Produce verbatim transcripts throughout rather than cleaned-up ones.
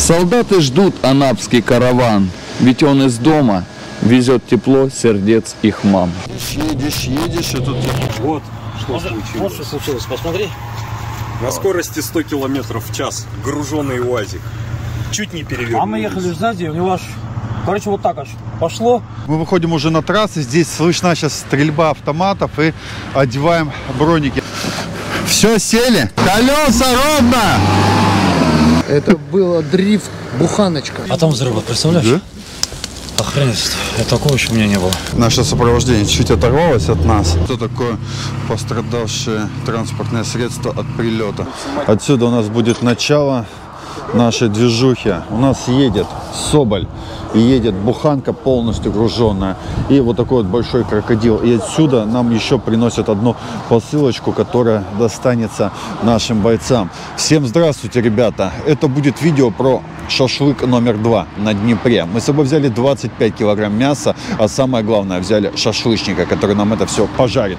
Солдаты ждут анапский караван, ведь он из дома везет тепло сердец их мам. Едешь, едешь, едешь, и тут вот что а случилось. Вот что случилось, посмотри. На скорости сто километров в час груженный УАЗик. Чуть не перевернулся. А мы ехали сзади, у него аж, короче, вот так аж пошло. Мы выходим уже на трассу, здесь слышна сейчас стрельба автоматов, и одеваем броники. Все, сели. Колеса ровно! Это было дрифт, буханочка. А там взрыв, представляешь? Да? Охренеть, такого еще у меня не было. Наше сопровождение чуть оторвалось от нас. Что такое пострадавшее транспортное средство от прилета? Отсюда у нас будет начало нашей движухи. У нас едет Соболь, и едет буханка полностью груженная. И вот такой вот большой крокодил. И отсюда нам еще приносят одну посылочку, которая достанется нашим бойцам. Всем здравствуйте, ребята. Это будет видео про шашлык номер два на Днепре. Мы с собой взяли двадцать пять килограмм мяса, а самое главное, взяли шашлычника, который нам это все пожарит.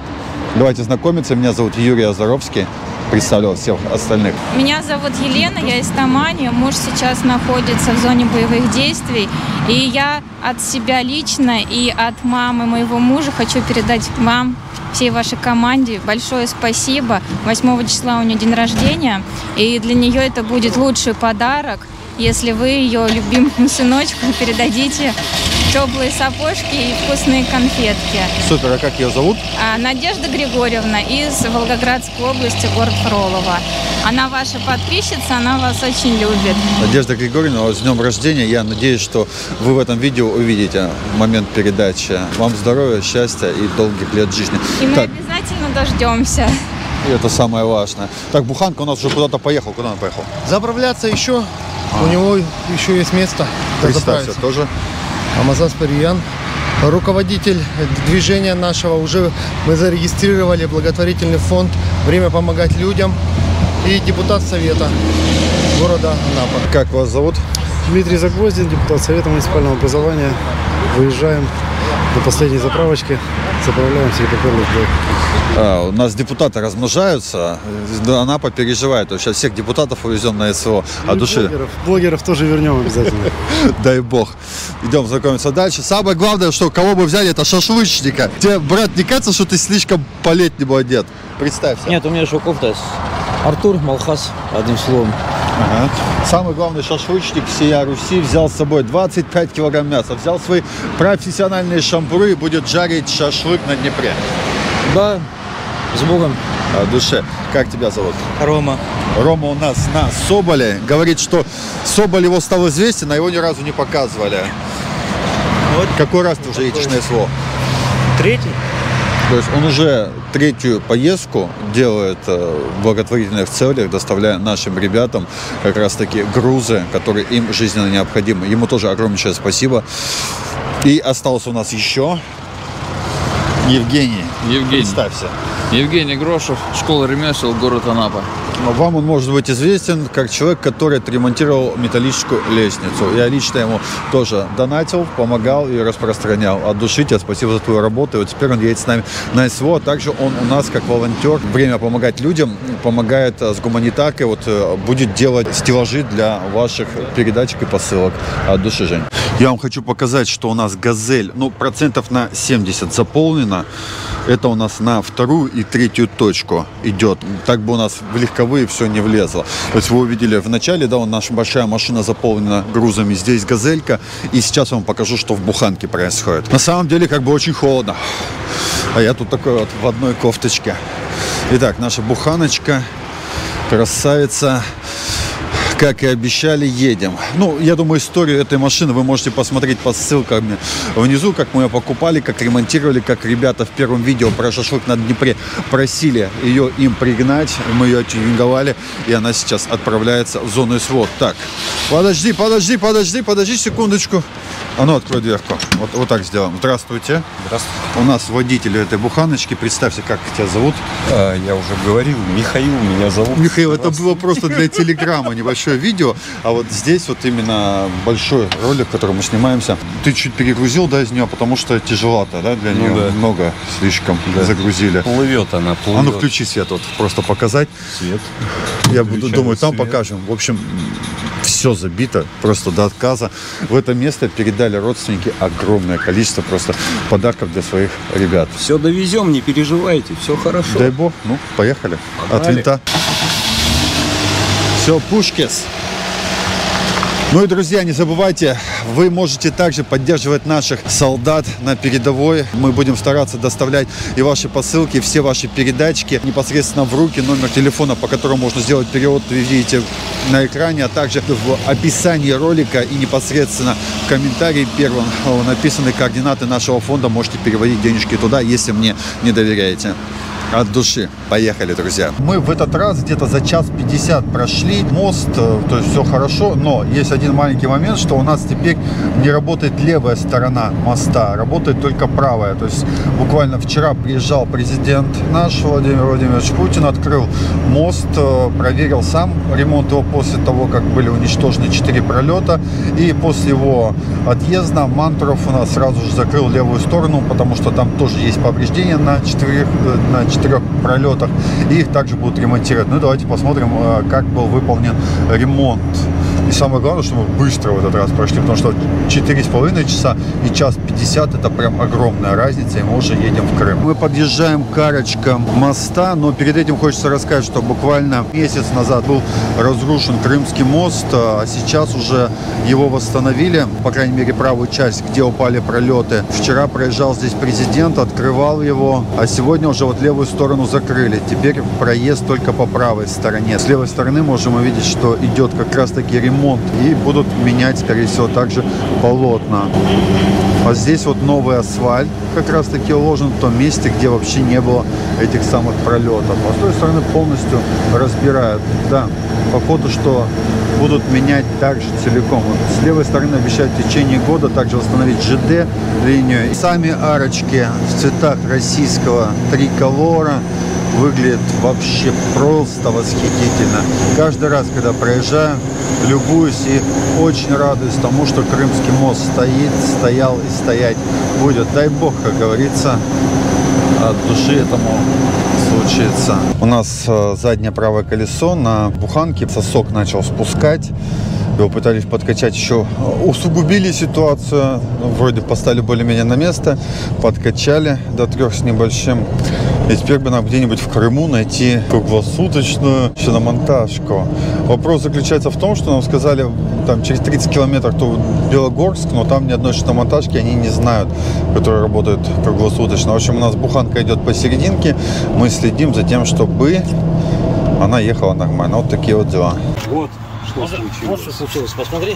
Давайте знакомиться. Меня зовут Юрий Озаровский. Представлял всех остальных. Меня зовут Елена, я из Тамани. Муж сейчас находится в зоне боевых действий. И я от себя лично и от мамы моего мужа хочу передать вам, всей вашей команде, большое спасибо. восьмого числа у нее день рождения. И для нее это будет лучший подарок, если вы ее любимому сыночку передадите теплые сапожки и вкусные конфетки. Супер, а как ее зовут? Надежда Григорьевна из Волгоградской области, город Фролово. Она ваша подписчица, она вас очень любит. Надежда Григорьевна, с днем рождения. Я надеюсь, что вы в этом видео увидите момент передачи. Вам здоровья, счастья и долгих лет жизни. И мы так обязательно дождемся. И это самое важное. Так, буханка у нас уже куда-то поехал. Куда он поехал? Заправляться еще. А. У него еще есть место. Представься тоже. Амазасп Айриян, руководитель движения нашего. Уже мы зарегистрировали благотворительный фонд «Время помогать людям» и депутат Совета города Анапа. Как вас зовут? Дмитрий Загвоздин, депутат Совета муниципального образования. Выезжаем до последней заправочки, заправляемся и поперлись в блок. А, у нас депутаты размножаются, Анапа переживает. Сейчас всех депутатов увезем на СВО. А души... блогеров, блогеров тоже вернем обязательно. Дай бог. Идем знакомиться дальше. Самое главное, что кого бы взяли, это шашлычника. Тебе, брат, не кажется, что ты слишком по-летнему одет? Представься. Нет, у меня шоу-кофта. Артур Малхаз, одним словом. Ага. Самый главный шашлычник всея Руси взял с собой двадцать пять килограмм мяса. Взял свои профессиональные шампуры и будет жарить шашлык на Днепре. Да, с Богом. А, душе. Как тебя зовут? Рома. Рома у нас на Соболе. Говорит, что Соболь его стал известен, а его ни разу не показывали. Вот. Какой раз ты уже едешь на СВО? Третий. То есть он уже третью поездку делает в благотворительных целях, доставляя нашим ребятам как раз таки грузы, которые им жизненно необходимы. Ему тоже огромнейшее спасибо. И остался у нас еще Евгений. Евгений. Представься. Евгений Грошев, школа ремесел, город Анапа. Вам он может быть известен как человек, который отремонтировал металлическую лестницу. Я лично ему тоже донатил, помогал и распространял. От души тебе спасибо за твою работу. И вот теперь он едет с нами на СВО. Также он у нас как волонтер. Время помогать людям. Помогает с гуманитаркой. Вот будет делать стеллажи для ваших передачек и посылок. От души, Жень. Я вам хочу показать, что у нас газель, ну, процентов на семьдесят заполнена. Это у нас на вторую и третью точку идет. Так бы у нас в легковом и все не влезло. То есть вы увидели в начале, да, наша большая машина заполнена грузами. Здесь газелька. И сейчас вам покажу, что в буханке происходит. На самом деле, как бы очень холодно. А я тут такой вот в одной кофточке. Итак, наша буханочка. Красавица. Как и обещали, едем. Ну, я думаю, историю этой машины вы можете посмотреть по ссылкам внизу, как мы ее покупали, как ремонтировали, как ребята в первом видео про шашлык на Днепре просили ее им пригнать. Мы ее тюнинговали, и она сейчас отправляется в зону СВО. Так, подожди, подожди, подожди, подожди секундочку. А ну, открой дверку. Вот, вот так сделаем. Здравствуйте. Здравствуйте. У нас водитель этой буханочки. Представься, как тебя зовут. А, я уже говорил, Михаил меня зовут. Михаил, это было просто для телеграмма небольшой видео, а вот здесь вот именно большой ролик, который мы снимаемся. Ты чуть перегрузил, да, из нее, потому что тяжелато, да, для ну нее да. много слишком да. загрузили. Плывет она, плывет. А ну включи свет, вот просто показать. Свет. Я буду, думаю, там свет покажем. В общем, Все забито просто до отказа. В это место передали родственники огромное количество просто подарков для своих ребят. Все довезем, не переживайте, все хорошо. Дай бог, ну, поехали. Погнали. От винта. Все, пушкес. Ну и, друзья, не забывайте, вы можете также поддерживать наших солдат на передовой. Мы будем стараться доставлять и ваши посылки, и все ваши передачки непосредственно в руки. Номер телефона, по которому можно сделать перевод, вы видите на экране, а также в описании ролика и непосредственно в комментарии первым написаны координаты нашего фонда. Можете переводить денежки туда, если мне не доверяете. От души. Поехали, друзья. Мы в этот раз где-то за час пятьдесят прошли мост, то есть все хорошо, но есть один маленький момент, что у нас теперь не работает левая сторона моста, работает только правая. То есть буквально вчера приезжал президент наш, Владимир Владимирович Путин, открыл мост, проверил сам ремонт его после того, как были уничтожены четыре пролета. И после его отъезда Мантуров у нас сразу же закрыл левую сторону, потому что там тоже есть повреждения на четырех, на четырех трех пролетах, и их также будут ремонтировать. Ну давайте посмотрим, как был выполнен ремонт. И самое главное, что мы быстро в этот раз прошли, потому что четыре с половиной часа и час пятьдесят это прям огромная разница, и мы уже едем в Крым. Мы подъезжаем к арочкам моста, но перед этим хочется рассказать, что буквально месяц назад был разрушен Крымский мост, а сейчас уже его восстановили, по крайней мере правую часть, где упали пролеты. Вчера проезжал здесь президент, открывал его, а сегодня уже вот левую сторону закрыли. Теперь проезд только по правой стороне. С левой стороны можем увидеть, что идет как раз таки ремонт, и будут менять, скорее всего, также полотна. А здесь вот новый асфальт как раз таки уложен в том месте, где вообще не было этих самых пролетов. А с той стороны полностью разбирают. Да, походу, что будут менять также целиком. Вот с левой стороны обещают в течение года также восстановить ЖД линию. И сами арочки в цветах российского триколора выглядят вообще просто восхитительно. Каждый раз, когда проезжаю, любуюсь и очень радуюсь тому, что Крымский мост стоит, стоял и стоять будет. Дай бог, как говорится, от души этому случится. У нас заднее правое колесо на буханке. Сосок начал спускать. Его пытались подкачать, еще усугубили ситуацию. Вроде поставили более-менее на место. Подкачали до трех с небольшим. И теперь бы нам где-нибудь в Крыму найти круглосуточную шиномонтажку. Вопрос заключается в том, что нам сказали, там через тридцать километров то Белогорск, но там ни одной шиномонтажки они не знают, которые работают круглосуточно. В общем, у нас буханка идет посерединке. Мы следим за тем, чтобы она ехала нормально. Вот такие вот дела. Вот что случилось. Вот что случилось, посмотри.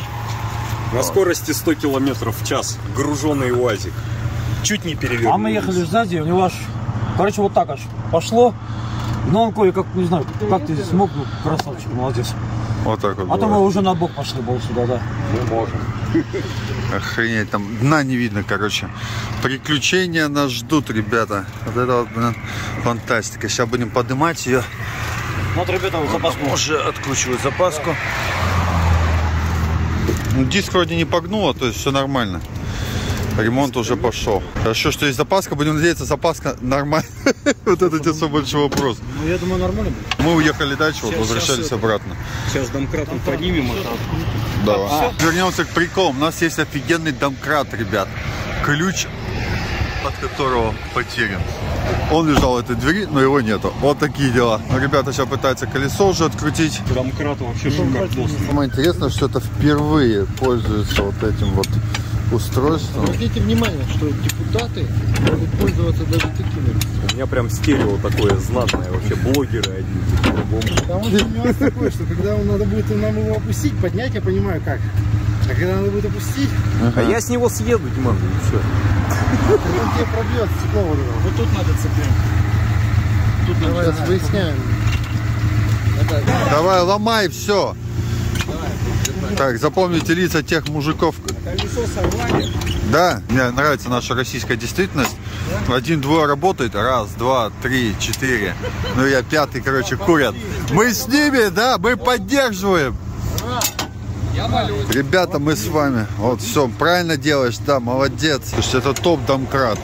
На скорости сто километров в час груженный УАЗик. Чуть не перевернулся. А мы ехали сзади, у него аж... Короче, вот так аж пошло, но он кое-как, не знаю, как ты смог, ну, красавчик, молодец. Вот так вот. А то мы уже на бок пошли, был сюда, да. Мы можем. Охренеть, там дна не видно, короче. Приключения нас ждут, ребята. Вот это вот, блин, фантастика. Сейчас будем поднимать ее. Вот, ребята, вот запаску. Уже откручивают запаску. Да. Диск вроде не погнуло, то есть все нормально. Ремонт уже пошел. Хорошо, что есть запаска. Будем надеяться, запаска нормальная. Вот это тебе самый большой вопрос. Ну, я думаю, нормально будет. Мы уехали дальше, вот возвращались обратно. Сейчас домкратом поднимем. Давай. Вернемся к приколам. У нас есть офигенный домкрат, ребят. Ключ, от которого потерян. Он лежал в этой двери, но его нету. Вот такие дела. Ребята сейчас пытаются колесо уже открутить. Домкрат вообще шикарно. Самое интересное, что это впервые пользуется вот этим вот устройство. Обратите внимание, что депутаты могут пользоваться даже такими. У меня прям стерео такое знатное, вообще блогеры одни. Там вот нюанс такой, что когда надо будет нам его опустить, поднять, я понимаю как. А когда надо будет опустить... Ага. А я с него съеду, Диман, и все. Он тебе пробьет стекло. Вот тут надо цеплять. Тут давай сейчас выясняем. Давай, ломай все. Так, запомните лица тех мужиков. Да, мне нравится наша российская действительность. Один-двое работает. Раз, два, три, четыре. Ну я пятый, короче, курят. Мы с ними, да, мы поддерживаем. Ребята, мы с вами. Вот все, правильно делаешь, да, молодец. То есть это топ домкрат.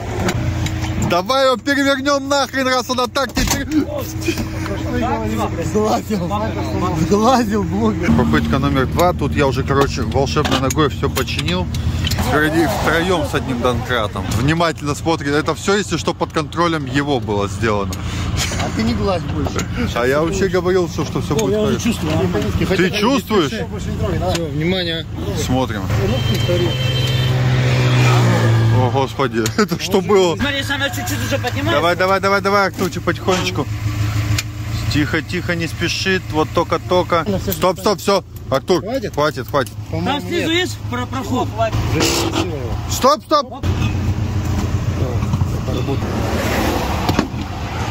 Давай его перевернем нахрен, раз она так теперь... Сглазил, сглазил блогер. Попытка номер два. Тут я уже, короче, волшебной ногой все починил. Впереди втроем с одним донкратом. Внимательно смотрит. Это все, если что, под контролем его было сделано. А ты не глазь больше. А я вообще говорил, что все будет. Ты чувствуешь? Внимание. Смотрим. О, господи, это что было? Смотри, она чуть-чуть уже поднимается. Давай, давай, давай, давай, Артучи, потихонечку. Тихо, тихо, не спешит, вот только-только. Стоп, стоп, все. Артур, хватит, хватит. хватит. Там снизу есть проход. Стоп, стоп.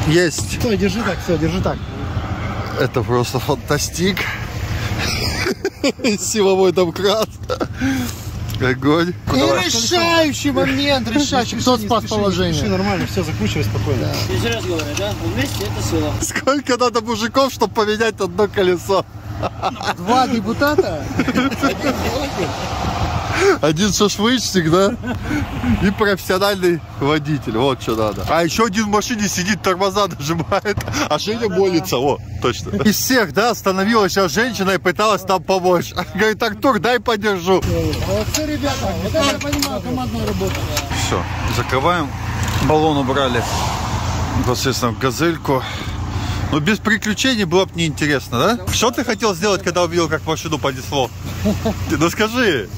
Есть. Стой, держи так, все, держи так. Это просто фантастик. Силовой домкрат. Огонь. И давай. Решающий момент, решающий. Кто спас положение? Пиши, нормально, все, закручивай спокойно. Да. Еще раз говорю, да? Вместе это сила. Сколько надо мужиков, чтобы поменять одно колесо? Два депутата? Один шашлычник, да? И профессиональный водитель. Вот что надо. А еще один в машине сидит, тормоза нажимает, а Женя молится. О, точно. Из всех, да, остановилась сейчас женщина и пыталась нам помочь. Говорит, Артур, дай подержу. Молодцы, ребята. Вот это я понимаю, командная работа. Все, закрываем. Баллон убрали непосредственно в газельку. Ну, без приключений было бы неинтересно, да? да что да, ты да, хотел да, сделать, да. когда увидел, как машину понесло? Ну, скажи.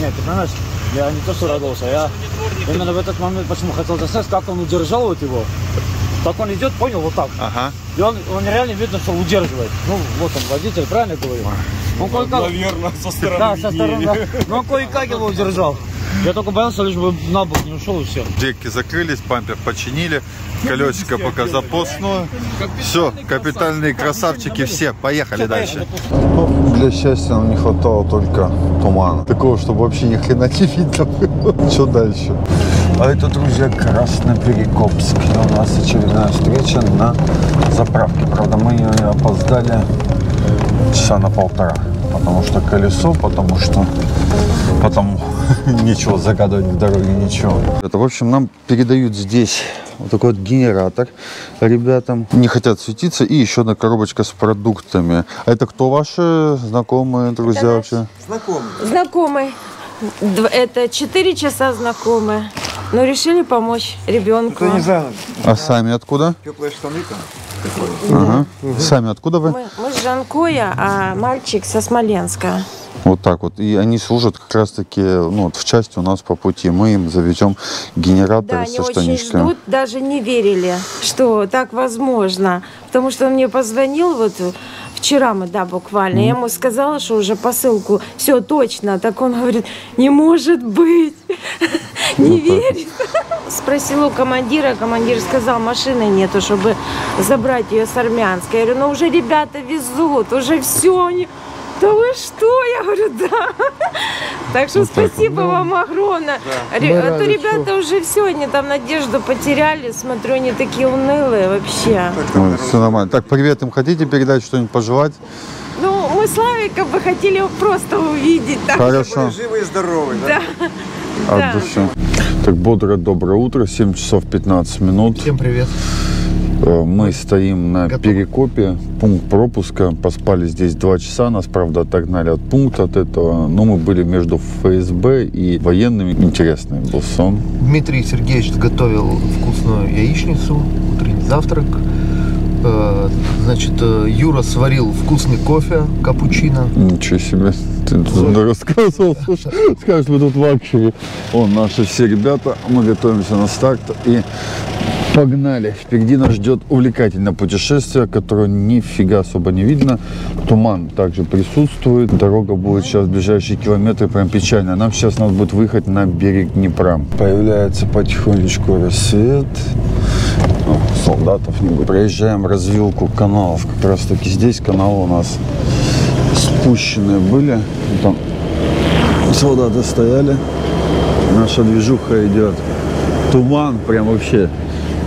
Нет, ты понимаешь, я не то что радовался, я именно в этот момент почему хотел достать, как он удержал вот его. Так он идет, понял, вот так. Ага. И он, он реально видно, что удерживает. Ну, вот он, водитель, правильно говорит? Он кое-как... Наверное, со стороны. Да, со стороны, да. Но он кое-как его удержал. Я только боялся, лишь бы на бок не ушел и все. Декки закрылись, пампер починили, колесико пока запасное. Все, капитальные красавчики все, поехали дальше. Ну, для счастья нам не хватало только тумана. Такого, чтобы вообще ни хрена не видно было. Что дальше? А это, друзья, Красноберекопск. У нас очередная встреча на заправке. Правда, мы ее опоздали часа на полтора. Потому что колесо, потому что... Потому ничего загадывать в дороге, ничего. Это, в общем, нам передают здесь вот такой вот генератор ребятам. Не хотят светиться. И еще одна коробочка с продуктами. А это кто ваши знакомые, друзья вообще? Знакомые. Знакомые. Это четыре часа знакомые. Но решили помочь ребенку. Не занят. А сами откуда? Теплые штаны-то. Ага. Угу. Сами откуда вы? Мы, мы с Жанкоя, а мальчик со Смоленска. Вот так вот. И они служат как раз-таки, ну, вот в части у нас по пути. Мы им заведем генераторы, да, со штанишками. Ждут, даже не верили, что так возможно. Потому что он мне позвонил, вот вчера мы, да, буквально. Mm. Я ему сказала, что уже посылку, все точно. Так он говорит, не может быть, не верит. Спросила у командира, командир сказал, машины нету, чтобы забрать ее с Армянска. Я говорю, ну уже ребята везут, уже все они... Да вы что? Я говорю, да. Так что вот спасибо так. вам огромное. Да. Ре а то ребята что? уже все, они там надежду потеряли. Смотрю, они такие унылые вообще. Ну, все нормально. Так, привет им хотите передать, что-нибудь пожелать? Ну, мы Славика бы хотели его просто увидеть. Так, хорошо. Живы и здоровы. Да. да. От души. Так, бодрое доброе утро. семь часов пятнадцать минут. Всем привет. Мы стоим на Готов. Перекопе, пункт пропуска, поспали здесь два часа, нас, правда, отогнали от пункта, от этого, но мы были между ФСБ и военными, интересный был сон. Дмитрий Сергеевич готовил вкусную яичницу, утренний завтрак, значит, Юра сварил вкусный кофе, капучино. Ничего себе, ты тут рассказывал, слушай, скажешь, мы тут в акции. Вон, наши все ребята, мы готовимся на старт и... Погнали! Впереди нас ждет увлекательное путешествие, которое нифига особо не видно. Туман также присутствует. Дорога будет сейчас в ближайшие километры прям печально. Нам сейчас надо будет выехать на берег Днепра. Появляется потихонечку рассвет. О, солдатов не будет. Проезжаем развилку каналов. Как раз таки здесь каналы у нас спущенные были. Там солдаты стояли. Наша движуха идет. Туман прям вообще.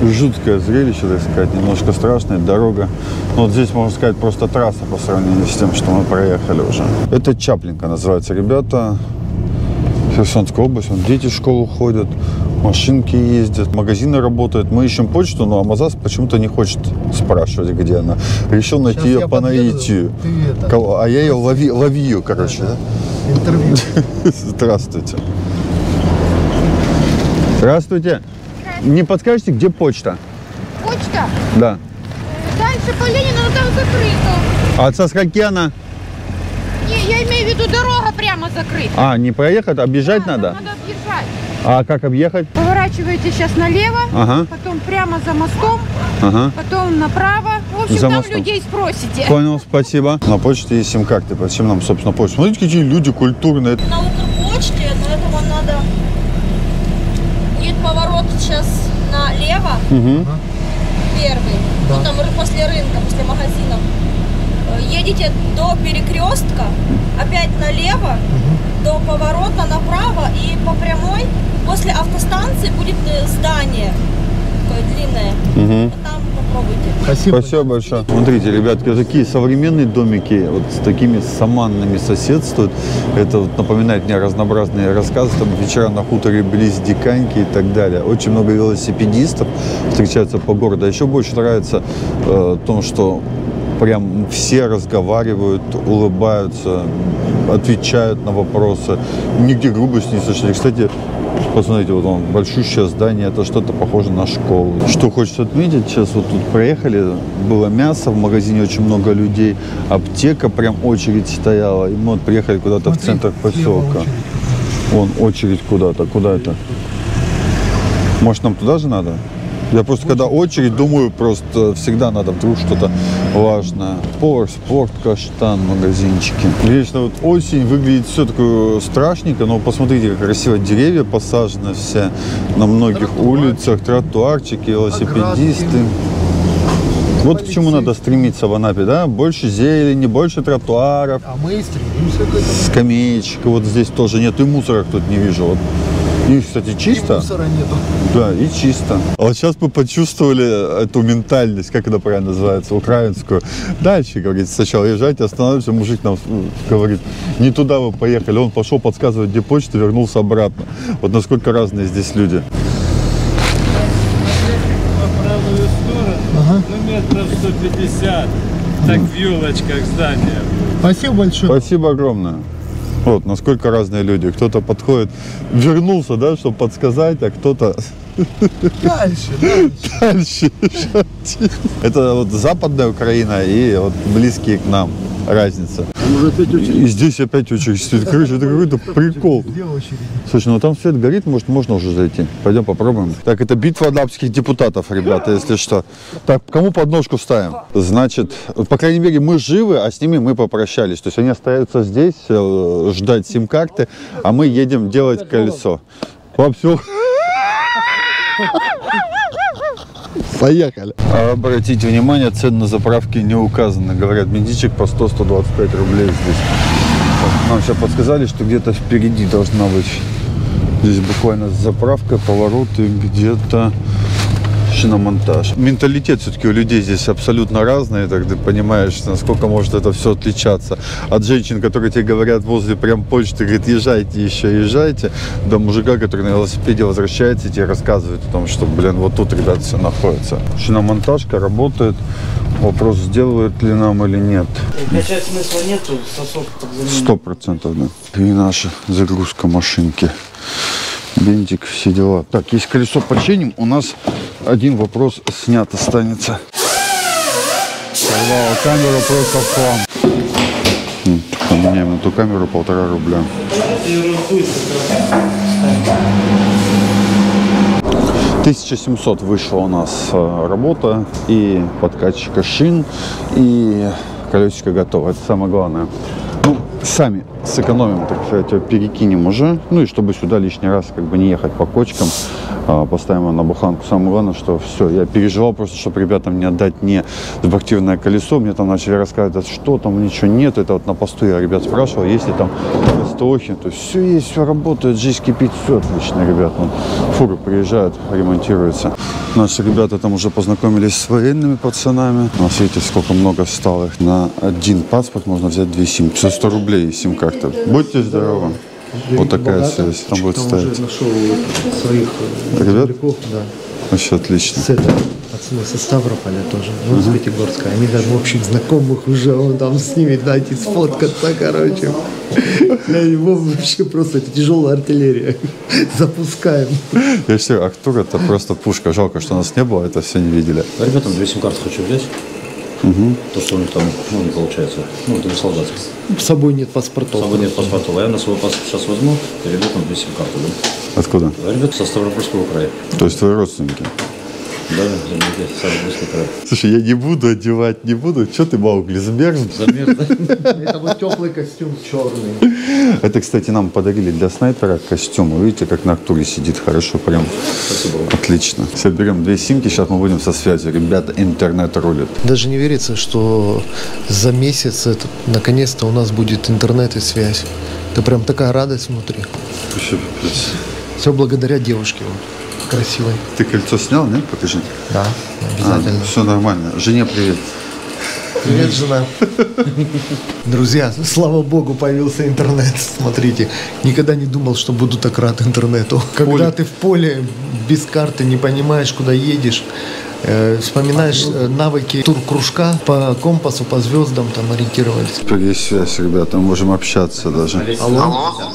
Жуткое зрелище, так сказать, немножко страшная дорога. Но вот здесь, можно сказать, просто трасса по сравнению с тем, что мы проехали уже. Это Чаплинка называется, ребята. Херсонская область, вон дети в школу ходят. машинки ездят, магазины работают. Мы ищем почту, но Амазасп почему-то не хочет спрашивать, где она. Решил найти ее по наитию. А я ее лови, ловью, короче. Интервью. Здравствуйте. Здравствуйте. Не подскажете, где почта? Почта? Да. Дальше по Ленину, но там закрыто. А со скольки она? Не, я имею в виду, дорога прямо закрыта. А, не проехать, объезжать да, надо? Надо объезжать. А как объехать? Поворачиваете сейчас налево, ага. Потом прямо за мостом, ага. Потом направо. В общем, за там мостом. Людей спросите. Понял, спасибо. На почте есть сим-карты, зачем нам, собственно, почта? Смотрите, какие люди культурные. На Укрпочте, для этого надо... Нет поворота сейчас налево. Угу. Первый. Да. Ну, там после рынка, после магазинов. Едете до перекрестка, опять налево, угу. До поворота направо и по прямой. После автостанции будет здание такое длинное. Угу. Там попробуйте. Спасибо. Спасибо большое. Смотрите, ребятки, такие современные домики вот с такими саманными соседствуют. Это вот напоминает мне разнообразные рассказы, там вечера на хуторе близ Диканьки и так далее. Очень много велосипедистов встречаются по городу. Еще больше нравится э, то, что прям все разговаривают, улыбаются, отвечают на вопросы. Нигде грубость не слышали. Кстати, посмотрите, вот он, большущее здание, это что-то похоже на школу. Что хочется отметить, сейчас вот тут проехали, было мясо, в магазине очень много людей, аптека, прям очередь стояла. И мы вот приехали куда-то в центр поселка. Вон, очередь куда-то, куда это? Может, нам туда же надо? Я просто, когда очередь, думаю, просто всегда надо вдруг что-то важное. Повар, спорт, каштан, магазинчики. Конечно, вот осень выглядит все такое страшненько, но посмотрите, как красиво деревья посажены все на многих тротуарчики. Улицах, тротуарчики, велосипедисты. Оградки. Вот к чему надо стремиться в Анапе, да? Больше зелени, больше тротуаров. А мы и стремимся к этому. Скамеечек, вот здесь тоже нет, и мусора тут не вижу. Вот. И, кстати, чисто. И мусора нету. Да, и чисто. А вот сейчас мы почувствовали эту ментальность, как это правильно называется, украинскую. Дальше, говорится, сначала езжайте, останавливаемся. Мужик нам говорит, не туда вы поехали. Он пошел подсказывать, где почта, вернулся обратно. Вот насколько разные здесь люди. По правую сторону, ага. Ну, метров сто пятьдесят. Так в елочках здания. Спасибо большое. Спасибо огромное. Вот, насколько разные люди. Кто-то подходит, вернулся, да, чтобы подсказать, а кто-то... Дальше, дальше. Дальше. Это вот западная Украина и вот близкие к нам разница. И здесь опять очередь стоит. Короче, это какой-то прикол. Слушай, ну там свет горит, может, можно уже зайти. Пойдем попробуем. Так, это битва анапских депутатов, ребята, если что. Так, кому подножку ставим? Значит, по крайней мере, мы живы, а с ними мы попрощались. То есть они остаются здесь, ждать сим-карты, а мы едем делать колесо. Вовсю. Поехали. Обратите внимание, цены на заправки не указаны. Говорят, медичек по сто — сто двадцать пять рублей здесь. Нам сейчас подсказали, что где-то впереди должна быть. Здесь буквально заправка, повороты где-то. Шиномонтаж. Менталитет все-таки у людей здесь абсолютно разный, так ты понимаешь, насколько может это все отличаться. От женщин, которые тебе говорят возле прям почты, говорит, езжайте еще, езжайте, до мужика, который на велосипеде возвращается и тебе рассказывает о том, что, блин, вот тут, ребята, все находится. Шиномонтажка работает. Вопрос, сделают ли нам или нет. Хотя смысла нету, сосок подзаменить. Сто процентов, да. И наша загрузка машинки. Бентик, все дела. Так, если колесо починим, у нас один вопрос снят останется. Сорвала камеру просто в хлам. Поменяем на ту камеру, полтора рубля. тысяча семьсот вышла у нас работа, и подкачка шин, и колесико готово. Это самое главное. Ну, сами сэкономим, так сказать, перекинем уже. Ну и чтобы сюда лишний раз как бы не ехать по кочкам, поставим его на буханку. Самое главное, что все, я переживал просто, чтобы ребятам не отдать не спортивное колесо. Мне там начали рассказывать, да что там, ничего нет. Это вот на посту я ребят спрашивал, есть ли там СТОхи. То есть все есть, все работает, жизнь кипит, все отлично, ребят. Вон, фуры приезжают, ремонтируются. Наши ребята там уже познакомились с военными пацанами. На свете сколько много стало их. На один паспорт можно взять две симки. сто рублей сим-карта. Будьте здоровы. Вот такая связь. Там будет стоять. Своих ребят? Да. Вообще отлично. С этого, отсюда, со Ставрополя тоже, ну, угу. с Пятигорска. Они даже в общих знакомых уже, он там с ними дайте сфоткаться, короче. Для него вообще просто это тяжелая артиллерия. Запускаем. Я считаю, Артур это просто пушка. Жалко, что нас не было, это все не видели. Да, ребятам две сим-карты хочу взять. Угу. То, что у них там, ну, не получается. Ну, это не солдатский. С собой нет паспортов. С собой нет паспортов. А я на свой паспорт сейчас возьму, и ребятам две сим-карты. Да? Откуда? А ребята со Ставропольского края. То есть твои родственники? Да, Ставропольский край. Слушай, я не буду одевать, не буду. Че ты, Маугли, замерз? Замерз. Это вот теплый костюм черный. Это, кстати, нам подарили для снайпера костюм. Вы видите, как на Артуре сидит хорошо прям. Спасибо. Отлично. Все, берем две симки, сейчас мы будем со связью. Ребята, интернет рулит. Даже не верится, что за месяц наконец-то у нас будет интернет и связь. Это прям такая радость внутри. Еще все благодаря девушке. Красивой. Ты кольцо снял, нет? Покажи. Да, обязательно. А, все нормально. Жене привет. Привет, жена. Друзья, слава богу, появился интернет. Смотрите, никогда не думал, что буду так рад интернету. Когда ты в поле, без карты, не понимаешь, куда едешь, э, вспоминаешь э, навыки туркружка, по компасу, по звездам там ориентировались. Теперь есть связь, ребята, мы можем общаться даже. Алло,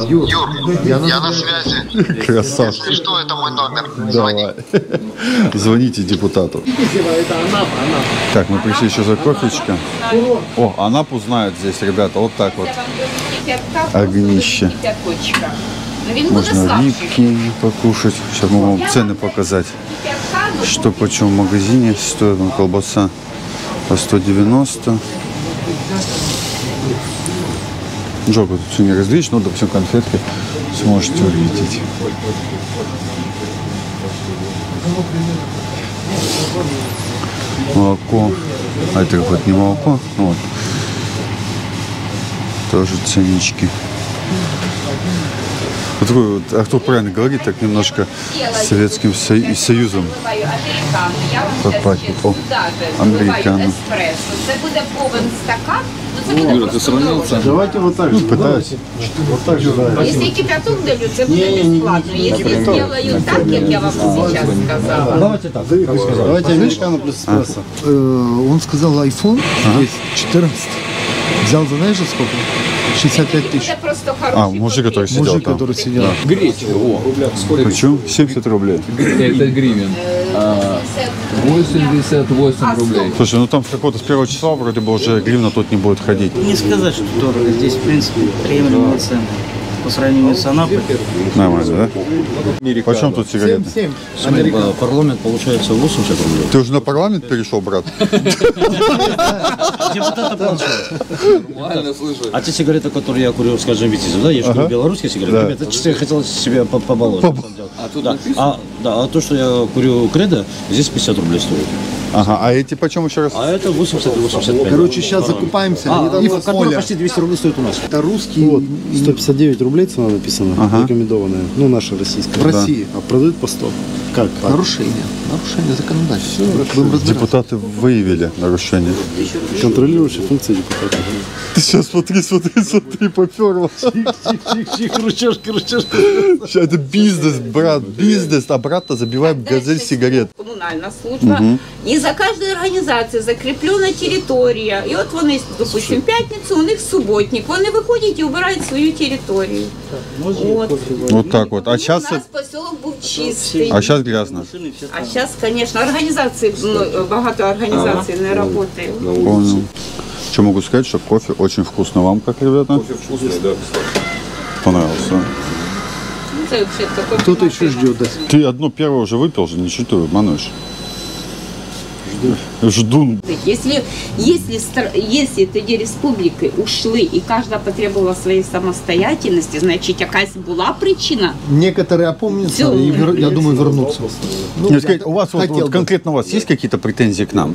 Алло. Юр, Юр, я, я на связи. Красавчик. Если что, это мой номер. Звони. Звоните депутату. Это Анапа, Анапа. Так, мы пришли еще за кофечко. О, Анапу знают здесь, ребята, вот так вот. Огнище. Можно липки покушать. Сейчас мы вам цены показать. Что почем в магазине стоит. Ну, колбаса по сто девяносто. Джоба тут все не различь, но, допустим, конфетки сможете увидеть. Молоко. А это хоть не молоко. Вот. Тоже ценнички. Вот, Артур правильно говорит, так немножко с Советским Союзом попахивал. Американо. Юра, ты сравнялся? Давайте вот так же. Пытаюсь. Вот так же. Если кипяток дают, это будет бесплатно. Если сделают так, как я вам сейчас сказала. Давайте так. Давайте американо плюс эспрессо. Он сказал айфон четырнадцать. Взял за, знаешь, сколько? шестьдесят пять тысяч. А, мужик, который сидел. Мужик, который сидел. Да. Гречка, о, рубля. Почему? семьдесят рублей. Это гривен. восемьдесят восемь рублей. Слушай, ну там с какого-то с первого числа вроде бы уже гривна тут не будет ходить. Не сказать, что дорого. Здесь, в принципе, приемлемые цены. По сравнению с Анапой. Нормально, да? Почем тут сигареты? семь, семь. Смотри, парламент получается восемьдесят рублей. Ты уже на парламент перешел, брат? А те сигареты, которые я курю, скажем, Витязево, да, я же курю белорусские сигареты, это чисто я хотел себя побаловать. А то, что я курю кредо, здесь пятьдесят рублей стоит. Ага, а эти почем еще раз? А это восемьдесят, восемьдесят пять. Короче, сейчас закупаемся. А, и в почти двести рублей стоит у нас. Это русский. Вот, сто пятьдесят девять рублей цена написана, ага. Рекомендованная. Ну, наша российская. В да. России. А продают по сто. Как? Нарушение. Нарушение законодательства. Все, депутаты выявили нарушение. Контролирующие функции депутата. Ты сейчас смотри, смотри, смотри, поперло. Тихо-тихо-тихо, ручешка, ручешка. Сейчас это бизнес, брат, бизнес. А брата забиваем газель сигарет. Коммунальная служба. И за каждой организацией закреплена территория. И вот вони, допустим, пятницу, у них субботник. Вони выходят и убирают свою территорию. Вот, вот так вот. А сейчас... У нас поселок был чистый. А сейчас грязно. А сейчас, конечно, организации, много организаций а, не работает. Понял. Что могу сказать, что кофе очень вкусно. Вам как, ребята? Кофе вкусный, да, кстати. Понравился. Кто-то еще ждет, да? Ты одно первое уже выпил же, ничего ты обманываешь. Жду. Если, если, если тоді республики ушли и каждая потребовала своей самостоятельности, значит, якась была причина. Некоторые опомнятся и, вер, я думаю, вернутся. Ну, я сказать, у вас вот, вот, конкретно у вас есть какие-то претензии к нам?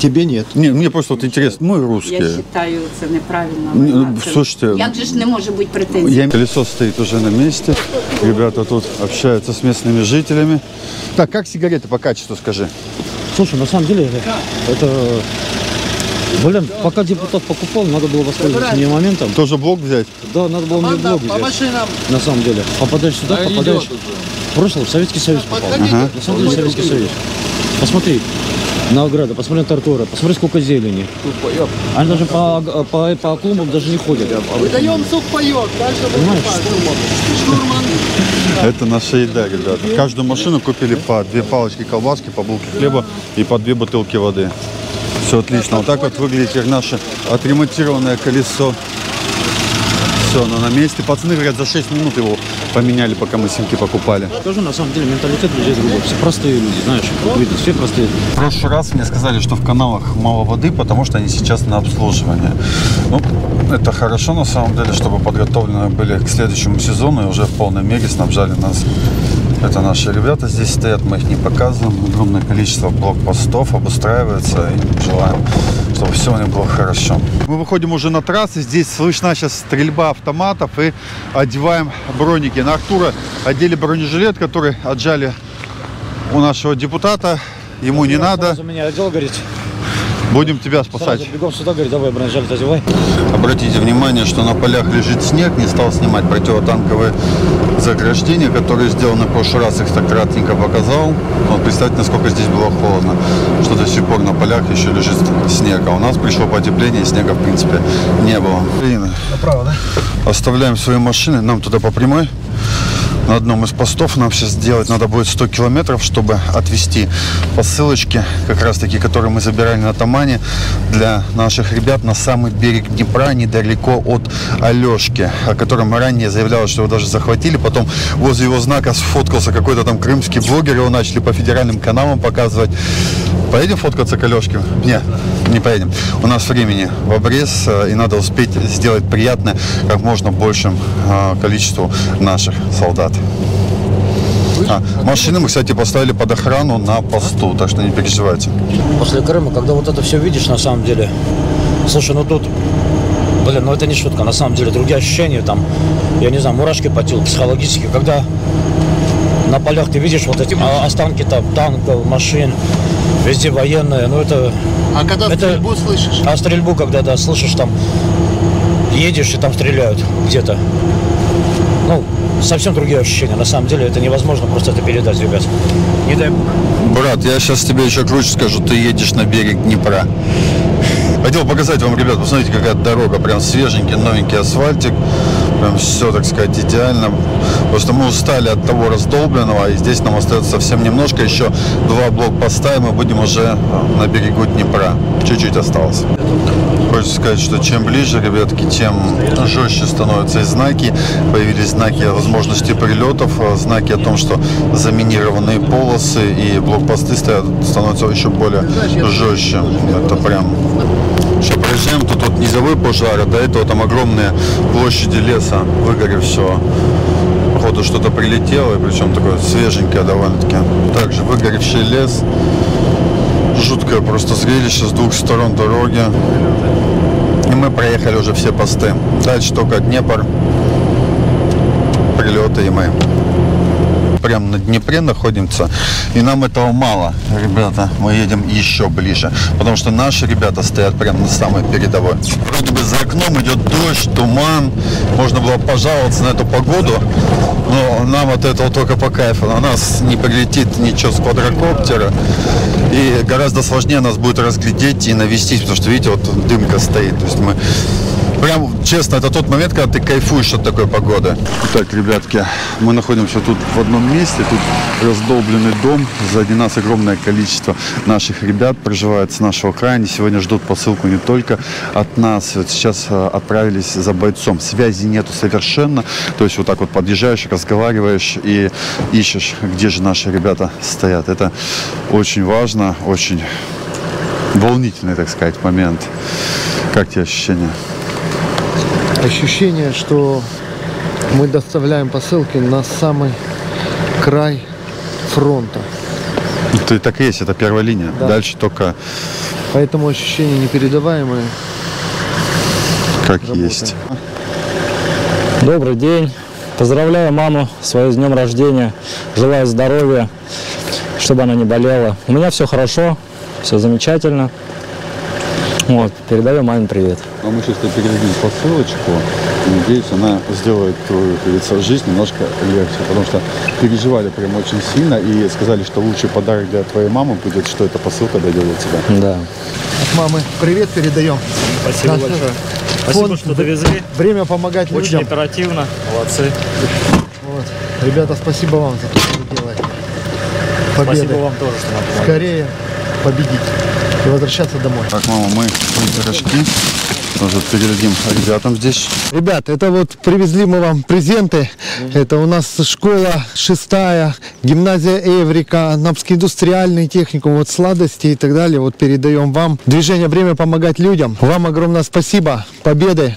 Тебе нет. Не, мне просто вот интересно, мы русские. Я считаю, это неправильно. Не, слушайте. Как же не может быть претензий? Я... Колесо стоит уже на месте. Ребята тут общаются с местными жителями. Так, как сигареты по качеству, скажи? Слушай, на самом деле, это Блин, пока депутат покупал, надо было воспользоваться не моментом. Тоже блок взять? Да, надо было мне блок взять. По машинам. На самом деле. Попадаешь сюда, да, попадаешь. В прошлом в Советский Союз попал. Ага. На самом деле Советский Союз. Посмотри на ограду, посмотри на тротуары, посмотри, сколько зелени. Они даже по, по, по клумбам даже не ходят. Выдаем суп поет, дальше выкупаем. Это наша еда, ребята. В каждую машину купили по две палочки колбаски, по булке хлеба и по две бутылки воды. Все отлично. Вот так вот выглядит как наше отремонтированное колесо. Все, оно на месте. Пацаны, говорят, за шесть минут его поменяли, пока мы симки покупали. Тоже, на самом деле, менталитет людей другой. Все простые люди, знаешь, видно, все простые. В прошлый раз мне сказали, что в каналах мало воды, потому что они сейчас на обслуживании. Ну, это хорошо, на самом деле, чтобы подготовлены были к следующему сезону и уже в полной мере снабжали нас. Это наши ребята здесь стоят, мы их не показываем. Огромное количество блокпостов обустраивается. И желаем, чтобы все у них было хорошо. Мы выходим уже на трассу. Здесь слышна сейчас стрельба автоматов. И одеваем броники. На Артура одели бронежилет, который отжали у нашего депутата. Ему не надо. За меня одел, говорит. Будем тебя спасать. Сразу бегом сюда, говорит, давай бронежилет одевай. Обратите внимание, что на полях лежит снег. Не стал снимать противотанковые заграждения, которые сделаны в прошлый раз. Их так кратенько показал. Вот представьте, насколько здесь было холодно. Что до сих пор на полях еще лежит снег. А у нас пришло потепление, и снега, в принципе, не было. Ирина, направо, да? Оставляем свои машины. Нам туда по прямой. На одном из постов нам сейчас сделать надо будет сто километров, чтобы отвезти посылочки, как раз таки, которые мы забирали на Тамане для наших ребят на самый берег Днепра, недалеко от Алешки, о котором ранее заявлялось, что его даже захватили. Потом возле его знака сфоткался какой-то там крымский блогер, его начали по федеральным каналам показывать. Поедем фоткаться к Алешке? Нет, не поедем. У нас времени в обрез, и надо успеть сделать приятное как можно большему количеству наших солдат. А, машины мы, кстати, поставили под охрану на посту, так что не переживайте. После Крыма, когда вот это все видишь, на самом деле, слушай, ну тут, блин, ну это не шутка, на самом деле, другие ощущения, там, я не знаю, мурашки по телу, психологически, когда на полях ты видишь вот эти останки там, танков, машин, везде военные, ну это... А когда это, стрельбу слышишь? А стрельбу, когда, да, слышишь, там, едешь и там стреляют где-то, ну... Совсем другие ощущения. На самом деле это невозможно просто это передать, ребят. Не дай бог. Брат, я сейчас тебе еще круче скажу. Ты едешь на берег Днепра. Хотел показать вам, ребят, посмотрите, какая дорога. Прям свеженький, новенький асфальтик. Прям все, так сказать, идеально. Просто мы устали от того раздолбленного. И здесь нам остается совсем немножко. Еще два блокпоста, и мы будем уже на берегу Днепра. Чуть-чуть осталось. Хочу сказать, что чем ближе, ребятки, тем жестче становятся и знаки. Появились знаки о возможности прилетов, знаки о том, что заминированные полосы и блокпосты стоят, становятся еще более жестче. Это прям... Сейчас проезжаем, тут вот низовой пожар, а до этого там огромные площади леса, выгоревшего. Походу что-то прилетело, и причем такое свеженькое довольно-таки. Также выгоревший лес. Жуткое просто зрелище с двух сторон дороги. И мы проехали уже все посты. Дальше только Днепр, прилеты и мы. Прям на Днепре находимся, и нам этого мало, ребята. Мы едем еще ближе, потому что наши ребята стоят прямо на самой передовой. Вроде бы за окном идет дождь, туман. Можно было пожаловаться на эту погоду, но нам от этого только по кайфу. На нас не прилетит ничего с квадрокоптера, и гораздо сложнее нас будет разглядеть и навестись, потому что, видите, вот дымка стоит. То есть мы... Прям, честно, это тот момент, когда ты кайфуешь от такой погоды. Так, ребятки, мы находимся тут в одном месте. Тут раздолбленный дом. Сзади нас огромное количество наших ребят проживают с нашего края. Они сегодня ждут посылку не только от нас. Вот сейчас отправились за бойцом. Связи нету совершенно. То есть вот так вот подъезжаешь, разговариваешь и ищешь, где же наши ребята стоят. Это очень важно, очень волнительный, так сказать, момент. Как тебе ощущения? Ощущение, что мы доставляем посылки на самый край фронта. Это так и есть, это первая линия. Да. Дальше только... Поэтому ощущения непередаваемые. Как работаем. Есть. Добрый день. Поздравляю маму свою с днем рождения. Желаю здоровья, чтобы она не болела. У меня все хорошо, все замечательно. Вот, передаю маме привет. А мы сейчас передадим посылочку. Надеюсь, она сделает твою, как говорится, жизнь немножко легче. Потому что переживали прям очень сильно и сказали, что лучший подарок для твоей мамы будет, что эта посылка дойдет до тебя. Да. От мамы привет передаем. Спасибо Наш большое. Спасибо, фонд, что довезли. Время помогать очень людям. Очень оперативно. Молодцы. Вот. Ребята, спасибо вам за то, что вы делаете. Победы. Спасибо вам тоже, что нам помогли. Скорее победить и возвращаться домой. Так, мама, мы пирожки тоже передадим ребятам здесь. Ребят, это вот привезли мы вам презенты. Mm-hmm. Это у нас школа шестая, гимназия Эврика, Анапский индустриальный техникум, вот сладости и так далее. Вот передаем вам. Движение «Время помогать людям». Вам огромное спасибо, победы.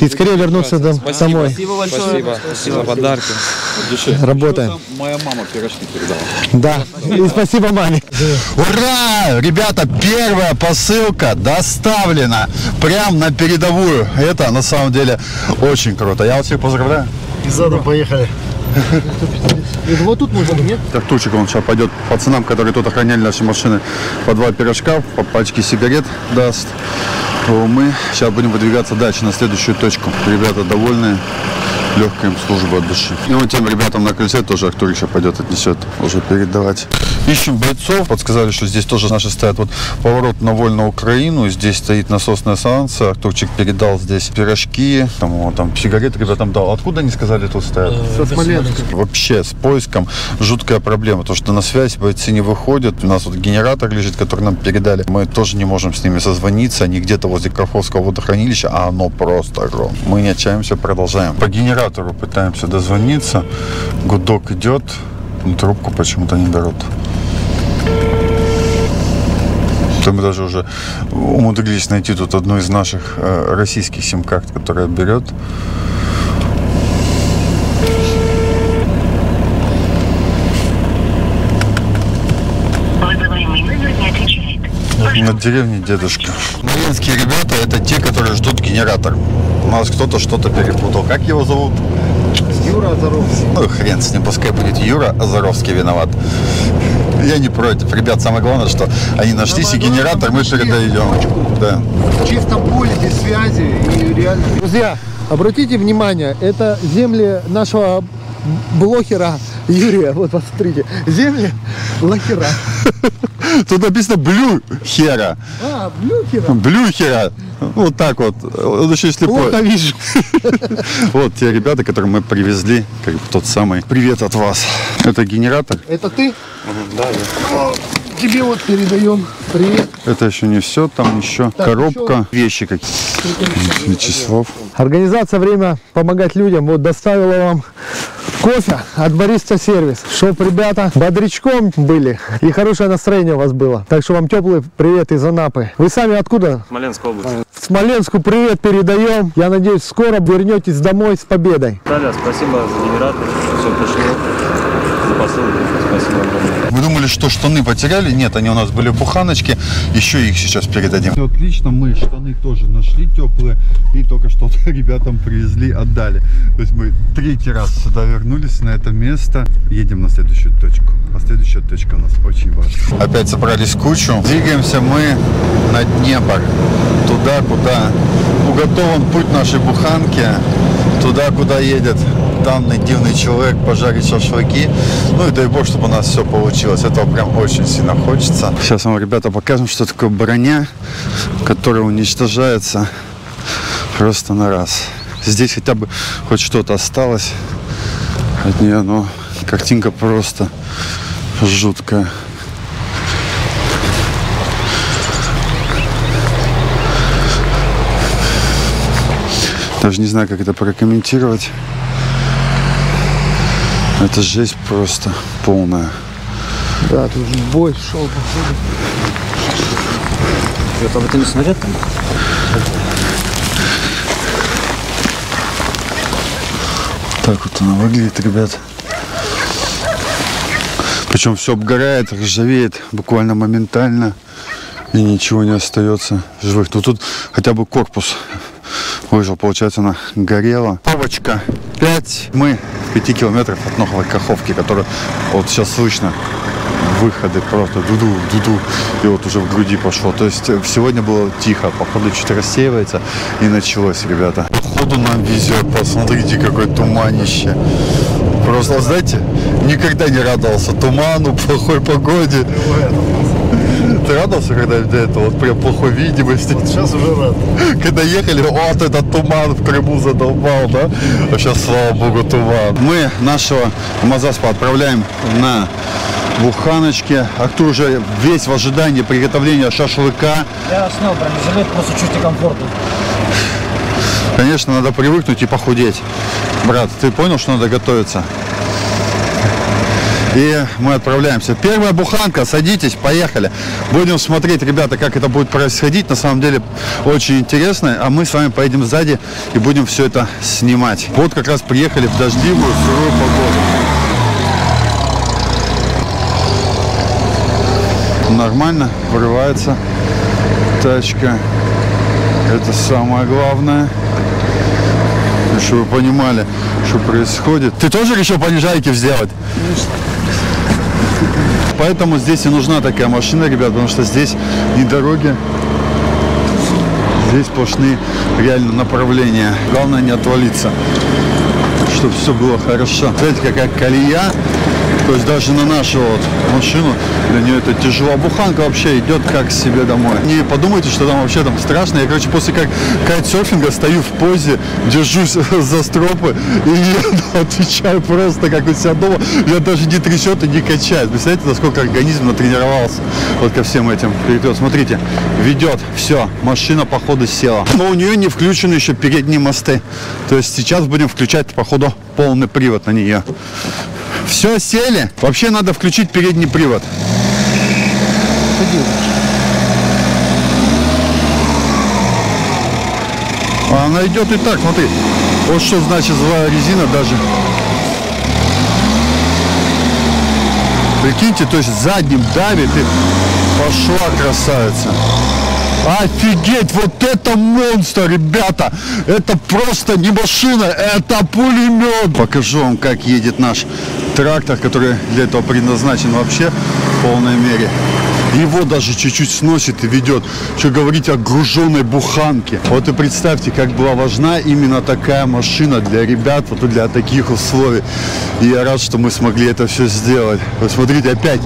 И скорее вернуться домой. Спасибо, спасибо большое. Спасибо, спасибо. Подарки. Работаем. Моя мама пирожки передала. Да. И спасибо маме. Ура! Ребята, первая посылка доставлена прям на передовую. Это на самом деле очень круто. Я вас всех поздравляю. И задом поехали. Вот тут нужно, нет? Так, Турчик, он сейчас пойдет пацанам, которые тут охраняли наши машины, по два пирожка, по пачке сигарет даст. Мы сейчас будем выдвигаться дальше на следующую точку. Ребята довольны, легкая им служба от души. И вот тем ребятам на кольце тоже Артур еще пойдет отнесет, уже передавать. Ищем бойцов. Подсказали, что здесь тоже наши стоят. Вот поворот на вольную Украину. Здесь стоит насосная станция. Артурчик передал здесь пирожки, там, там сигареты ребятам дал. Откуда они сказали, тут стоят? Со Смоленска. Вообще с поиском жуткая проблема, потому что на связь бойцы не выходят. У нас вот генератор лежит, который нам передали. Мы тоже не можем с ними созвониться. Они где-то возле Каховского водохранилища, а оно просто огромное. Мы не отчаемся, продолжаем. По генератору пытаемся дозвониться. Гудок идет. Но трубку почему-то не берут. Мы даже уже умудрились найти тут одну из наших э, российских сим-карт, которая берет. На деревне дедушка. Маленские ребята — это те, которые ждут генератор. У нас кто-то что-то перепутал. Как его зовут? Юра Озаровский. Ну хрен с ним, пускай будет Юра Озаровский виноват. Я не против. Ребят, самое главное, что они нашлись, и генератор мы передаем. Да. В чистом поле, без связи и реально. Друзья, обратите внимание, это земли нашего блогера Юрия. Вот, посмотрите. Земли блогера. Тут написано «Блюхера». А, «Блюхера». «Блюхера». Вот так вот. Он еще и слепой. Плохо вижу. Вот те ребята, которые мы привезли. Как тот самый привет от вас. Это генератор. Это ты? Да, я. Тебе вот передаем привет. Это еще не все. Там еще так, коробка, еще вещи какие-то. Вячеслав. Организация «Время помогать людям» вот доставила вам кофе от Бариста Сервис, чтоб ребята бодрячком были и хорошее настроение у вас было. Так что вам теплый привет из Анапы. Вы сами откуда? Смоленская область. В Смоленску привет передаем. Я надеюсь, скоро вернетесь домой с победой. Таля, спасибо за генератор, что все пришло. За посылку. Спасибо огромное. Вы думали, что штаны потеряли? Нет, они у нас были пуханочки. Еще их сейчас передадим. Все отлично, мы штаны тоже нашли теплые. И только что-то ребятам привезли, отдали. То есть мы третий раз сюда вернулись, на это место. Едем на следующую точку. А следующая точка у нас очень важна. Опять собрались кучу. Двигаемся мы на Днепр. Туда, куда уготован путь нашей буханки. Туда, куда едет данный дивный человек пожарить шашлыки. Ну и дай бог, чтобы у нас все получилось. Этого прям очень сильно хочется. Сейчас вам, ребята, покажем, что такое броня, которая уничтожается просто на раз. Здесь хотя бы хоть что-то осталось от нее, но картинка просто жуткая. Даже не знаю, как это прокомментировать. Это жесть просто полная. Да, тут же бой шел, походу. Что-то об этом не смотрят? Так вот она выглядит, ребят. Причем все обгорает, ржавеет буквально моментально. И ничего не остается живых. Но тут хотя бы корпус выжил. Получается, она горела. Папочка пять. Мы пяти километров от Новой Каховки, которую вот сейчас слышно выходы просто ду-ду-ду-ду, и вот уже в груди пошло. То есть сегодня было тихо, походу что-то рассеивается, и началось, ребята. Походу нам везет, посмотрите, какое туманище. Просто, знаете, никогда не радовался туману, плохой погоде. Ты радовался когда до этого, вот прям плохой видимости? Вот сейчас уже рад. Когда ехали, вот этот туман в Крыму задолбал, да? А сейчас, слава богу, туман. Мы нашего Амазаспа отправляем на буханочке. Артур уже весь в ожидании приготовления шашлыка. Я снял бронежилет, просто чуть некомфортно. Конечно, надо привыкнуть и похудеть. Брат, ты понял, что надо готовиться? И мы отправляемся. Первая буханка, садитесь, поехали. Будем смотреть, ребята, как это будет происходить. На самом деле очень интересно. А мы с вами поедем сзади и будем все это снимать. Вот как раз приехали в дождливую, сырую погоду. Нормально вырывается тачка. Это самое главное. Чтобы вы понимали, что происходит. Ты тоже решил понижайки сделать? Поэтому здесь и нужна такая машина, ребят, потому что здесь не дороги, здесь сплошные реально направления. Главное не отвалиться, чтобы все было хорошо. Смотрите, какая колея, то есть даже на нашу вот машину, для нее это тяжело. Буханка вообще идет как себе домой. Не подумайте, что там вообще там страшно. Я, короче, после как кайтсерфинга стою в позе, держусь за стропы и еду, отвечаю просто как у себя дома. Я даже не трясет и не качает. Представляете, насколько организм натренировался вот ко всем этим переплетам. Смотрите, ведет, все, машина походу села. Но у нее не включены еще передние мосты. То есть сейчас будем включать походу полный привод на нее. Все, сели. Вообще надо включить передний привод. Она идет и так, смотри. Вот что значит злая резина даже. Прикиньте, то есть задним давит и пошла, красавица. Офигеть, вот это монстр, ребята. Это просто не машина, это пулемет. Покажу вам, как едет наш трактор, который для этого предназначен вообще в полной мере. Его даже чуть-чуть сносит и ведет. Что говорить о груженной буханке. Вот и представьте, как была важна именно такая машина для ребят, вот для таких условий. И я рад, что мы смогли это все сделать. Вот смотрите, опять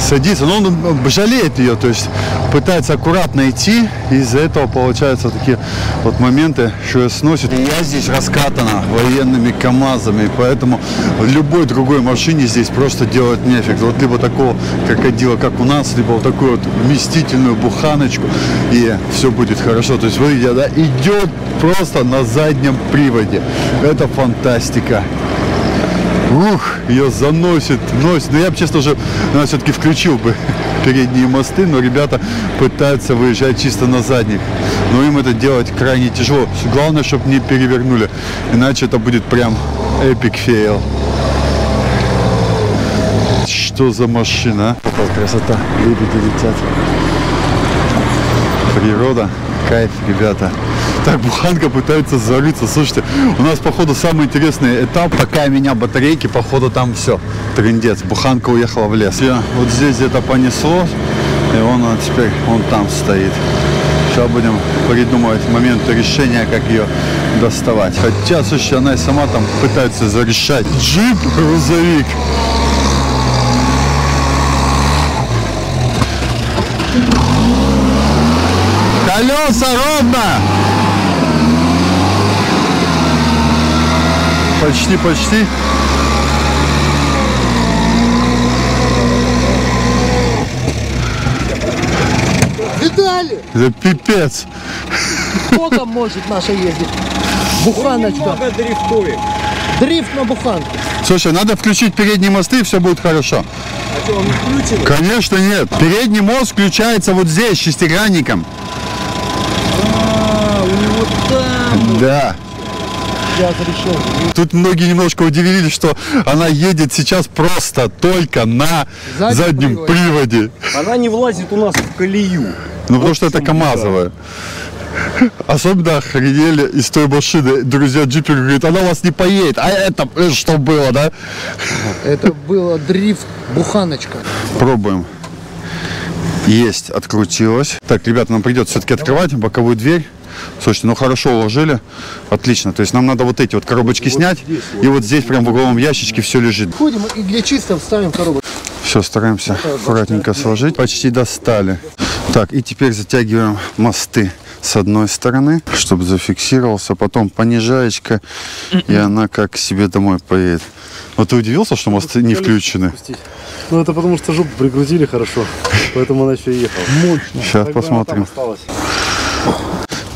садится. Но он жалеет ее, то есть пытается аккуратно идти. Из-за этого получаются такие вот моменты, что ее сносит. И я здесь раскатана военными КАМАЗами. Поэтому в любой другой машине здесь просто делать нефиг. Вот либо такого крокодила, как у нас, либо вот такую вот вместительную буханочку, и все будет хорошо. То есть смотрите, она идет просто на заднем приводе. Это фантастика. Ух, ее заносит, носит. Но я бы, честно, уже все-таки включил бы передние мосты, но ребята пытаются выезжать чисто на задних. Но им это делать крайне тяжело. Главное, чтобы не перевернули, иначе это будет прям эпик фейл. Что за машина? Какая красота. Лебеди летят. Природа. Кайф, ребята. Так, буханка пытается зарыться. Слушайте, у нас, походу, самый интересный этап. Пока у меня батарейки, походу, там все. Трындец. Буханка уехала в лес. Все, вот здесь где-то понесло. И он вот теперь, он там стоит. Сейчас будем придумывать момент решения, как ее доставать. Хотя, слушайте, она и сама там пытается зарешать. Джип, грузовик. Колеса ровно! Почти, почти. Видали? Это пипец. Сколько может наша ездить? Буханочка. Дрифтует. Дрифт на буханке. Слушай, надо включить передние мосты, и все будет хорошо. А что, он не включен? Конечно нет. Передний мост включается вот здесь, шестигранником. Да. Я разрешил. Тут многие немножко удивились, что она едет сейчас просто только на заднем, заднем приводе. Она не влазит у нас в колею. Ну вот потому что это КАМАЗовая. Да. Особенно охренели из той машины. Друзья, джипер говорит, она у вас не поедет. А это что было, да? Это было дрифт буханочка. Пробуем. Есть, открутилось. Так, ребята, нам придется все-таки открывать боковую дверь. Слушайте, ну хорошо уложили. Отлично. То есть нам надо вот эти вот коробочки снять. И вот здесь прям в угловом ящичке все лежит. Ходим и для чистого вставим коробочку. Все, стараемся аккуратненько сложить. Почти достали. Так, и теперь затягиваем мосты с одной стороны, чтобы зафиксировался. Потом понижаечка, и она как к себе домой поедет. Вот ты удивился, что мосты не включены? Ну это потому что жопу пригрузили хорошо, поэтому она еще и ехала. Мощно. Сейчас посмотрим.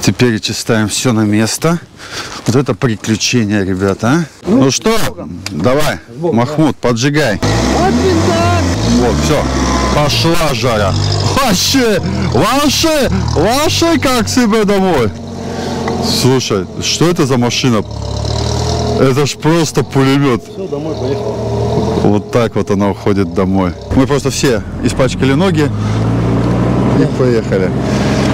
Теперь чистаем все на место. Вот это приключение, ребята. Ну, ну что, давай, сбоку, Махмуд, да. Поджигай. Вот, все, пошла жара. Ваши, ваши, ваши, как себе домой. Слушай, что это за машина? Это ж просто пулемет. Все, домой поехал. Вот так вот она уходит домой. Мы просто все испачкали ноги и поехали.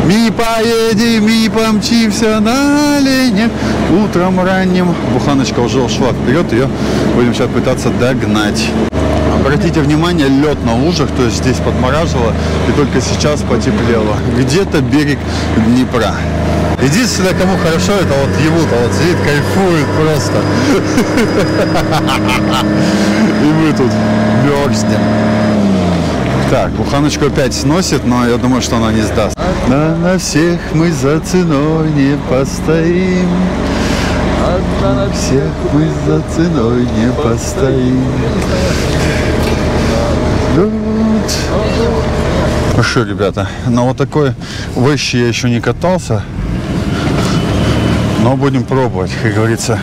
Мы поедем, мы помчимся на оленях. Утром ранним. Буханочка уже ушла вперед, ее будем сейчас пытаться догнать. Обратите внимание, лед на лужах, то есть здесь подмораживало и только сейчас потеплело. Где-то берег Днепра. Единственное, кому хорошо, это вот ему-то вот сидит, кайфует просто. И мы тут мерзнем. Так, буханочку опять сносит, но я думаю, что она не сдаст. Да, на всех мы за ценой не постоим. Одна на всех мы за ценой не постоим. Ну что, ребята, на вот такой вещи я еще не катался. Но будем пробовать, как говорится.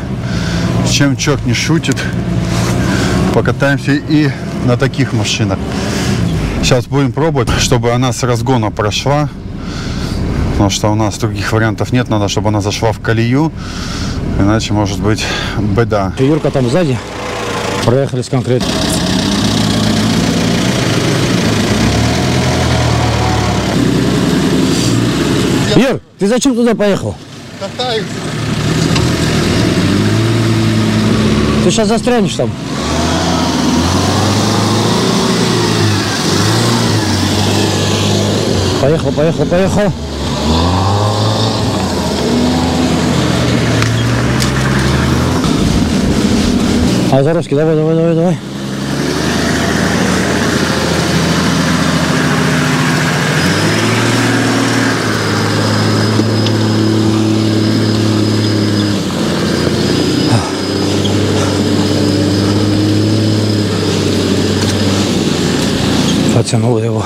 Чем черт не шутит, покатаемся и на таких машинах. Сейчас будем пробовать, чтобы она с разгона прошла. Потому что у нас других вариантов нет. Надо, чтобы она зашла в колею. Иначе может быть беда. Юрка там сзади. Проехались конкретно. Юр, ты зачем туда поехал? Катаюсь. Ты сейчас застрянешь там. Поехал, поехал, поехал. Озаровский, давай, давай, давай, давай. Потянул его.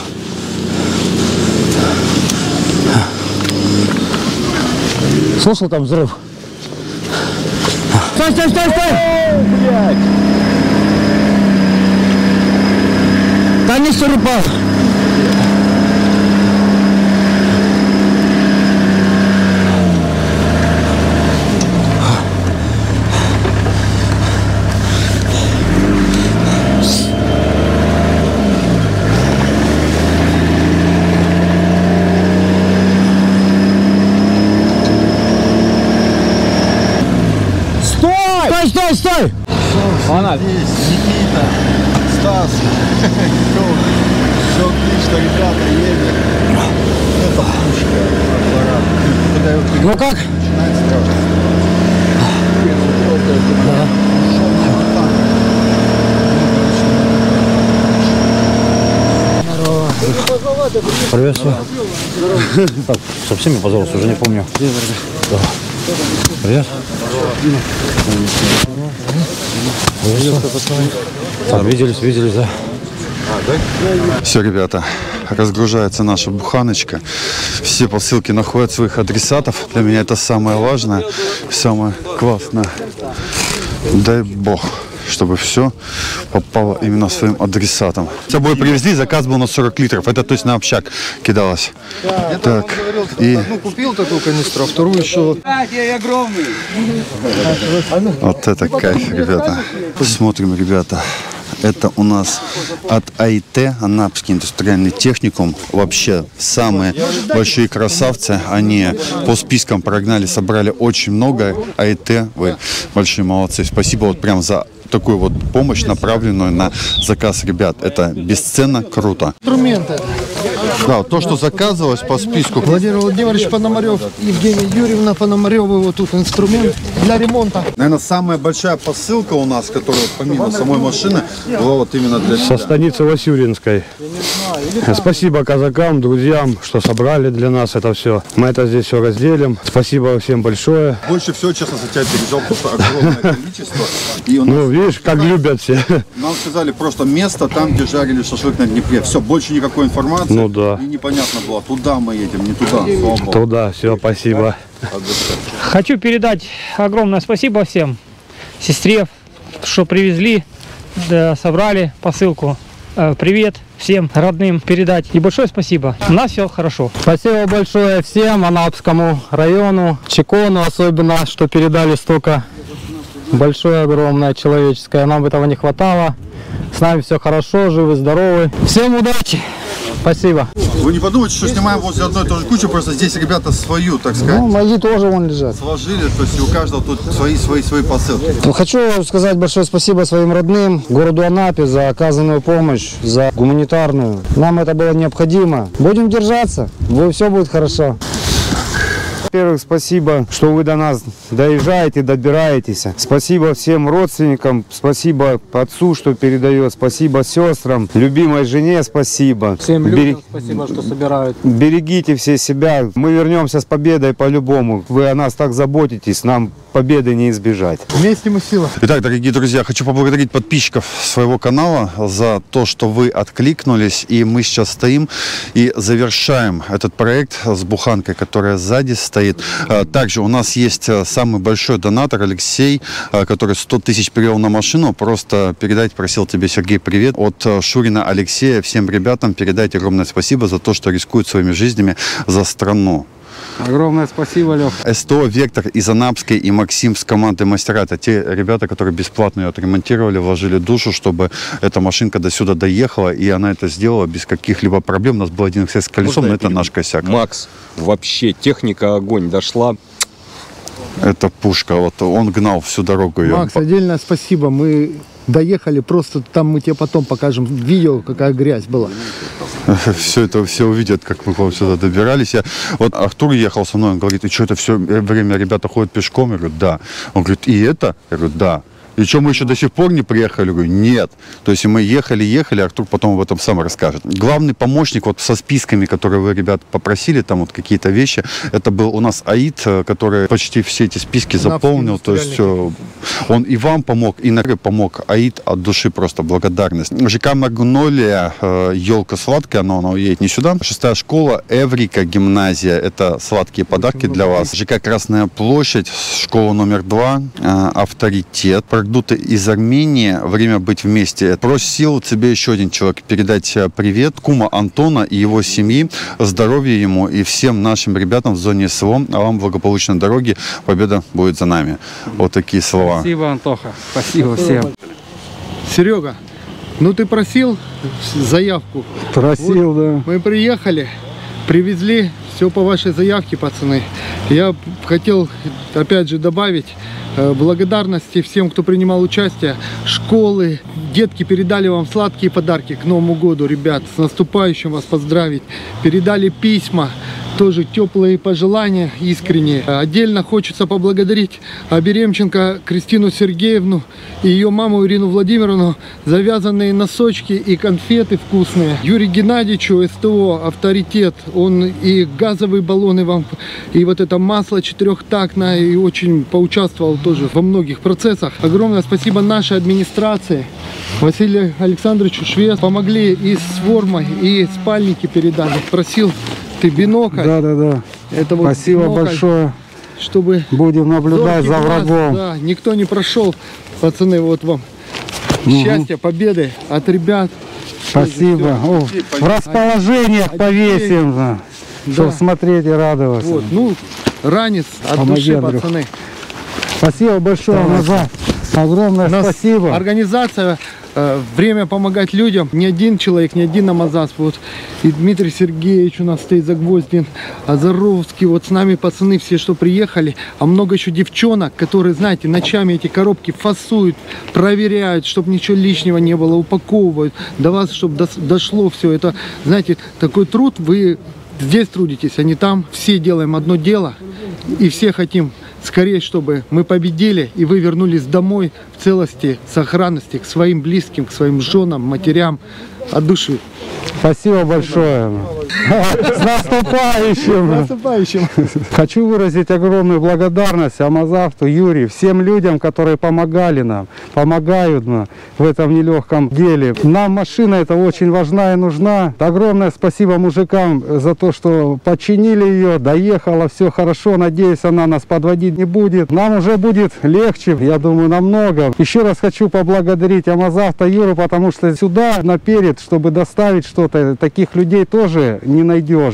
Слышал там взрыв? Стой, стой, стой, стой! Блядь! Да не сурупал! Стой, стой! Она здесь, Никита, Стас, все отлично, ребята, едем. Это пушка, аппарат. Ну как? Начинает страшно. Привет, все. Так, со всеми поздоровался, уже не помню. Привет. Так, виделись, виделись, да. Все, ребята, разгружается наша буханочка. Все посылки находят своих адресатов. Для меня это самое важное, самое классное. Дай бог, чтобы все попало именно своим адресатам. С собой привезли, заказ был на сорок литров. Это то есть на общак кидалось. Да, так, говорил, и... Одну купил такую канистру, а вторую еще... Вот это кайф, ребята. Смотрим, ребята, Это у нас от АИТ, Анапский индустриальный техникум. Вообще самые большие красавцы. Они по спискам прогнали, собрали очень много. АИТ, вы большие молодцы. Спасибо вот прям за такую вот помощь, направленную на заказ ребят. Это бесценно, круто. Инструменты. Да, то, что заказывалось по списку. Владимир Владимирович Пономарев, Евгения Юрьевна Пономарева, вот тут инструмент для ремонта. Наверное, самая большая посылка у нас, которая помимо самой машины, была вот именно для тебя. Со станицы Васюринской. Спасибо казакам, друзьям, что собрали для нас это все. Мы это здесь все разделим. Спасибо всем большое. Больше всего, честно, за тебя переживал, потому что огромное количество. И у нас, ну, видишь, как любят все. Нам сказали просто место там, где жарили шашлык на Днепре. Все, больше никакой информации. Ну да. И непонятно было, туда мы едем, не туда. Туда, все, спасибо. Хочу передать огромное спасибо всем. Сестре, что привезли, да, собрали посылку. Привет всем родным передать. И большое спасибо. У нас все хорошо. Спасибо большое всем Анапскому району, Чекону особенно, что передали столько. Большое, огромное, человеческое. Нам этого не хватало. С нами все хорошо, живы, здоровы. Всем удачи! Спасибо. Вы не подумайте, что снимаем возле одной и той же кучи, просто здесь ребята свою, так сказать. Ну, мои тоже вон лежат. Сложили, то есть у каждого тут свои, свои, свои посылки. Хочу сказать большое спасибо своим родным, городу Анапе за оказанную помощь, за гуманитарную. Нам это было необходимо. Будем держаться, все будет хорошо. Во-первых, спасибо, что вы до нас доезжаете, добираетесь. Спасибо всем родственникам, спасибо отцу, что передает, спасибо сестрам, любимой жене спасибо. Всем людям Берег... спасибо, что собирают. Берегите все себя. Мы вернемся с победой по-любому. Вы о нас так заботитесь, нам победы не избежать. Вместе мы сила. Итак, дорогие друзья, хочу поблагодарить подписчиков своего канала за то, что вы откликнулись. И мы сейчас стоим и завершаем этот проект с буханкой, которая сзади стоит. Также у нас есть самый большой донатор Алексей, который сто тысяч перевел на машину. Просто передать просил тебе, Сергей, привет. От Шурина Алексея всем ребятам передайте огромное спасибо за то, что рискуют своими жизнями за страну. Огромное спасибо, Лёх. СТО «Вектор» из Анапской и Максим с команды «Мастера». Это те ребята, которые бесплатно ее отремонтировали, вложили душу, чтобы эта машинка до сюда доехала. И она это сделала без каких-либо проблем. У нас был один эксцесс с колесом, можно но это наш косяк. Макс, вообще техника огонь дошла. Это пушка. Вот он гнал всю дорогу ее. Макс, отдельное спасибо. Мы доехали просто там, мы тебе потом покажем видео, какая грязь была. Все это все увидят, как мы к вам сюда добирались. Я, вот Артур ехал со мной, он говорит, и что это все время ребята ходят пешком? Я говорю, да. Он говорит, и это? Я говорю, да. И что, мы еще до сих пор не приехали? Я говорю, нет. То есть мы ехали-ехали, Артур потом об этом сам расскажет. Главный помощник вот со списками, которые вы, ребят, попросили, там вот какие-то вещи, это был у нас АИТ, который почти все эти списки заполнил. То есть он и вам помог, и на помог. АИТ от души просто благодарность. ЖК «Магнолия», елка сладкая, но она уедет не сюда. Шестая школа, Эврика, гимназия, это сладкие подарки для вас. ЖК «Красная площадь», школа номер два, авторитет. Дуты из Армении, время быть вместе. Просил тебе еще один человек передать привет. Кума Антона и его семьи. Здоровья ему и всем нашим ребятам в зоне СВО. А вам благополучной дороги. Победа будет за нами. Вот такие слова. Спасибо, Антоха. Спасибо всем. Серега, ну ты просил заявку? Просил, вот, да. Мы приехали, привезли. Все по вашей заявке, пацаны. Я хотел, опять же, добавить благодарности всем, кто принимал участие. Школы, детки передали вам сладкие подарки к Новому году, ребят. С наступающим вас поздравить. Передали письма, тоже теплые пожелания, искренние. Отдельно хочется поблагодарить Оберемченко Кристину Сергеевну и ее маму Ирину Владимировну. Завязанные носочки и конфеты вкусные. Юрию Геннадьевичу, СТО, авторитет. Он и газовые баллоны вам, и вот это масло четырехтактное, и очень поучаствовал тоже во многих процессах. Огромное спасибо нашей администрации, Василию Александровичу Швец. Помогли и с формой, и спальники передали. Просил ты бинокль. Да, да, да. Это вот спасибо бинокль, большое. Чтобы будем наблюдать за врагом. Нас, да, никто не прошел. Пацаны, вот вам угу. Счастья, победы от ребят. Спасибо. О, в расположениях а, повесим. А, да. Чтобы смотреть и радоваться. Вот, ну, ранец от помоги, души, Андрюх. Пацаны. Спасибо большое, Амазасп. Огромное на спасибо. Организация Время помогать людям. Ни один человек, ни один амазасп. Вот и Дмитрий Сергеевич у нас стоит, Загвоздин, Озаровский. Вот с нами пацаны все, что приехали. А много еще девчонок, которые, знаете, ночами эти коробки фасуют, проверяют, чтобы ничего лишнего не было, упаковывают. До вас, чтобы дошло все это. Знаете, такой труд. Вы здесь трудитесь, а не там. Все делаем одно дело. И все хотим скорее, чтобы мы победили, и вы вернулись домой в целости, сохранности, к своим близким, к своим женам, матерям, от души. Спасибо большое. С наступающим! С наступающим! Хочу выразить огромную благодарность Амазаспу, Юрию, всем людям, которые помогали нам, помогают нам в этом нелегком деле. Нам машина эта очень важна и нужна. Огромное спасибо мужикам за то, что починили ее, доехала, все хорошо. Надеюсь, она нас подводить не будет. Нам уже будет легче, я думаю, намного. Еще раз хочу поблагодарить Амазаспа, Юру, потому что сюда, наперед, чтобы доставить что-то, таких людей тоже не найдешь.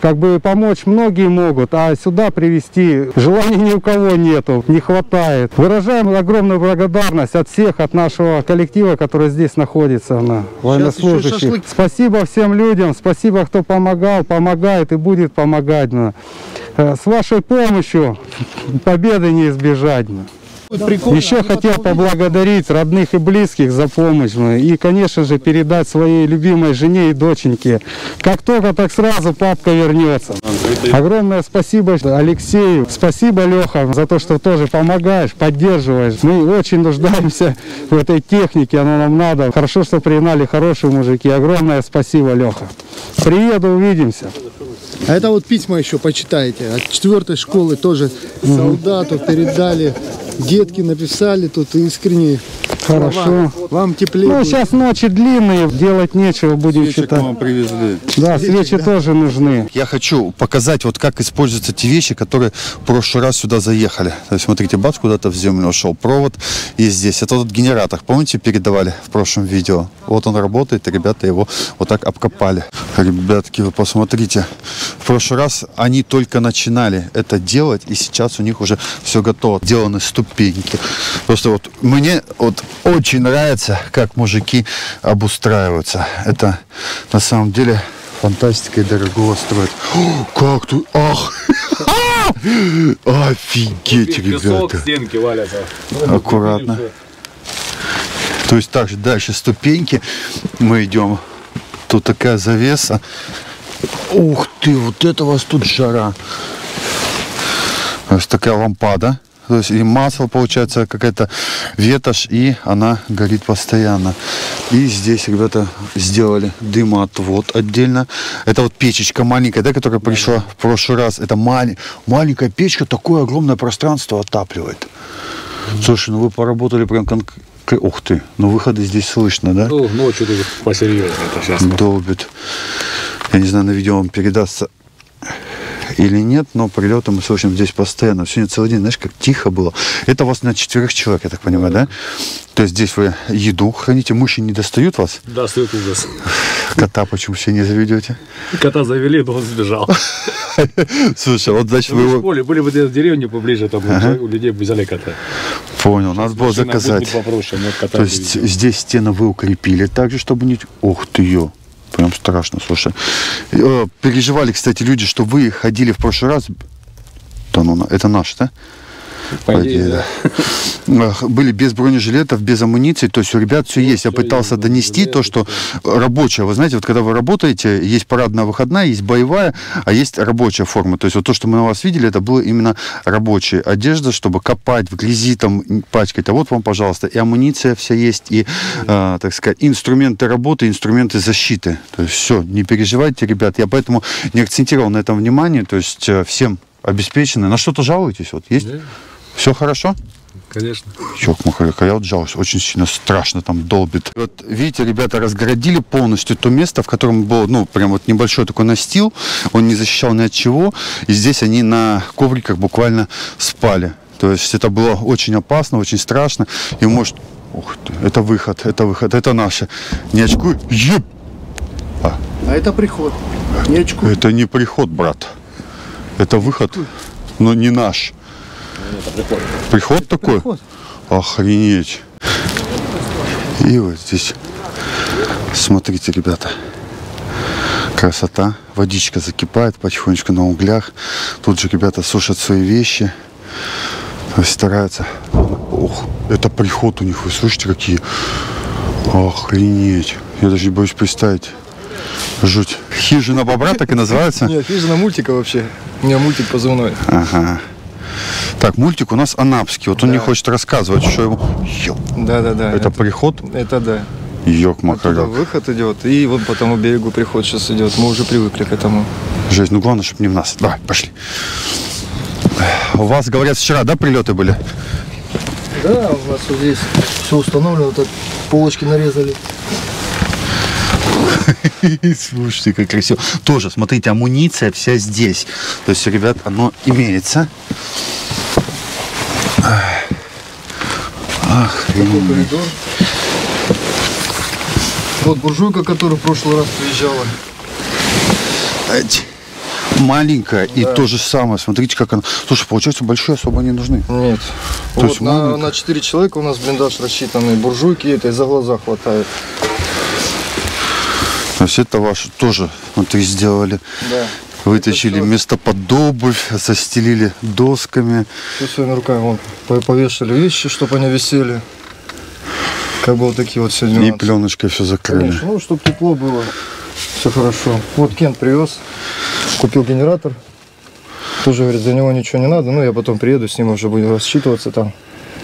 Как бы помочь многие могут, а сюда привести желания ни у кого нету, не хватает. Выражаем огромную благодарность от всех, от нашего коллектива, который здесь находится, на военнослужащих. Спасибо всем людям, спасибо, кто помогал, помогает и будет помогать. С вашей помощью победы не избежать. Прикольно. Еще хотел поблагодарить родных и близких за помощь. И, конечно же, передать своей любимой жене и доченьке. Как только, так сразу папка вернется. Огромное спасибо Алексею. Спасибо, Леха, за то, что тоже помогаешь, поддерживаешь. Мы очень нуждаемся в этой технике, она нам надо. Хорошо, что признали хорошие мужики. Огромное спасибо, Леха. Приеду, увидимся. А это вот письма еще почитайте. От четвертой школы тоже солдату передали. Детки написали тут искренне. Хорошо. Вам теплее. Ну, будет. Сейчас ночи длинные, делать нечего, будем свечи читать. Вам привезли. Да, свечи, свечи да. тоже нужны. Я хочу показать, вот как используются те вещи, которые в прошлый раз сюда заехали. То есть, смотрите, бац, куда-то в землю ушел провод. И здесь. Это вот генератор, помните, передавали в прошлом видео? Вот он работает, и ребята его вот так обкопали. Ребятки, вы посмотрите. В прошлый раз они только начинали это делать, и сейчас у них уже все готово. Деланы ступеньки. Просто вот мне вот очень нравится, как мужики обустраиваются. Это на самом деле фантастика и дорогого строят. О, как тут? Ах! Офигеть, ребята! Стенки валятся. Аккуратно. То есть также дальше ступеньки. Мы идем. Тут такая завеса. Ух ты, вот это у вас тут жара. Вот такая лампада. То есть и масло, получается, какая-то ветошь, и она горит постоянно. И здесь, ребята, сделали дымоотвод отдельно. Это вот печечка маленькая, да, которая пришла в прошлый раз. Это малень... маленькая печка, такое огромное пространство отапливает. Mm-hmm. Слушай, ну вы поработали прям конкретно. Ух ты, ну выходы здесь слышно, да? Ну, ночью тут посерьезнее это сейчас. Долбит. Я не знаю, на видео он передастся или нет, но прилеты мы слышим здесь постоянно. Сегодня целый день, знаешь, как тихо было. Это у вас на четверых человек, я так понимаю, да? То есть здесь вы еду храните, мыши не достают вас? Достают ужас. Кота почему все не заведете? Кота завели, но он сбежал. Слушай, вот значит вы... В школе были бы в деревне поближе, там у людей бы взяли кота. Понял, надо было заказать. То есть здесь стены вы укрепили также, чтобы не... Ух ты, ё. Прям страшно, слушай. Переживали, кстати, люди, что вы ходили в прошлый раз. Да, ну, это наш, да? По идее, да. Были без бронежилетов, без амуниции. То есть у ребят все ну, есть. Все Я пытался есть, донести то, что рабочая. Вы знаете, вот когда вы работаете, есть парадная выходная, есть боевая, а есть рабочая форма. То есть вот то, что мы на вас видели, это было именно рабочая одежда, чтобы копать в грязи, там пачкать. А вот вам, пожалуйста, и амуниция вся есть, и, э, так сказать, инструменты работы, инструменты защиты. То есть все, не переживайте, ребят. Я поэтому не акцентировал на этом внимание. То есть всем обеспечены. На что-то жалуетесь? Вот есть? Все хорошо? Конечно. Чок, махарика, я вот жалуюсь, очень сильно страшно там долбит. Вот видите, ребята разгородили полностью то место, в котором был, ну, прям вот небольшой такой настил, он не защищал ни от чего, и здесь они на ковриках буквально спали. То есть это было очень опасно, очень страшно, и может... Ух ты, это выход, это выход, это наши. Не очкуй. Еп! А. а это приход, не очкуй. Это не приход, брат. Это выход, но не наш. Приход, приход такой? Приход. Охренеть. И вот здесь, смотрите, ребята, красота. Водичка закипает потихонечку на углях. Тут же ребята сушат свои вещи. Стараются. Ох, это приход у них. Вы слышите, какие? Охренеть. Я даже не боюсь представить. Жуть. Хижина бобра так и называется? Нет, хижина мультика вообще. У меня мультик позывной. Ага. Так, мультик у нас анапский. Вот он да. не хочет рассказывать, что его... Да-да-да. Это, это приход? Это да. Ёк-макарёк. Выход идет, и вот по тому берегу приход сейчас идет. Мы уже привыкли к этому. Жесть, ну главное, чтобы не в нас. Давай, пошли. У вас, говорят, вчера, да, прилеты были? Да, у вас вот здесь все установлено, вот так полочки нарезали. Слушайте, как красиво. Тоже, смотрите, амуниция вся здесь. То есть, ребят, оно имеется. Охренеть. Вот буржуйка, которая в прошлый раз приезжала. Маленькая, да. И то же самое. Смотрите, как она. Слушай, получается, большие особо не нужны. Нет. То вот есть на, на четыре человека у нас блиндаж рассчитанный. Буржуйки этой за глаза хватает. То есть это ваше тоже внутри сделали. Да. Вытащили место под обувь, застелили досками. Все своими руками вон, повешали вещи, чтобы они висели. Как бы вот такие вот все нюансы. И пленочкой все закрыли. Конечно, ну, чтобы тепло было. Все хорошо. Вот Кент привез, купил генератор. Тоже, говорит, за него ничего не надо. Ну, я потом приеду, с ним уже будем рассчитываться там.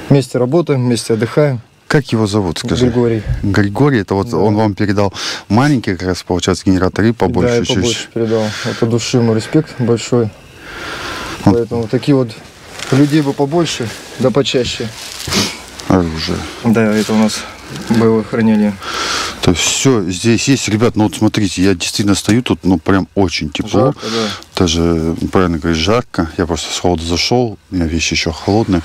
Вместе работаем, вместе отдыхаем. Как его зовут, скажи? Григорий. Григорий, это вот да. он вам передал маленький, как раз, получается, генератор и побольше. Да, и побольше чуть-чуть передал. Это души ему респект большой. Он... Поэтому такие вот людей бы побольше, да почаще. Оружие. Да, это у нас боевое хранение. То есть все здесь есть. Ребят, ну вот смотрите, я действительно стою тут, ну прям очень тепло. Жарко, да. Даже, правильно говоришь, жарко. Я просто с холода зашел, у меня вещи еще холодные.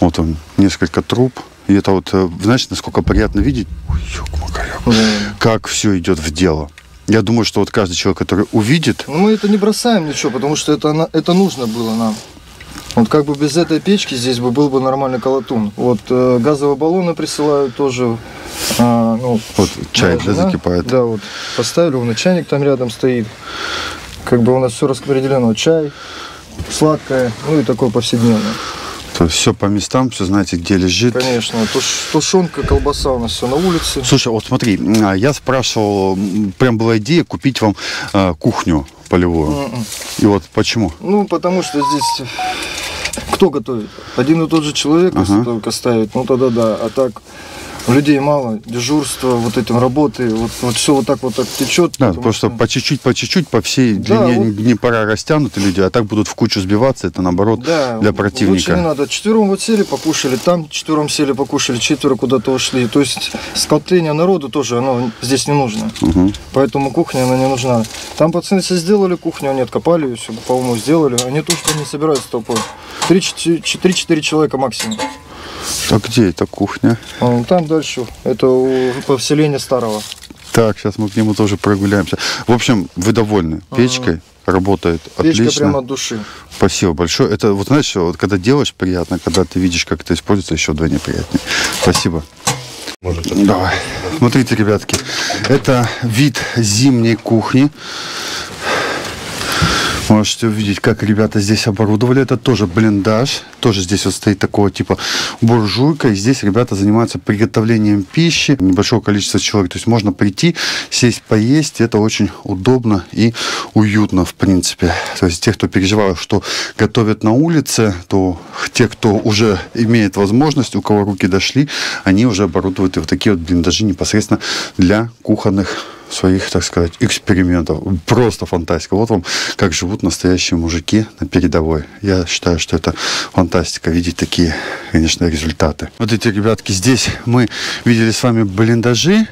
Вот там несколько труб. И это вот, знаешь, насколько приятно видеть, ой, ёк-макарёк, да. как все идет в дело. Я думаю, что вот каждый человек, который увидит... Ну, мы это не бросаем ничего, потому что это, это нужно было нам. Вот как бы без этой печки здесь бы был бы нормальный колотун. Вот э, газовые баллоны присылают тоже. А, ну, вот чай, да, закипает. Да, вот поставили, он и чайник там рядом стоит. Как бы у нас все распределено. Чай, сладкое, ну и такое повседневное. То есть все по местам, все знаете, где лежит. Конечно, туш, тушенка, колбаса у нас все на улице. Слушай, вот смотри, я спрашивал, прям была идея купить вам э, кухню полевую. Mm-mm. И вот почему? Ну, потому что здесь кто готовит? Один и тот же человек, ага. если только ставит, ну тогда да, а так... Людей мало, дежурство, вот этим работы, вот, вот все вот так вот так течет. Да, просто что... по чуть-чуть, по чуть-чуть, по всей да, длине вот... не пора растянуты люди, а так будут в кучу сбиваться, это наоборот да, для противника. Лучше не надо, четвером вот сели, покушали, там четвером сели, покушали, четверо куда-то ушли. То есть скопление народу тоже, оно здесь не нужно, угу. поэтому кухня, она не нужна. Там пацаны все сделали кухню, они откопали ее, все по уму сделали, они то, что не собираются толпой. три-четыре человека максимум. А где эта кухня? А, там дальше. Это у поселения старого. Так, сейчас мы к нему тоже прогуляемся. В общем, вы довольны печкой? А-а-а. Работает Печка отлично. Печка прямо от души. Спасибо большое. Это вот знаешь, вот когда делаешь, приятно. Когда ты видишь, как это используется, еще вдвойне приятнее. Спасибо. Может, давай. Смотрите, ребятки. Это вид зимней кухни. Можете увидеть, как ребята здесь оборудовали. Это тоже блиндаж. Тоже здесь вот стоит такого типа буржуйка. И здесь ребята занимаются приготовлением пищи. Небольшого количества человек. То есть можно прийти, сесть, поесть. Это очень удобно и уютно, в принципе. То есть те, кто переживал, что готовят на улице, то те, кто уже имеет возможность, у кого руки дошли, они уже оборудуют и вот такие вот блиндажи непосредственно для кухонных своих, так сказать, экспериментов. Просто фантастика. Вот вам, как живут настоящие мужики на передовой. Я считаю, что это фантастика, видеть такие, конечно, результаты. Вот эти, ребятки, здесь мы видели с вами блиндажи,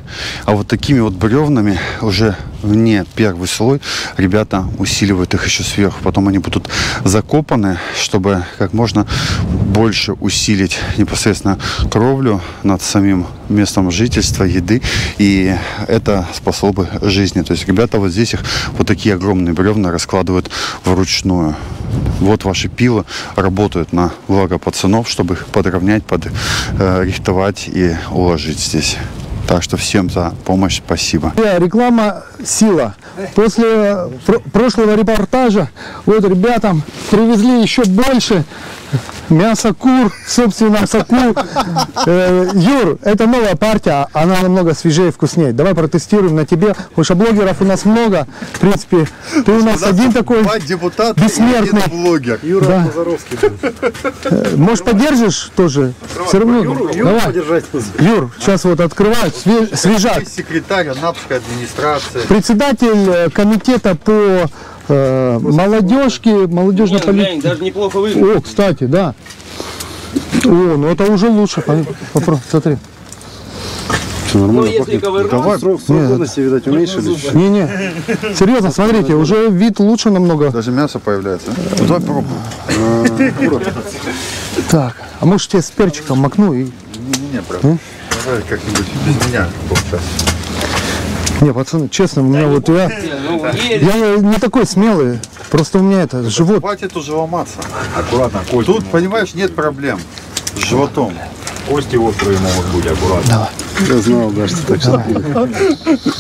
а вот такими вот бревнами уже вне первый слой ребята усиливают их еще сверху. Потом они будут закопаны, чтобы как можно больше усилить непосредственно кровлю над самим местом жительства, еды. И это способствует жизни. То есть ребята вот здесь их вот такие огромные бревна раскладывают вручную. Вот ваши пилы работают на благо пацанов, чтобы их подровнять, подрихтовать и уложить здесь. Так что всем за помощь спасибо. Реклама сила. После прошлого репортажа вот ребятам привезли еще больше мяса кур, собственно, соку. Юр, это новая партия, она намного свежее и вкуснее. Давай протестируем на тебе, потому что блогеров у нас много. В принципе, ты у нас один такой бессмертный блогер. Юра Озаровский. Может, поддержишь тоже? Все равно. Юра, поддержать. Юр, сейчас вот открывают, свежак. Секретарь Анапской администрации. Председатель комитета по... молодежки, молодежная политика. Даже неплохо выглядит. О, кстати, да. О, ну это уже лучше. Попробуй, смотри. Все нормально. Ну, если ковырнуть, давай. Срок, срок годности, видать, уменьшили. Не, не. Серьезно, смотрите, уже вид лучше намного. Даже мясо появляется. Давай пробуем. Так, а может я с перчиком макну и... Не, правда. Давай как-нибудь без меня полчаса. Не, пацаны, честно, у меня вот я, я не такой смелый, просто у меня это, живот. Хватит уже ломаться. Аккуратно, кости. Тут, понимаешь, нет проблем с животом. Кости острые могут быть, аккуратно. Я знал, да, что так что.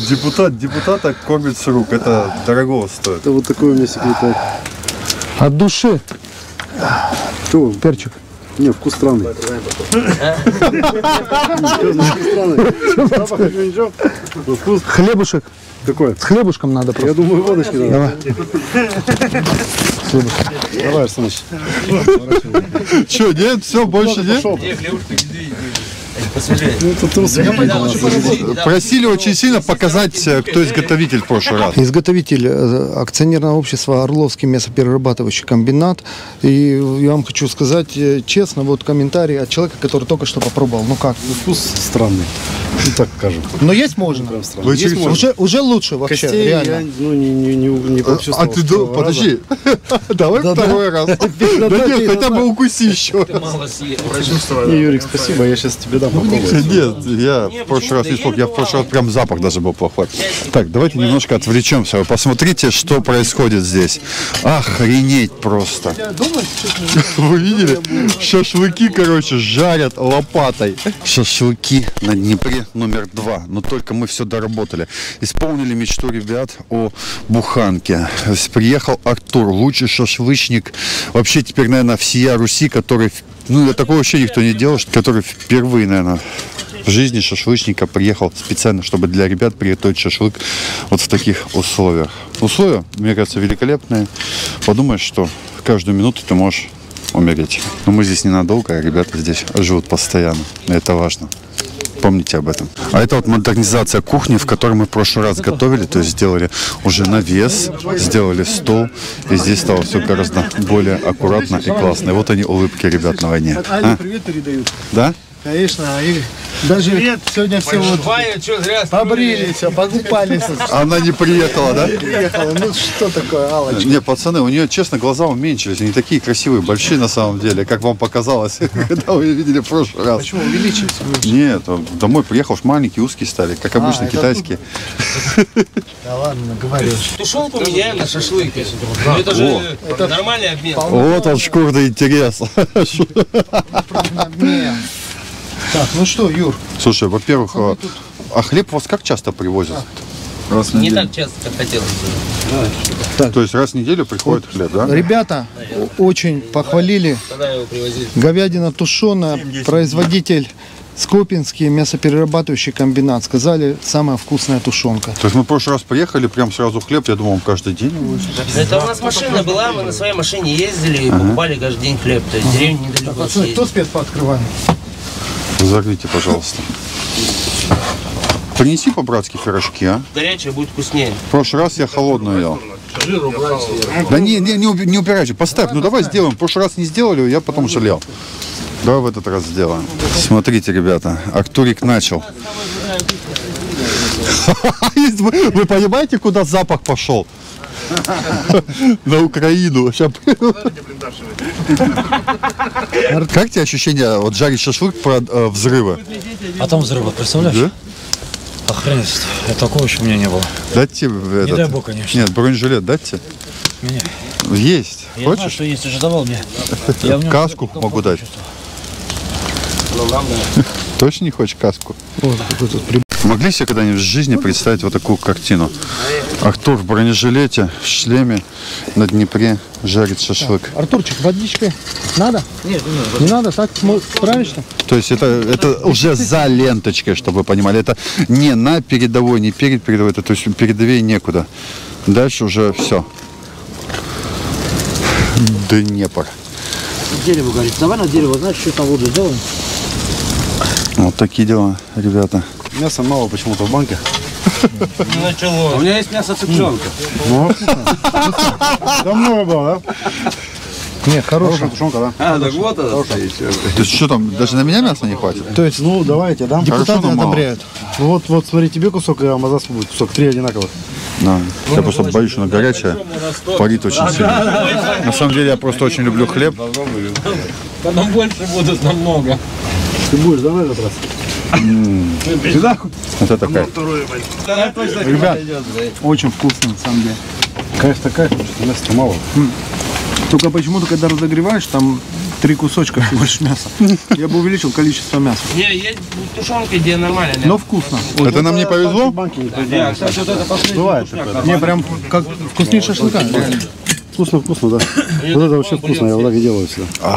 Депутат депутата кормит с рук, это дорого стоит. Это вот такой у меня секретарь. От души. Что? Перчик. Не, вкус странный. Хлебушек. Какой? С хлебушком надо просто. Я думаю, водочки надо. Давай, Арсеныч. Че, нет, все, больше нет? Просили очень сильно показать, кто изготовитель в прошлый раз. Изготовитель акционерного общества «Орловский мясоперерабатывающий комбинат». И я вам хочу сказать честно, вот комментарий от человека, который только что попробовал. Ну как? Вкус странный. Ну, так скажем. Но есть можно. Ну, есть можно. Уже, уже лучше вообще. Костей реально. Я, ну, не, не, не, не почувствовал. А ты, подожди. Давай второй раз. Да нет, хотя бы укуси еще. Ты мало съел. Юрик, спасибо, я сейчас тебе дам попробовать. Нет, я в прошлый раз не смог. Я в прошлый раз прям запах даже был плохой. Так, давайте немножко отвлечемся. Вы посмотрите, что происходит здесь. Охренеть просто. Вы видели? Шашлыки, короче, жарят лопатой. Шашлыки на Днепре номер два, но только мы все доработали. Исполнили мечту ребят о буханке. Приехал Артур, лучший шашлычник вообще теперь, наверное, всея Руси, который, ну, такого вообще никто не делал, который впервые, наверное, в жизни шашлычника приехал специально, чтобы для ребят приготовить шашлык вот в таких условиях. Условия, мне кажется, великолепные. Подумаешь, что каждую минуту ты можешь умереть. Но мы здесь ненадолго, а ребята здесь живут постоянно. Это важно. Помните об этом. А это вот модернизация кухни, в которой мы в прошлый раз готовили, то есть сделали уже навес, сделали стол, и здесь стало все гораздо более аккуратно и классно. И вот они, улыбки ребят на войне. Они привет передают. Да? Конечно, даже привет. Сегодня все вот побрились, покупались. Она не приехала, да? Не приехала, ну что такое, Аллочка? Не, пацаны, у нее, честно, глаза уменьшились, они такие красивые, большие на самом деле, как вам показалось, когда вы видели в прошлый раз. Почему, увеличились? Нет, домой приехал, уж маленькие, узкие стали, как обычно, китайские. Да ладно, говорю. Тушел поменяли на шашлык, это же нормальный обмен. Вот он, шкурный интерес. Так, ну что, Юр? Слушай, во-первых, а, тут... а хлеб у вас как часто привозят? А. Раз в неделю. Не так часто, как хотелось бы. Да. Так. То есть раз в неделю приходит вот хлеб, да? Ребята, наверное, очень похвалили. Говядина тушеная, производитель Скопинский мясоперерабатывающий комбинат. Сказали, самая вкусная тушенка. То есть мы в прошлый раз приехали, прям сразу хлеб, я думал, он каждый день. Это у нас машина была, мы на своей машине ездили и покупали каждый день хлеб. То есть деревня недалеко. Кто спецпо открываем? Загните, пожалуйста. Принеси по-братски пирожки, а? Горячая будет вкуснее. В прошлый раз я холодную ел. Да не, не, не убирайся, поставь. Давай, ну давай поставь. Сделаем. В прошлый раз не сделали, я потом жалел. Давай в этот раз сделаем. Смотрите, ребята, Артурик начал. Вы понимаете, куда запах пошел? На Украину. Как тебе ощущение, вот жарить шашлык про взрывы? А там взрывы, представляешь? Да? Охренеть, такого еще у меня не было. Дать тебе этот... Не дай бог, конечно. Нет, бронежилет дать тебе? Меня. Есть. Я хочешь? Знаю, что есть, уже давал мне. Я каску могу дать. Точно не хочешь каску? Вот, какой тут прибор. Могли себе когда-нибудь в жизни представить вот такую картину? Артур в бронежилете, в шлеме на Днепре жарит шашлык. Так, Артурчик, водичка надо? Нет, не надо. Не надо, так справишься? То есть это, это уже за ленточкой, чтобы вы понимали. Это не на передовой, не перед передовой, это, то есть передовей некуда. Дальше уже все. Днепр. Дерево горит. Давай на дерево, знаешь, что там воду сделаем. Вот такие дела, ребята. Мяса мало почему-то в банках. Начало. У меня есть мясо цыпленка. Давно было, да? Нет, хорошая тушенка, да? А, так вот это. То есть что там, даже на меня мяса не хватит? То есть, ну давайте, да? Депутаты одобряют. Вот, вот, смотри, тебе кусок, и Амазасп будет кусок, три одинаковых. Да. Я просто боюсь, что она горячая, парит очень сильно. На самом деле я просто очень люблю хлеб. Потом больше будут намного. Ты будешь, давай этот раз. Сюда? Это такая. Ребят, очень вкусно, на самом деле. Кайф-то кайф, что мяса мало. Только почему-то, когда разогреваешь, там три кусочка больше мяса. Я бы увеличил количество мяса. Не, есть тушенка, где нормально. Но вкусно. Это нам не повезло? Бывает. Не, прям как вкуснее шашлыка. Вкусно, вкусно, да. Вот это вообще вкусно, я влаги делаю всегда. А у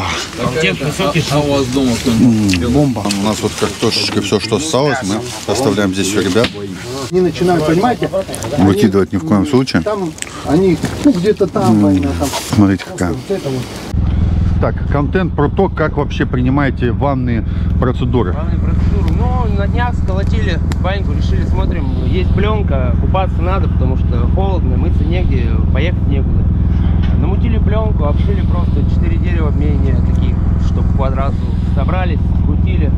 вас дома кто-нибудь? Бомба. У нас вот картошечка, все, что осталось, мы оставляем здесь все, ребят. Не начинаем, понимаете? Выкидывать ни в коем случае. Там они, ну где-то там. Смотрите, какая. Так, контент про то, как вообще принимаете ванные процедуры. Ванные процедуры, ну, на днях сколотили баньку, решили, смотрим, есть пленка, купаться надо, потому что холодно, мыться негде, поехать некуда. Намутили пленку, обшили просто четыре дерева менее таких, чтобы в квадрату. Собрались, крутили,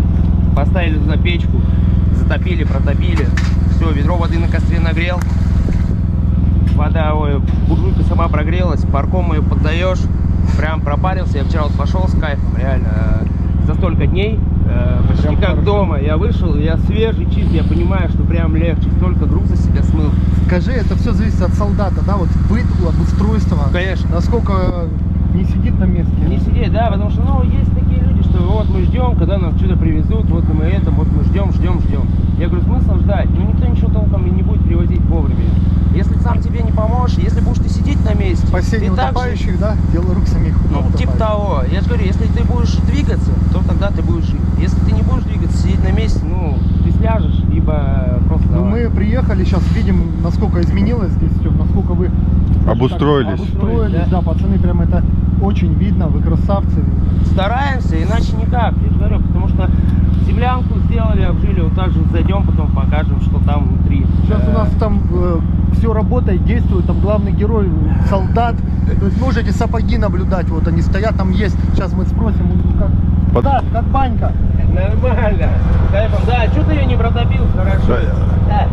поставили туда печку, затопили, протопили. Все, ведро воды на костре нагрел. Вода, ой, буржуйка сама прогрелась, парком ее поддаешь. Прям пропарился. Я вчера вот пошел с кайфом, реально. За столько дней, почти прям как хорошо. Дома. Я вышел, я свежий, чист, я понимаю, что прям легче. Столько груза себя смыл. Скажи, это все зависит от солдата, да? Вот быт, обустройство. Конечно. Насколько не сидит на месте. Не сидит, да, потому что, ну, есть такие люди, что вот мы ждем, когда нам что-то привезут, вот мы это, вот мы ждем, ждем, ждем. Я говорю, смысл ждать? Ну, никто ничего толком и не будет привозить вовремя. Если сам тебе не поможешь, если будешь ты сидеть на месте... Последний утопающих, же... да? Делай рук самих. Ну, утопающих. Типа того. Я же говорю, если ты будешь двигаться, то тогда ты будешь жить. Если ты не будешь двигаться, сидеть на месте, ну, ты сляжешь, либо просто... Ну, мы приехали, сейчас видим, насколько изменилось здесь все, насколько вы... Обустроились. Так, обустроились, да? Да, пацаны, прям это очень видно, вы красавцы. Стараемся, иначе никак, я же говорю, потому что... Землянку сделали, обжили, вот так же зайдем, потом покажем, что там внутри. Сейчас у нас там э, все работает, действует, там главный герой, солдат. То есть можете сапоги наблюдать, вот они стоят, там есть. Сейчас мы спросим, как, Под... да, как банька. Нормально. Кайфом. Да, что ты ее не протопил, хорошо. Да, да.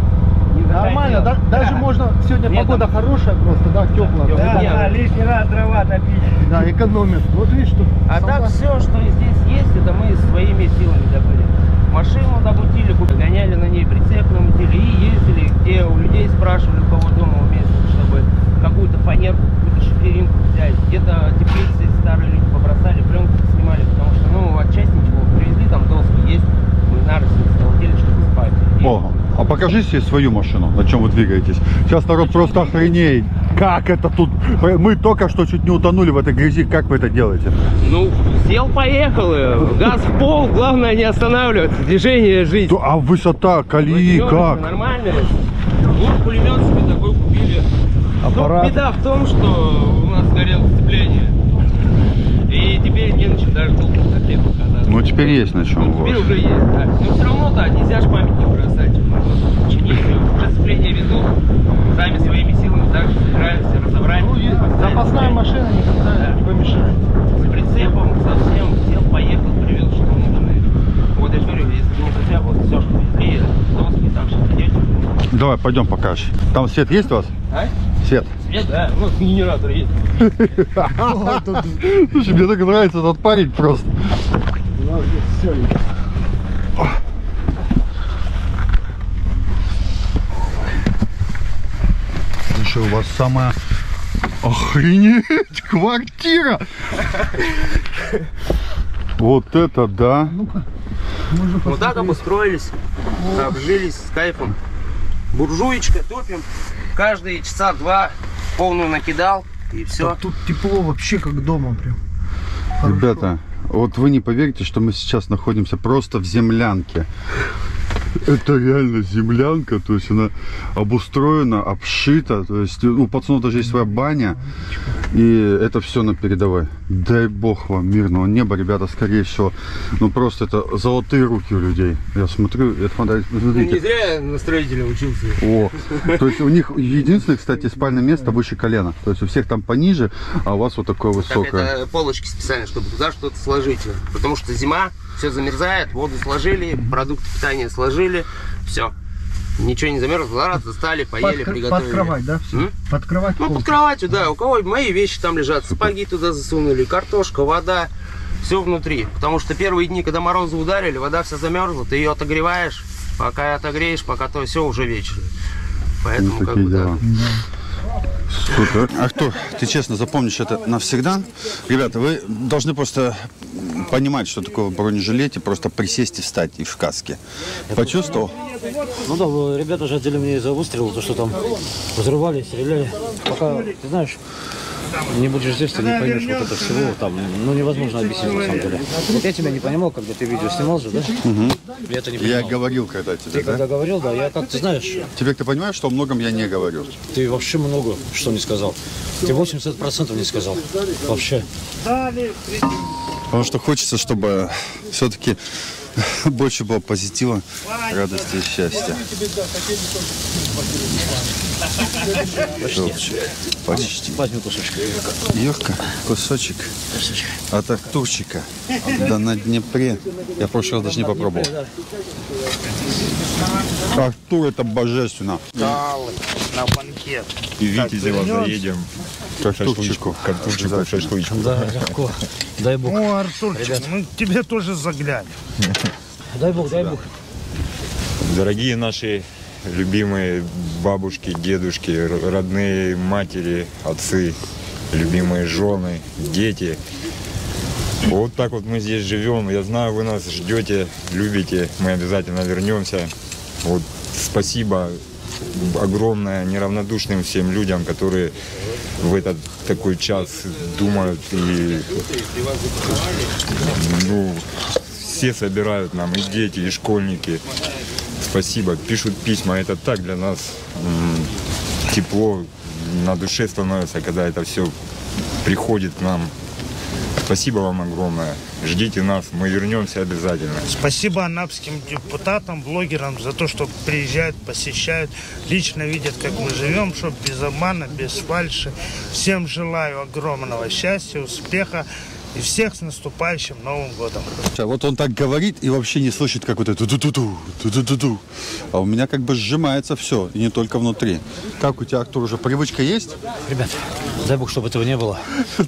Нормально, да, даже да. Можно, сегодня нет, погода там... хорошая просто, да, теплая. Да, да, да, да, лишний раз дрова топить. Да, экономит. Вот видишь, что... А солдат... так все, что здесь есть, это мы своими силами добыли. Машину добутили, гоняли на ней, прицеп намутили и ездили, где у людей спрашивали, у кого дома уместно, чтобы какую-то фанерку, какую-то шиферинку взять. Где-то теплицы старые люди побросали, пленку снимали, потому что, ну, отчасти ничего, привезли, там доски есть, мы на рысе столкнули, чтобы спать. И... Ого. А покажи себе свою машину, на чем вы двигаетесь. Сейчас народ просто охренеет. Как это тут? Мы только что чуть не утонули в этой грязи. Как вы это делаете? Ну, сел, поехал. Газ в пол. Главное не останавливаться. Движение, жизнь. А высота, колеи, как? Нормально. Вот пулемет себе такой купили. Аппарат. Но беда в том, что у нас горело сцепление. И теперь не на чем даже толком совсем показать. Ну теперь есть на чем. Ну, теперь уже есть, да. Но все равно, да, нельзя же память не бросать. Уже сцепление везут, сами своими силами также собираемся, разобрать. Ну, запасная машина никогда да. не помешает. С прицепом совсем сел, поехал, привел, что нужно. Вот я же говорю, если не хотя, вот все, что везли, доски, там что идете. Давай, пойдем покажешь. Там свет есть у вас? А? Свет. Свет, да, у нас генератор есть. Слушай, мне так нравится этот парень просто. У нас здесь все есть. Слушай, у вас самая охренеть квартира. Вот это да. Вот так обустроились, обжились с кайфом. Буржуечка, топим. Каждые часа два полную накидал и все. Так тут тепло вообще как дома прям. Хорошо. Ребята, вот вы не поверите, что мы сейчас находимся просто в землянке. Это реально землянка, то есть она обустроена, обшита, то есть у пацанов даже есть своя баня, и это все на передовой. Дай бог вам мирного неба, ребята, скорее всего, ну просто это золотые руки у людей. Я смотрю, это фантастика. Ну, не зря я на строителя учился. О, то есть у них единственное, кстати, спальное место выше колена, то есть у всех там пониже, а у вас вот такое высокое. Это полочки специально, чтобы туда что-то сложить, потому что зима, все замерзает, воду сложили, продукты питания сложили, все. Ничего не замерзло, зараз достали, поели, под, приготовили. Под кровать, да? М? Под кровать? Ну, полка. Под кроватью, да. У кого мои вещи там лежат, сапоги туда засунули, картошка, вода, все внутри. Потому что первые дни, когда морозы ударили, вода вся замерзла, ты ее отогреваешь, пока отогреешь, пока то все уже вечер. Поэтому ну, как бы да. Супер. Артур, ты честно запомнишь это навсегда. Ребята, вы должны просто понимать, что такое бронежилет, и просто присесть и встать и в каске. Почувствовал? Ну да, ребята же отдели меня из-за выстрела, то что там взрывали, стреляли. Пока, ты знаешь, не будешь здесь, ты не поймешь вот это всего, там, ну невозможно объяснить на самом деле. Вот я тебя не понимал, когда ты видео снимал же, да? Угу. Я это не понимал. Я говорил когда тебе, ты, да? Когда говорил, да, я как ты знаешь. Теперь ты понимаешь, что о многом я не говорю? Ты вообще много что не сказал. Ты восемьдесят процентов не сказал. Вообще. Потому что хочется, чтобы все-таки больше было позитива, радости и счастья. Почти. Почти. Возьми кусочек. Юрка, кусочек от Артурчика. Да на Днепре. Я в прошлый раз даже не попробовал. Артур, это божественно. На банкет. И Витязево заедем. К Артурчику. К Артурчику, шашлычку. Да, легко. Дай бог. О, Артурчик, мы тебе тоже заглянем. Дай бог, дай бог. Дорогие наши любимые бабушки, дедушки, родные матери, отцы, любимые жены, дети. Вот так вот мы здесь живем. Я знаю, вы нас ждете, любите. Мы обязательно вернемся. Вот спасибо огромное неравнодушным всем людям, которые в этот такой час думают и ну, все собирают нам, и дети, и школьники. Спасибо, пишут письма, это так для нас тепло на душе становится, когда это все приходит к нам. Спасибо вам огромное. Ждите нас, мы вернемся обязательно. Спасибо анапским депутатам, блогерам за то, что приезжают, посещают, лично видят, как мы живем, чтобы без обмана, без фальши. Всем желаю огромного счастья, успеха. И всех с наступающим Новым годом. Вот он так говорит и вообще не слышит, как вот это ту-ту-ту, ту-ту-ту. А у меня как бы сжимается все, и не только внутри. Как у тебя, Артур, уже привычка есть? Ребят, дай бог, чтобы этого не было.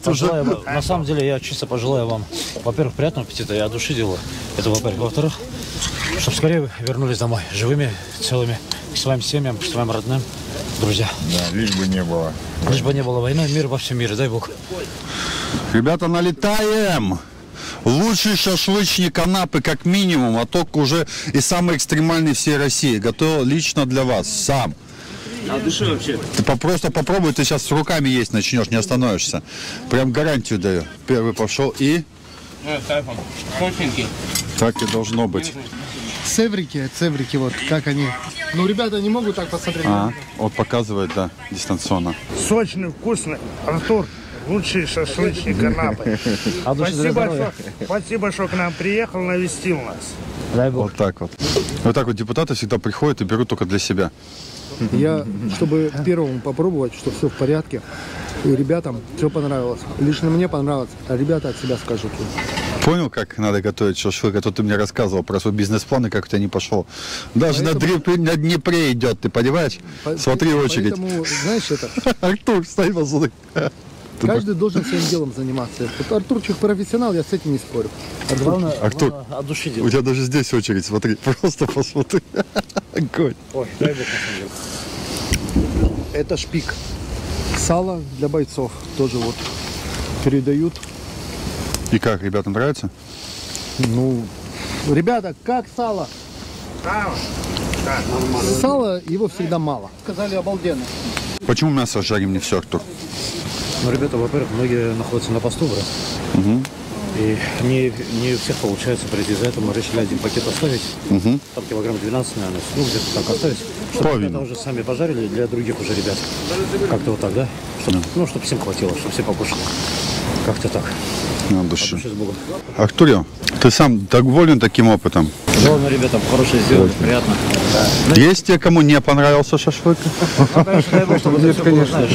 Пожелаю, на самом деле, я чисто пожелаю вам, во-первых, приятного аппетита, я от души делаю. Это во-первых. Во-вторых, чтобы скорее вернулись домой, живыми, целыми, к своим семьям, к своим родным. Друзья. Да, лишь бы не было. Лишь бы не было войны, мир во всем мире, дай бог. Ребята, налетаем! Лучший шашлычник Анапы, как минимум, а только уже и самый экстремальный всей России. Готовил лично для вас, сам. А души вообще? Ты просто попробуй, ты сейчас с руками есть начнешь, не остановишься. Прям гарантию даю. Первый пошел и... Так и должно быть. Цеврики, цеврики, вот как они. Ну, ребята не могут так посмотреть. А, вот показывает, да, дистанционно. Сочный, вкусный. Артур, лучший шашлычник Анапы. Спасибо, что к нам приехал, навестил нас. Дай бог. Вот так вот. Вот так вот депутаты всегда приходят и берут только для себя. Я, чтобы первому попробовать, что все в порядке, и ребятам все понравилось. Лично мне понравилось, а ребята от себя скажут. Понял, как надо готовить шашлык? А то ты мне рассказывал про свой бизнес-план и как у тебя не пошел. Даже поэтому... на Днепре идет, ты понимаешь? По... Смотри очередь. Поэтому, знаешь, это... Артур стоял злый. Каждый должен своим делом заниматься. Артурчик профессионал, я с этим не спорю. Главное, Артур, главное, от души делать. У тебя даже здесь очередь, смотри. Просто посмотри. Огонь. Ой, дай бог. Это шпик. Сало для бойцов. Тоже вот передают. И как, ребятам нравится? Ну, Ребята, как сало? Сало. Да, нормально. Сало, его всегда мало. Сказали обалденно. Почему мясо жарим не все, Артур? Ну, ребята, во-первых, многие находятся на посту, брат. Угу. И не, не у всех получается прийти, за это мы решили один пакет оставить, угу. Там килограмм двенадцать, наверное, ну где-то так оставить, чтобы ребята уже сами пожарили, для других уже ребят, как-то вот так, да? Чтоб, да. Ну, чтобы всем хватило, чтобы все покушали, как-то так. На душе. Артур, ты сам доволен таким опытом? Доволен, ребята, хорошо сделали, приятно. Да. Есть те, кому не понравился шашлык? Нет, конечно.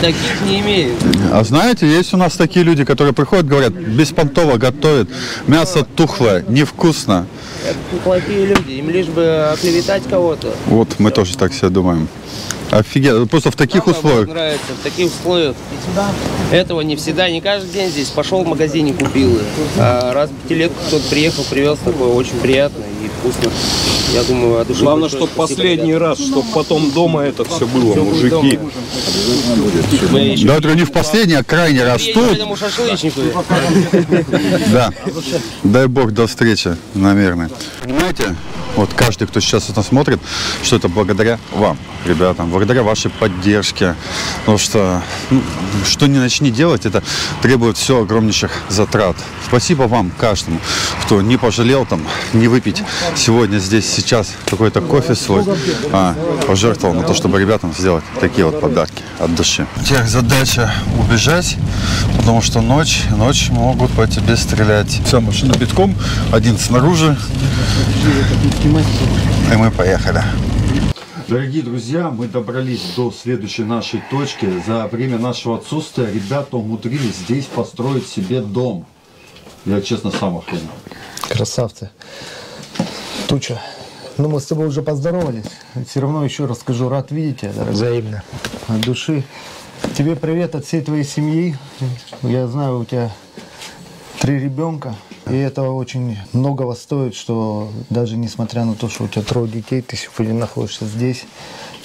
Таких не имею. А знаете, есть у нас такие люди, которые приходят, говорят, беспонтово готовят, мясо тухлое, невкусно. Это плохие люди, им лишь бы оклеветать кого-то. Вот, мы тоже так себе думаем. Офигенно, просто в таких Нам условиях. Нравится, в таких условиях. Этого не всегда, не каждый день здесь. Пошел в магазине, купил. А раз в пятилетку кто-то приехал, привез такое, очень приятно и вкусно. Я думаю, от души. Главное, чтобы последний ребят. раз, чтобы потом дома это все было, все мужики. Да, это не в последний, а крайний раз тут. Да. Дай бог, до встречи, наверное. Понимаете? Вот каждый, кто сейчас это смотрит, что это благодаря вам, ребятам, благодаря вашей поддержке. Потому что, ну, что ни начни делать, это требует все огромнейших затрат. Спасибо вам, каждому, кто не пожалел там, не выпить сегодня здесь, сейчас какой-то кофе свой, а пожертвовал на то, чтобы ребятам сделать такие вот подарки от души. Тех задача убежать, потому что ночь, ночь могут по тебе стрелять. Вся машина битком, один снаружи. И мы поехали. Дорогие друзья, мы добрались до следующей нашей точки. За время нашего отсутствия ребята умудрились здесь построить себе дом. Я, честно, сам охренел. Красавцы. Туча. Ну, мы с тобой уже поздоровались. Все равно еще раз скажу, рад видеть тебя. Взаимно. От души. Тебе привет от всей твоей семьи. Я знаю, у тебя три ребенка. И этого очень многого стоит, что даже несмотря на то, что у тебя трое детей, ты сегодня находишься здесь,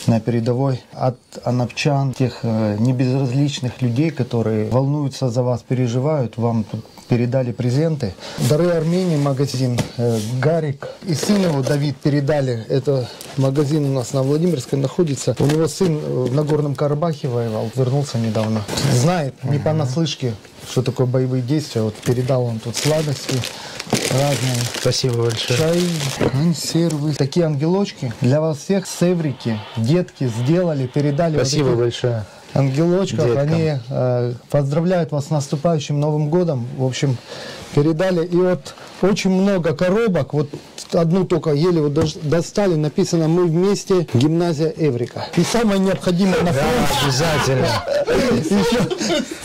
на передовой, от анапчан, тех небезразличных людей, которые волнуются за вас, переживают, вам тут передали презенты. Дары Армении, магазин Гарик и сын его Давид передали. Это магазин у нас на Владимирской находится. У него сын в Нагорном Карабахе воевал, вернулся недавно. Знает, не понаслышке, что такое боевые действия. Вот передал он тут сладости разные. Спасибо большое. Чай, консервы. Такие ангелочки для вас всех, севрики, детки сделали, передали. Спасибо вот большое. Ангелочков, деткам. Они э, поздравляют вас с наступающим Новым годом. В общем, передали. И вот очень много коробок. Вот одну только еле вот достали. Написано «Мы вместе. Гимназия Эврика». И самое необходимое на фронт. Да, обязательно.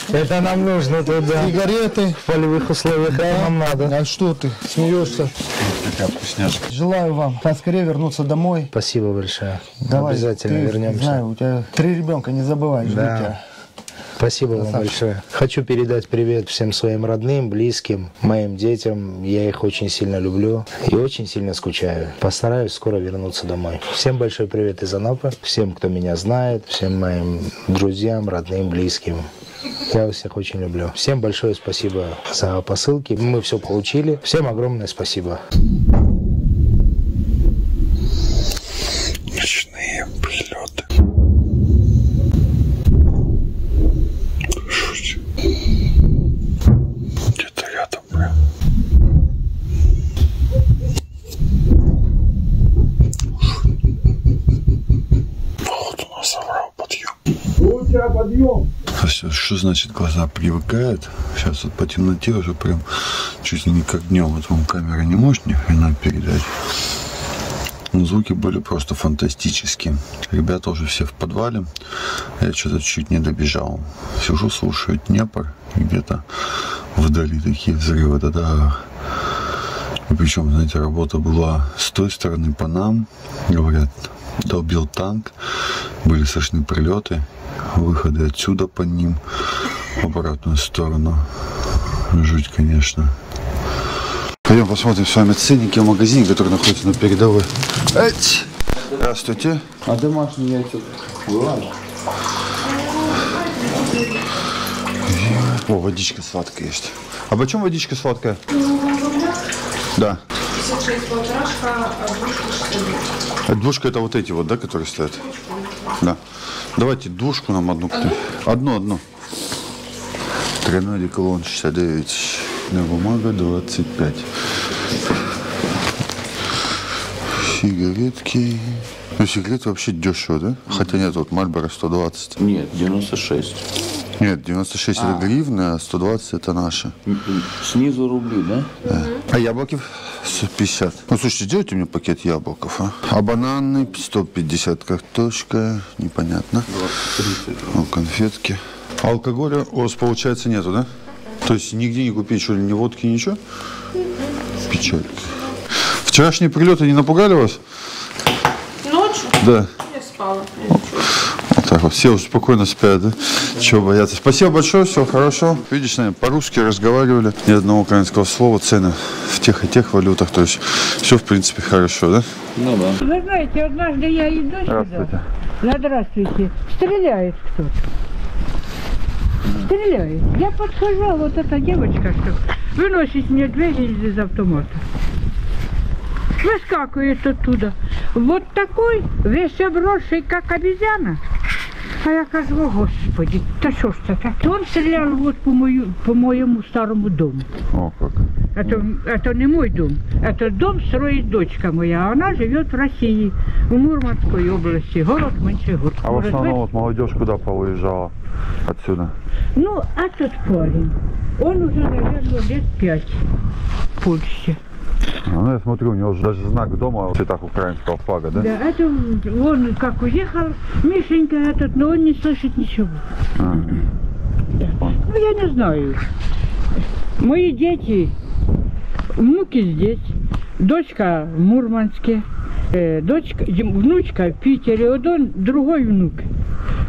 Это нам нужно туда. Сигареты. В полевых условиях нам надо. А что ты смеешься? Желаю вам поскорее вернуться домой. Спасибо большое. Давай, обязательно вернемся. Знаю, у тебя три ребенка, не забывай. Да. Спасибо вам большое. Хочу передать привет всем своим родным, близким, моим детям. Я их очень сильно люблю и очень сильно скучаю. Постараюсь скоро вернуться домой. Всем большой привет из Анапы. Всем, кто меня знает, всем моим друзьям, родным, близким. Я всех очень люблю. Всем большое спасибо за посылки. Мы все получили. Всем огромное спасибо. Ночные прилеты. Шуть. Где-то рядом, бля. Холод у нас собрал подъем. У тебя подъем. Что значит глаза привыкают? Сейчас вот по темноте уже прям чуть ли не как днем. Вот вам камера не может ни хрена передать. Но звуки были просто фантастические. Ребята уже все в подвале. Я что-то чуть не добежал. Сижу, слушаю Днепр. Где-то вдали такие взрывы. Да-да. И причем, знаете, работа была с той стороны по нам. Говорят, долбил танк. Были слышны прилеты. Выходы отсюда по ним в обратную сторону. Жуть, конечно. Пойдем посмотрим с вами ценники в магазине, который находится на передовой. Эть! Здравствуйте. А домашний яйца? Ладно. О, водичка сладкая есть. А почем водичка сладкая? Да. пятьдесят шесть полторашка, двушка. Двушка это вот эти вот, да, которые стоят? Да. Давайте двушку нам одну. Одну? Одну, одну. Тринадик лон шестьдесят девять. На бумага двадцать пять. Сигаретки. Ну, сигарет вообще дешево, да? Хотя нет, вот Мальборо сто двадцать. Нет, девяносто шесть. Нет, девяносто шесть а. Это гривны, а сто двадцать это наши. Снизу рубли, да? Да. А яблоки сто пятьдесят. Ну, слушайте, сделайте мне пакет яблоков, а? А бананы сто пятьдесят, картошка, непонятно. О, конфетки. А алкоголя у вас, получается, нету, да? То есть нигде не купить, что ли, ни водки, ничего? Печаль. Вчерашние прилеты не напугали вас? Ночью? Да. Я спала. Я вот так вот. Все уже спокойно спят, да? Да. Чего бояться? Спасибо большое, все хорошо. Видишь, наверное, по-русски разговаривали. Ни одного украинского слова, цены в тех и тех валютах. То есть все, в принципе, хорошо, да? Ну да. Вы знаете, однажды я иду сюда. Здравствуйте. Да, здравствуйте. Стреляет кто-то. Стреляет. Я подхожу, вот эта девочка, что выносит мне дверь из автомата. Выскакивает оттуда. Вот такой, весь обросший, как обезьяна. А я кажу, о, господи, да что ж такое? Он стрелял вот по, мою, по моему старому дому. О, как. Это, это не мой дом. Это дом строит дочка моя. Она живет в России, в Мурманской области, город Мончегорск. А в основном вот молодежь куда повыезжала отсюда? Ну, а тот парень, он уже, наверное, лет пять в Польше. Ну, я смотрю, у него уже даже знак дома в цветах украинского флага, да? Да, это он как уехал, Мишенька этот, но он не слышит ничего. А, да. Ну, я не знаю. Мои дети, внуки здесь, дочка в Мурманске, э, дочка, внучка в Питере, вот он, другой внук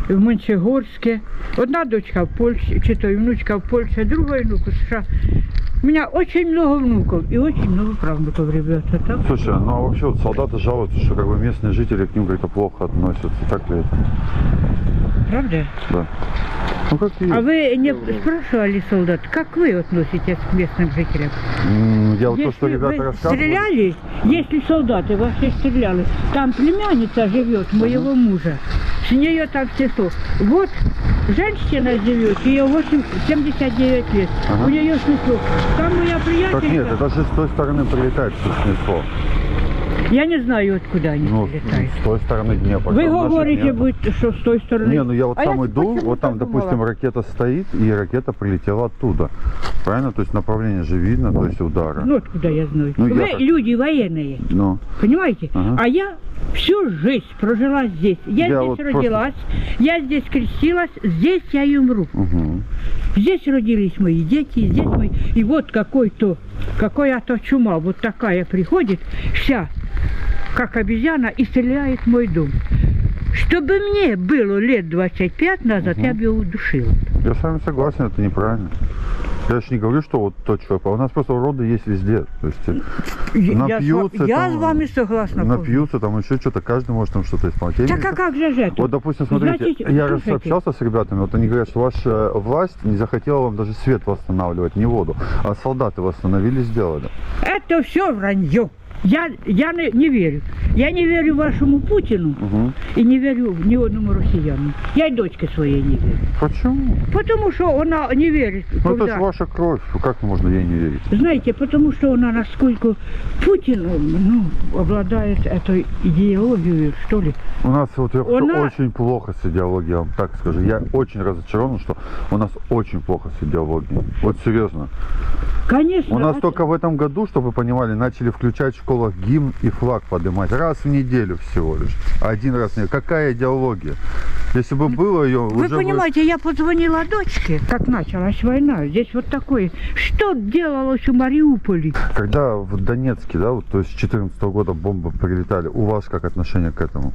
в Мончегорске. Одна дочка в Польше, что-то внучка в Польше, другой внук в США. У меня очень много внуков и очень много правнуков, ребята. Так? Слушай, ну а вообще вот солдаты жалуются, что как бы местные жители к ним как-то плохо относятся. Так ли это? Правда? Да. Ну, как ты... А вы не спрашивали солдат, как вы относитесь к местным жителям? Я вот если то, что ребята рассказывали... стреляли, если солдаты вообще стреляли, там племянница живет моего ага. мужа, с нее там все то. Вот женщина живет, ей семьдесят девять лет, ага. у нее снесло. Там моя приятельница... Так нет, это же с той стороны прилетает, что снесло. Я не знаю, откуда они ну, прилетают. С той стороны Днепра. Вы говорите, будет, что с той стороны... Не, ну я вот а там я иду, вот там, думала? Допустим, ракета стоит, и ракета прилетела оттуда. Правильно? То есть направление же видно, то есть удара. Ну, откуда я знаю? Ну, Вы я так... люди военные, ну. понимаете? Ага. А я всю жизнь прожила здесь. Я, я здесь вот родилась, просто... я здесь крестилась, здесь я и умру. Угу. Здесь родились мои дети, здесь мы... И вот какой-то, какая-то чума вот такая приходит, вся... как обезьяна, и стреляет мой дом. Чтобы мне было лет двадцать пять назад, угу. я бы его удушила. Я с вами согласен, это неправильно. Я же не говорю, что вот тот человек, а у нас просто уроды есть везде. То есть, напьются, я, я там, с вами согласна. Напьются, там еще что-то, каждый может там что-то исполнить. Так а как же это? Вот, допустим, смотрите, Значит, я раз общался с ребятами, вот они говорят, что ваша власть не захотела вам даже свет восстанавливать, не воду, а солдаты восстановили, сделали. Это все вранье. Я, я не, не верю. Я не верю вашему Путину угу. и не верю ни одному россияну. Я и дочке своей не верю. Почему? Потому что она не верит. Ну когда... это же ваша кровь. Как можно ей не верить? Знаете, потому что она насколько Путин ну, обладает этой идеологией, что ли. У нас вот я она... очень плохо с идеологией, я вам так скажу. Я очень разочарован, что у нас очень плохо с идеологией. Вот серьезно. Конечно. У нас это... только в этом году, чтобы вы понимали, начали включать школу. Гимн и флаг поднимать раз в неделю всего лишь, один раз в неделю. Какая идеология? Если бы было ее вы уже понимаете бы... Я позвонила дочке, как началась война, здесь вот такое, что делалось у Мариуполя, когда в Донецке, да, вот, то есть с четырнадцатого года бомбы прилетали, у вас как отношение к этому?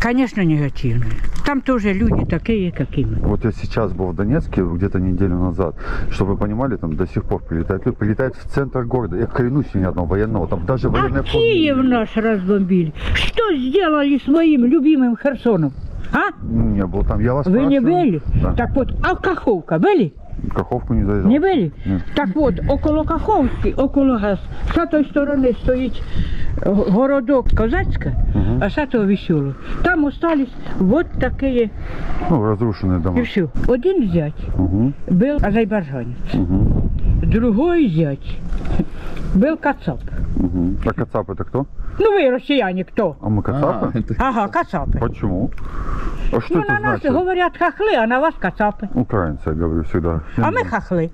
Конечно, негативные. Там тоже люди такие, какие мы. Вот я сейчас был в Донецке, где-то неделю назад. Чтобы вы понимали, там до сих пор прилетают люди. Прилетают в центр города. Я клянусь, ни одного военного. Там даже военная... А Киев наш разбомбили. Что сделали с моим любимым Херсоном? А? Не был там. Я вас Вы спрашиваю. Не были? Да. Так вот, а Каховка были? Каховку не заезжал. Не были? Нет. Так вот, около Каховки, около газ, с той стороны стоит городок Казацка, угу. А с этого Веселого. Там остались вот такие... Ну, разрушенные дома. И все. Один зять угу. был азербайджанец, угу. другой зять был кацап. Угу. А кацап это кто? Ну вы россияне кто? А мы кацапы? А, это... Ага, кацапы. Почему? А что ну, это на нас значит? Говорят хохлы, а на вас кацапы. Украинцы, я говорю всегда. А мы хохлы.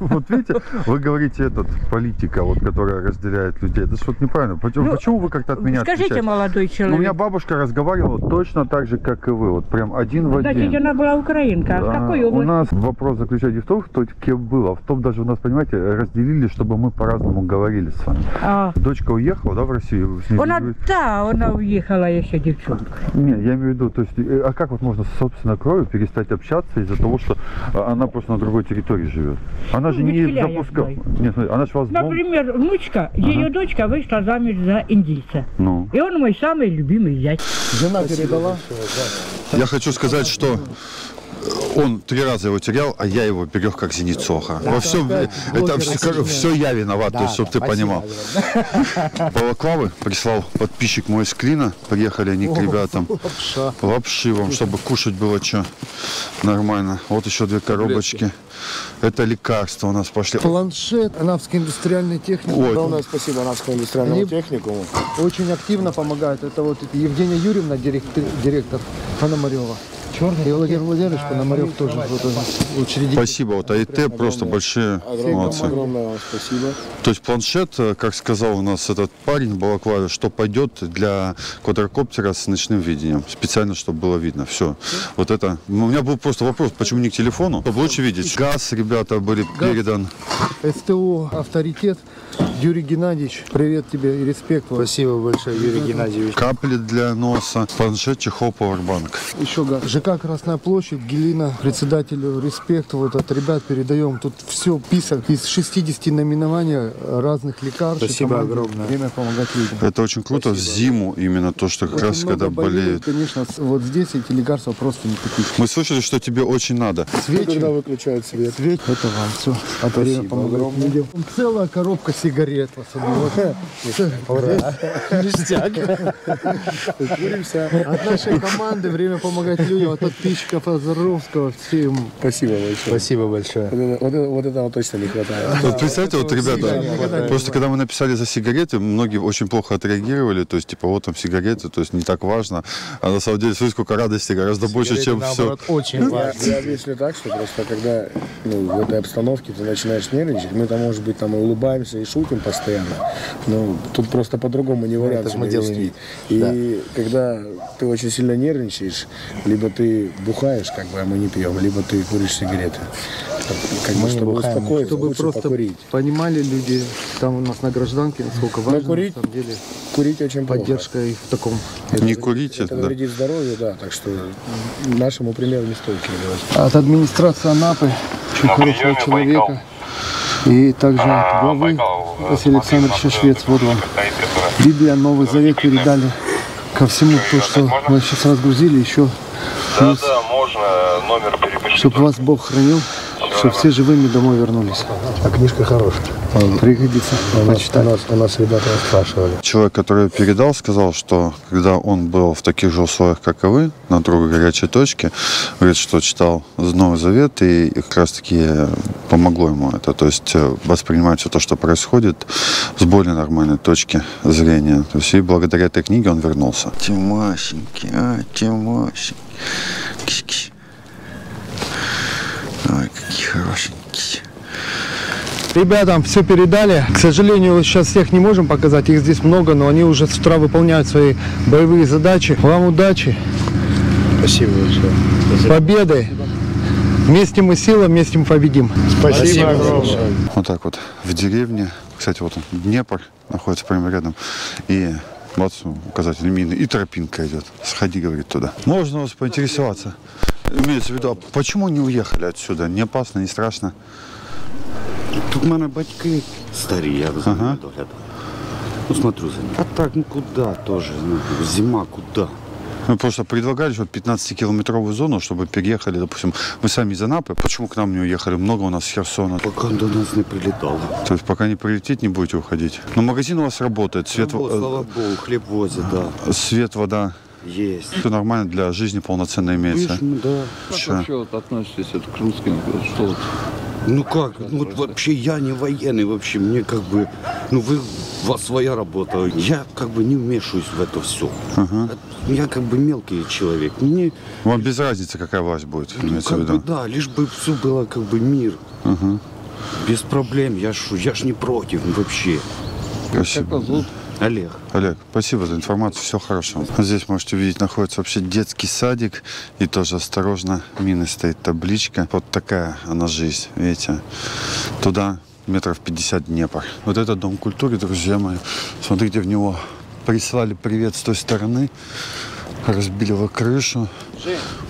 Вот видите, вы говорите, этот, политика, вот, которая разделяет людей, это что-то неправильно. Почему, ну, почему вы как-то от меня скажите, отвечаете? Молодой человек. Ну, у меня бабушка разговаривала точно так же, как и вы, вот прям один в один. Значит, она была украинка, а да. С какой области? У нас вопрос заключается в том, кто кем был, а в том даже у нас, понимаете, разделили, чтобы мы по-разному говорили с вами. А... Дочка уехала, да, в Россию? Она, не... да, она уехала еще девчонка. Не, я имею в виду, то есть, а как вот можно с собственной кровью перестать общаться из-за того, что она просто на другой территории живет? Она ну, же не запускала. Нет, она же вас например, внучка, ага. Ее дочка вышла замуж за индийца. Ну. И он мой самый любимый зять. Жена передала. Я хочу сказать, что он три раза его терял, а я его берег как зеницу ока. Во всем это, это все, все я виноват, да, то есть, чтобы да, ты понимал. Балаклавы прислал подписчик мой из Клина. Приехали они к ребятам. Лапша. Лапши вам, чтобы кушать было что. Нормально. Вот еще две коробочки. Это лекарства у нас пошли. Планшет Анапской индустриальной техники. Огромное спасибо Анапскому индустриальному техникуму. Очень активно помогает. Это вот Евгения Юрьевна, директор, директор Анна Марьева. И Владимир Владимирович Пономарев тоже учредитель. Спасибо, вот АИТ просто большие молодцы. Огромное вам спасибо. То есть планшет, как сказал у нас этот парень в балаклаве, что пойдет для квадрокоптера с ночным видением. Специально, чтобы было видно. Все. Вот это. У меня был просто вопрос, почему не к телефону? Чтобы лучше видеть. Газ, ребята, были передан. СТО, авторитет. Юрий Геннадьевич, привет тебе и респект вам. Спасибо большое, Юрий Геннадьевич. Капли для носа, планшет, чехол, пауэрбанк. Еще газ. ЖК Красная площадь, Гелина, председателю респект. Вот от ребят передаем. Тут все писок из шестидесяти номинований разных лекарств. Спасибо помогли. Огромное. Время помогать людям. Это очень круто. Спасибо. В зиму именно то, что как очень раз когда болеют. болеют. Конечно, вот здесь эти лекарства просто не купить. Мы слышали, что тебе очень надо. Свечи. Когда выключают свет. Свечи. Это вам все. От Время помогать. Целая коробка сигарет. Сигарет, особенно. Ништяк. От нашей команды «Время помогать людям», от подписчиков Озаровского. Всем спасибо большое. Спасибо большое. Вот этого точно не хватает. Вот представьте, вот, ребята, просто когда мы написали за сигареты, многие очень плохо отреагировали. То есть, типа, вот там сигареты, то есть не так важно. А на самом деле, смотрите, сколько радости, гораздо больше, чем все. Очень важно. Я объясню так, что просто когда в этой обстановке ты начинаешь нервничать, мы там, может быть, там улыбаемся и шутим постоянно, но тут просто по-другому не вариант. Это же мы делаем. И да. Когда ты очень сильно нервничаешь, либо ты бухаешь, как бы, а мы не пьем, либо ты куришь сигареты. Как мы бы, чтобы бухаем, успокоиться, чтобы просто покурить. Понимали люди, там у нас на гражданке, насколько важно, курить, на самом деле, курить очень поддержка плохо. И в таком. Это, не курите. Это да. Вредит здоровью, да, так что нашему примеру не стоит следовать. От администрации Анапы, очень хорошего человека, и также от главы Василий Александрович Швец, вот вам. Лидия, Новый Завет передали ко всему то, что мы сейчас разгрузили, еще плюс, чтобы вас Бог хранил, чтобы все живыми домой вернулись. А книжка хорошая. Пригодится. У нас, у нас, у нас ребята спрашивали. Человек, который передал, сказал, что когда он был в таких же условиях, как и вы, на другой горячей точке, говорит, что читал Новый Завет, и как раз таки помогло ему это. То есть воспринимать все то, что происходит, с более нормальной точки зрения. То есть и благодаря этой книге он вернулся. Тимасенький, а, Тимасенький. Киш-киш. Ой, какие хорошенькие. Ребятам все передали. К сожалению, сейчас всех не можем показать. Их здесь много, но они уже с утра выполняют свои боевые задачи. Вам удачи. Спасибо большое. Спасибо. Победы. Спасибо. Вместе мы сила, вместе мы победим. Спасибо, Спасибо огромное. Вот так вот в деревне. Кстати, вот он, Днепр находится прямо рядом. И... Вот указатель мины. И тропинка идет. Сходи, говорит, туда. Можно вас поинтересоваться? Имеется в виду, а почему не уехали отсюда? Не опасно, не страшно? Тут у меня батьки старые, я за ними доглядываю. Ну, смотрю за ними. А так, ну куда тоже? Зима, куда? Мы просто предлагали вот пятнадцатикилометровую зону, чтобы переехали, допустим, мы сами из Анапы. Почему к нам не уехали? Много у нас с Херсона. Пока до нас не прилетало. То есть пока не прилетит, не будете уходить. Но магазин у вас работает. Свет... Слава Богу, хлеб возят, да. Свет, вода. Есть. Это нормально для жизни полноценно имеется. Конечно, да. Как Ша. вообще вот относитесь вот, к русским? Что вот? Ну как, ну, вот вообще я не военный, вообще мне как бы, ну вы, у вас своя работа, я как бы не вмешиваюсь в это все. Ага. Я как бы мелкий человек. Мне... Вам без разницы, какая власть будет? Ну, как бы, да, лишь бы все было как бы мир. Ага. Без проблем, я ж, я ж не против вообще. Спасибо. Олег. Олег, спасибо за информацию, все хорошо. Здесь можете видеть, находится вообще детский садик. И тоже осторожно, мины стоит табличка. Вот такая она жизнь, видите. Туда метров пятьдесят Днепр. Вот это дом культуры, друзья мои. Смотрите, в него прислали привет с той стороны. Разбило крышу,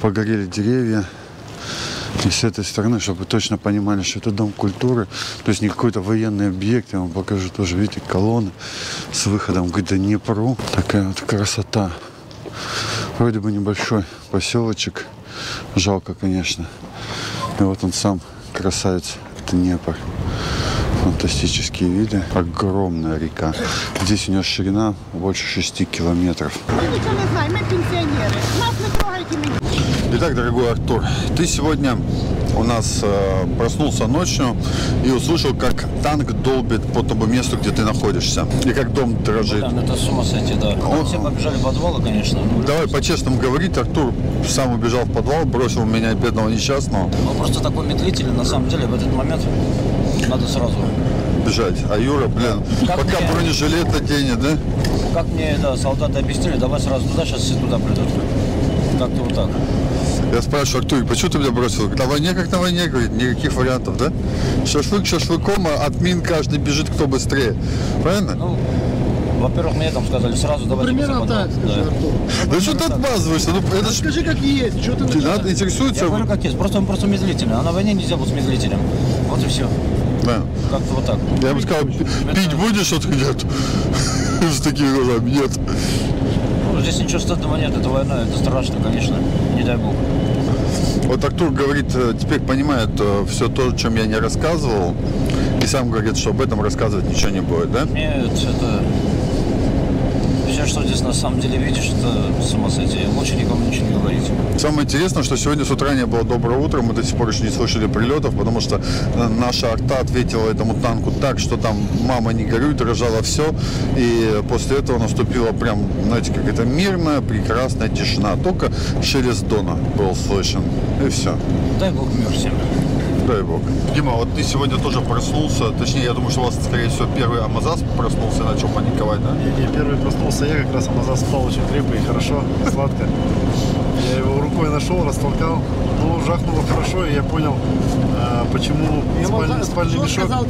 погорели деревья. И с этой стороны, чтобы вы точно понимали, что это дом культуры, то есть не какой-то военный объект. Я вам покажу тоже, видите, колонны с выходом к Днепру. Такая вот красота. Вроде бы небольшой поселочек. Жалко, конечно. И вот он сам, красавец Днепр. Фантастические виды. Огромная река. Здесь у нее ширина больше шести километров. Мы ничего не знаем, мы пенсионеры. Нас не трогайте меня. Итак, дорогой Артур, ты сегодня у нас э, проснулся ночью и услышал, как танк долбит по тому месту, где ты находишься. И как дом дрожит. Блин, это с ума сойти, да. Он... Все побежали в подвал, конечно. Давай по-честному говорить, Артур сам убежал в подвал, бросил меня, бедного несчастного. Он просто такой медлитель, на самом деле, в этот момент надо сразу... бежать. А Юра, блин, как пока мне... бронежилет наденет, да? Как мне, да, солдаты объяснили, давай сразу туда, сейчас все туда придут. Как-то вот так. Я спрашиваю, Артур, почему ты меня бросил? На войне как на войне, говорит, никаких вариантов, да? Шашлык шашлыком, а от мин каждый бежит, кто быстрее. Правильно? Ну, во-первых, мне там сказали, сразу давайте... Примерно так, скажи, Артур. Да что ты отмазываешься? Скажи, как есть, что ты... Надо интересуется... Я говорю, как есть, просто он просто медлитель, а на войне нельзя быть медлителем. Вот и все. Да. Как-то вот так. Я бы сказал, пить будешь, а ты нет. С такими глазами, нет. Здесь ничего стыдного нет, это война, это страшно, конечно, не дай бог. Вот Артур говорит, теперь понимает все то, о чем я не рассказывал, и сам говорит, что об этом рассказывать ничего не будет, да? Нет, это... Все, что здесь на самом деле видишь, это с ума сойти. Лучше никому ничего не говорить. Самое интересное, что сегодня с утра не было доброго утра. Мы до сих пор еще не слышали прилетов, потому что наша арта ответила этому танку так, что там мама не горюй, дрожала все. И после этого наступила прям, знаете, как это, мирная, прекрасная тишина. Только шелест Дона был слышен. И все. Дай Бог мир всем. Дай Бог. Дима, вот ты сегодня тоже проснулся, точнее, я думаю, что у вас, скорее всего, первый Амазасп проснулся и начал паниковать, да? Не, не, первый проснулся я, как раз Амазасп спал очень крепко и хорошо, сладко. Я его рукой нашел, растолкал, но жахнуло хорошо, и я понял, а, почему спальный, спальный, мешок, сказал,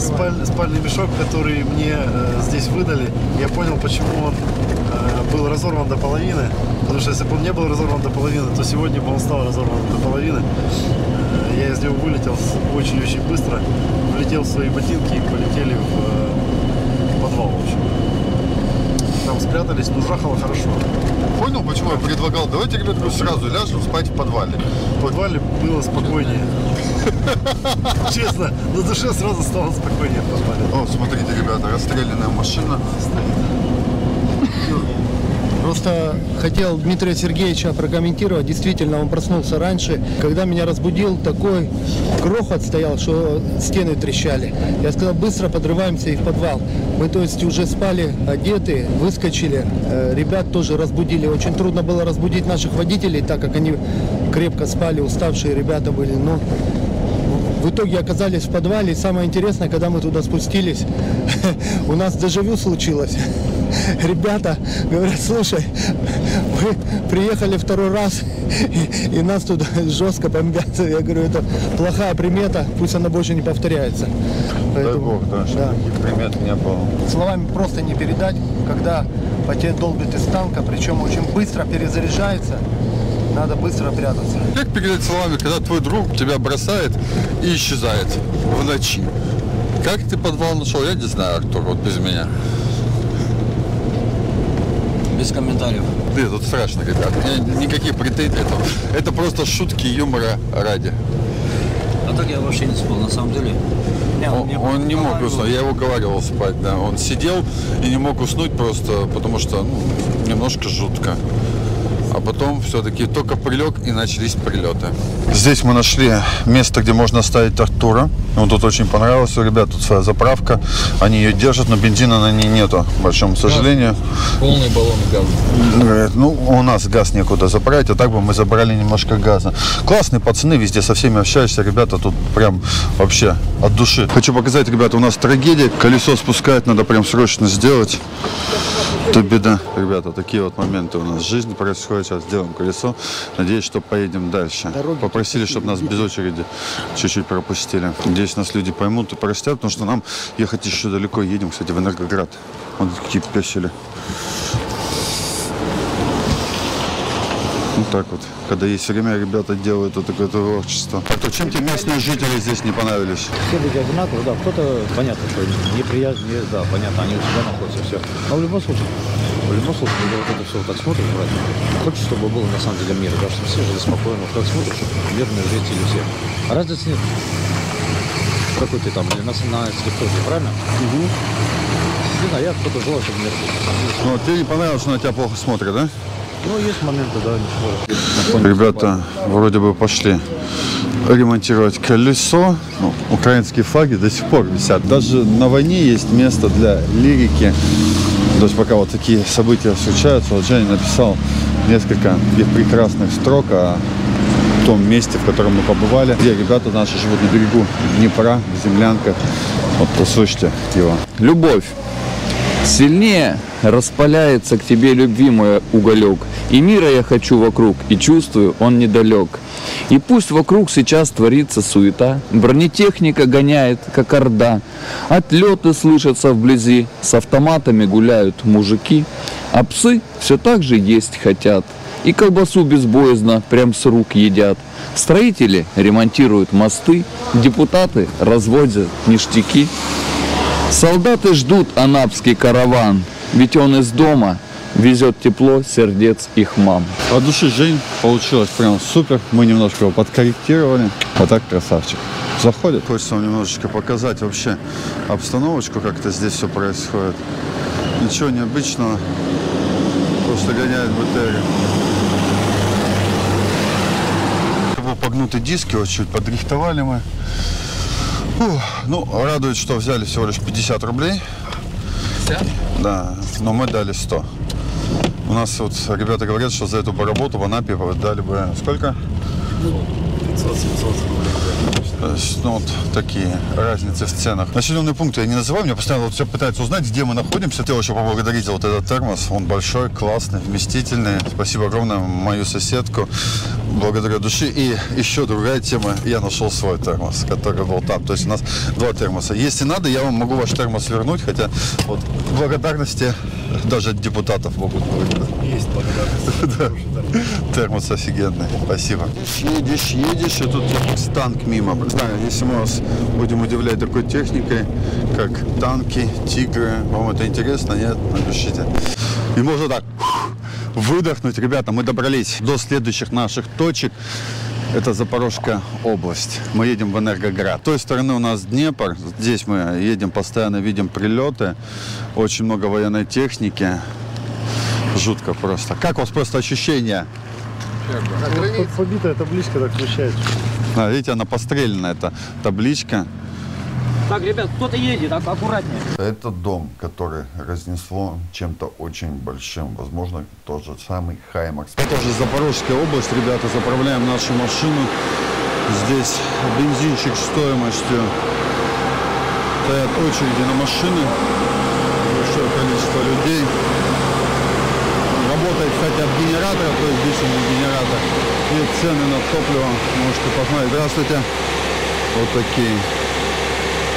спаль, спальный мешок, который мне а, здесь выдали, я понял, почему он а, был разорван до половины, потому что если бы он не был разорван до половины, то сегодня бы он стал разорван до половины. Я из него вылетел очень-очень быстро, влетел в свои ботинки и полетели в, в подвал, в общем. Там спрятались, но жахало хорошо. Понял, почему я предлагал? Давайте, ребятки, сразу ляжем спать в подвале. В подвале было спокойнее. Честно, на душе сразу стало спокойнее в подвале. О, смотрите, ребята, расстрелянная машина. Просто хотел Дмитрия Сергеевича прокомментировать. Действительно, он проснулся раньше. Когда меня разбудил, такой грохот стоял, что стены трещали. Я сказал, быстро подрываемся и в подвал. Мы, то есть, уже спали, одеты, выскочили. Ребят тоже разбудили. Очень трудно было разбудить наших водителей, так как они крепко спали, уставшие ребята были. Но в итоге оказались в подвале. И самое интересное, когда мы туда спустились, у нас дежавю случилось. Ребята говорят, слушай, мы приехали второй раз, и, и нас тут жестко бомбят. Я говорю, это плохая примета, пусть она больше не повторяется. Дай Бог, да, чтобы таких примет не было. Словами просто не передать, когда по тебе долбит из танка, причем очень быстро перезаряжается. Надо быстро прятаться. Как передать словами, когда твой друг тебя бросает и исчезает в ночи? Как ты подвал нашел, я не знаю, Артур, вот без меня. без комментариев. Да, тут страшно, ребят. Никаких претензий. Это, это просто шутки юмора ради. А так я вообще не спал, на самом деле. Я, он, он не мог уснуть, я его уговаривал спать, да. Он сидел и не мог уснуть просто, потому что ну, немножко жутко. А потом все-таки только прилег, и начались прилеты. Здесь мы нашли место, где можно оставить Артура. Ему тут очень понравилось. У ребят тут своя заправка. Они ее держат, но бензина на ней нету, к большому сожалению. Полный баллон газа. Ну, у нас газ некуда заправить, а так бы мы забрали немножко газа. Классные пацаны, везде со всеми общаешься. Ребята тут прям вообще от души. Хочу показать, ребята, у нас трагедия. Колесо спускать надо прям срочно сделать. Это беда. Ребята, такие вот моменты у нас в жизни происходят. Сейчас сделаем колесо. Надеюсь, что поедем дальше. Дороги попросили, чтобы нас без очереди чуть-чуть пропустили. Надеюсь, нас люди поймут и простят, потому что нам ехать еще далеко. Едем, кстати, в Энергоград. Вон какие песели. Вот так вот. Когда есть время, ребята делают вот такое творчество. А то чем тебе местные жители здесь не понравились? Все люди одинаковые, да. Кто-то, понятно, что неприятные, да, понятно, они у тебя находятся, все. Но в любом случае, в любом случае, когда вот это все вот так смотришь, хочешь, чтобы было на самом деле мир, да, чтобы все жили спокойно, вот так смотришь, мирные жители все. А разницы нет. Какой ты там, или национальности тоже, правильно? Угу. Не знаю, я кто-то желаю, чтобы мир был. Ну, тебе не понравилось, что на тебя плохо смотрят, да? Ну, есть моменты, да, ничего. Ребята вроде бы пошли ремонтировать колесо. Ну, украинские флаги до сих пор висят. Даже на войне есть место для лирики. То есть пока вот такие события случаются, вот Женя написал несколько прекрасных строк о том месте, в котором мы побывали, где ребята наши живут на берегу Днепра, в землянках. Вот услышьте его. Любовь. Сильнее распаляется к тебе любви мой уголек, и мира я хочу вокруг, и чувствую, он недалек. И пусть вокруг сейчас творится суета, бронетехника гоняет, как орда, отлеты слышатся вблизи, с автоматами гуляют мужики, а псы все так же есть хотят, и колбасу безбоязно прям с рук едят. Строители ремонтируют мосты, депутаты разводят ништяки. Солдаты ждут анапский караван, ведь он из дома везет тепло сердец их мам. От души Жень, получилось прям супер, мы немножко его подкорректировали, а так красавчик. Заходит. Хочется вам немножечко показать вообще обстановочку, как это здесь все происходит. Ничего необычного, просто гоняют бутыри. Погнуты диски, вот чуть подрихтовали мы. Ну, радует, что взяли всего лишь пятьдесят рублей. пятьдесят? Да, но мы дали сто. У нас вот ребята говорят, что за эту работу в Анапе дали бы сколько? пятьсот-семьсот рублей. Ну, вот такие разницы в ценах. Населенные пункты я не называю, мне постоянно вот все пытаются узнать, где мы находимся. Хотел еще поблагодарить за вот этот термос. Он большой, классный, вместительный. Спасибо огромное мою соседку. Благодарю души. И еще другая тема. Я нашел свой термос, который был там. То есть у нас два термоса. Если надо, я вам могу ваш термос вернуть. Хотя вот благодарности даже от депутатов могут быть. Есть благодарность. Термос офигенный. Спасибо. Едешь, едешь, и тут танк мимо. Если мы вас будем удивлять такой техникой, как танки, тигры, вам это интересно? Нет? Напишите. И можно так выдохнуть. Ребята, мы добрались до следующих наших точек. Это Запорожская область. Мы едем в Энергоград. С той стороны у нас Днепр. Здесь мы едем, постоянно видим прилеты. Очень много военной техники. Жутко просто. Как у вас просто ощущение? Вот побитая табличка так вещает. А, видите, она пострелена, эта табличка. Так, ребят, кто-то едет, аккуратнее. Это дом, который разнесло чем-то очень большим. Возможно, тот же самый Хаймарс. Это же Запорожская область, ребята. Заправляем нашу машину. Здесь бензинчик стоимостью. Стоят очереди на машины. Большое количество людей. Работает, кстати, от генератора, то есть здесь он генератор. И цены на топливо можете посмотреть. Здравствуйте. Вот такие.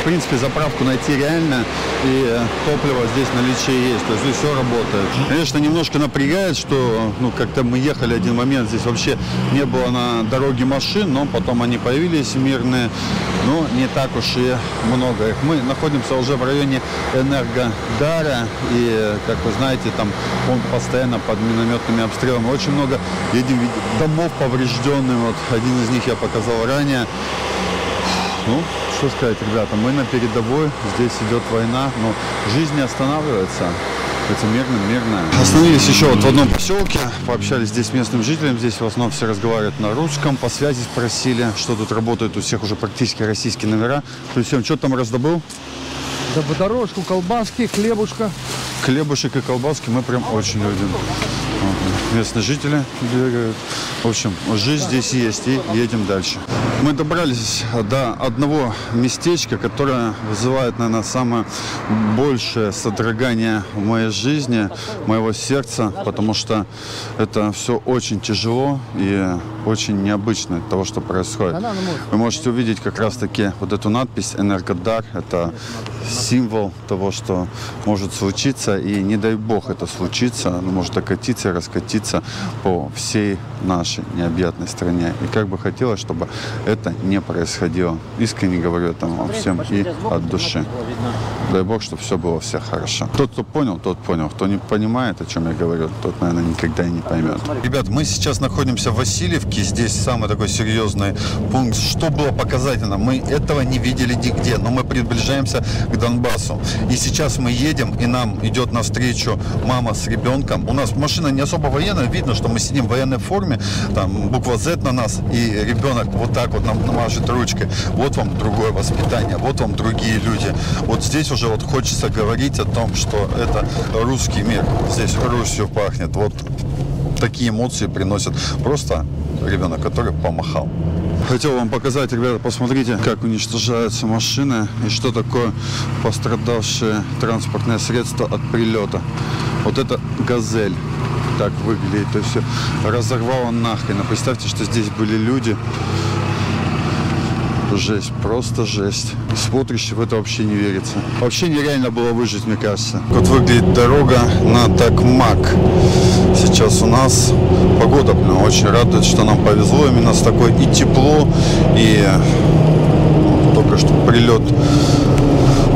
в принципе, заправку найти реально, и топливо здесь наличие есть, то есть здесь все работает. Конечно, немножко напрягает, что, ну, как-то мы ехали один момент, здесь вообще не было на дороге машин, но потом они появились мирные, но не так уж и много их. Мы находимся уже в районе Энергодара, и, как вы знаете, там он постоянно под минометными обстрелами. Очень много домов поврежденных, вот один из них я показал ранее. Ну, что сказать, ребята, мы на передовой, здесь идет война, но жизнь не останавливается. Это мирно, мирно. Остановились еще вот в одном поселке, пообщались здесь с местным жителем. Здесь в основном все разговаривают на русском. По связи спросили, что тут работает, у всех уже практически российские номера. Плюс всем, что там раздобыл? Да дорожку, колбаски, хлебушка. Хлебушек и колбаски мы прям очень любим. Местные жители бегают. В общем, жизнь здесь есть, и едем дальше. Мы добрались до одного местечка, которое вызывает, наверное, самое большее содрогание в моей жизни, моего сердца, потому что это все очень тяжело и очень необычно от того, что происходит. Вы можете увидеть как раз-таки вот эту надпись «Энергодар». Это символ того, что может случиться, и не дай бог это случится, оно может окатиться и раскатиться по всей нашей необъятной стране. И как бы хотелось, чтобы это не происходило. Искренне говорю этому всем и от души. Дай бог, чтобы все было все хорошо. Тот, кто понял, тот понял. Кто не понимает, о чем я говорю, тот, наверное, никогда и не поймет. Ребят, мы сейчас находимся в Васильевке. Здесь самый такой серьезный пункт. Что было показательно? Мы этого не видели нигде, но мы приближаемся к Донбассу. И сейчас мы едем, и нам идет навстречу мама с ребенком. У нас машина не особо военная. Видно, что мы сидим в военной форме. Там буква Z на нас, и ребенок вот так вот нам машет ручкой. Вот вам другое воспитание, вот вам другие люди. Вот здесь уже вот хочется говорить о том, что это русский мир. Здесь Русью пахнет. Вот такие эмоции приносят просто ребенок, который помахал. Хотел вам показать, ребята, посмотрите, как уничтожаются машины и что такое пострадавшие транспортное средство от прилета. Вот это «Газель». Так выглядит. То все разорвало нахрен. А представьте, что здесь были люди. Жесть, просто жесть. Смотрящий в это вообще не верится. Вообще нереально было выжить, мне кажется. Вот выглядит дорога на Токмак. Сейчас у нас погода, блин, очень радует, что нам повезло именно с такой и тепло, и ну, только что прилет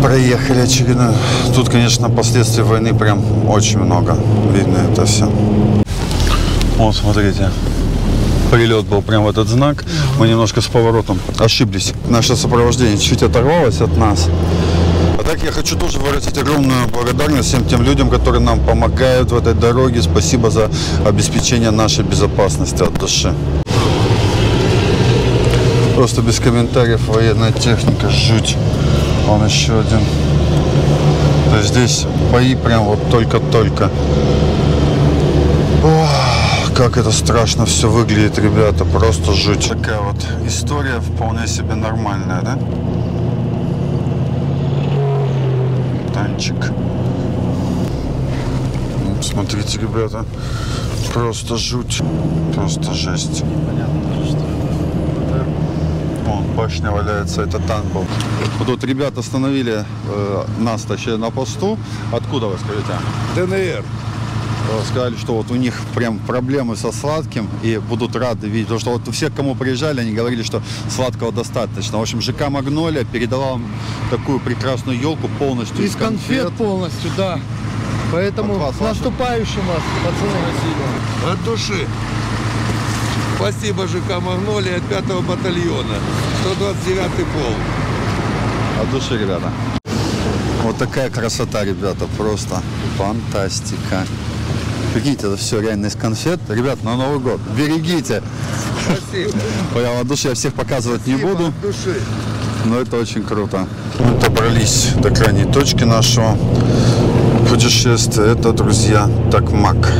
проехали очевидно. Тут, конечно, последствий войны прям очень много. Видно это все. Вот, смотрите. Прилет был прям в этот знак. Мы немножко с поворотом ошиблись. Наше сопровождение чуть оторвалось от нас. А так я хочу тоже выразить огромную благодарность всем тем людям, которые нам помогают в этой дороге. Спасибо за обеспечение нашей безопасности от души. Просто без комментариев военная техника. Жуть. Вон еще один. То есть здесь бои прям вот только-только. Как это страшно все выглядит, ребята, просто жуть. Такая вот история вполне себе нормальная, да? Танчик. Смотрите, ребята, просто жуть, просто жесть. Вон башня валяется, это танк был. Вот тут ребята остановили э, нас, точнее, на посту. Откуда вы, скажите? ДНР. Сказали, что вот у них прям проблемы со сладким и будут рады видеть. Потому что вот у всех, кому приезжали, они говорили, что сладкого достаточно. В общем, ЖК «Магнолия» передала вам такую прекрасную елку полностью. Из конфет, конфет полностью, да. Поэтому от вас, с наступающим вас, пацаны. От души. Спасибо ЖК «Магнолия» от пятого батальона, сто двадцать девятый полк. От души, ребята. Вот такая красота, ребята, просто фантастика. Прикиньте, это все реально из конфет. Ребят, на Новый год берегите. Спасибо. Прямо от души я всех показывать Спасибо, не буду. От души. Но это очень круто. Мы добрались до крайней точки нашего путешествия. Это, друзья, Токмак.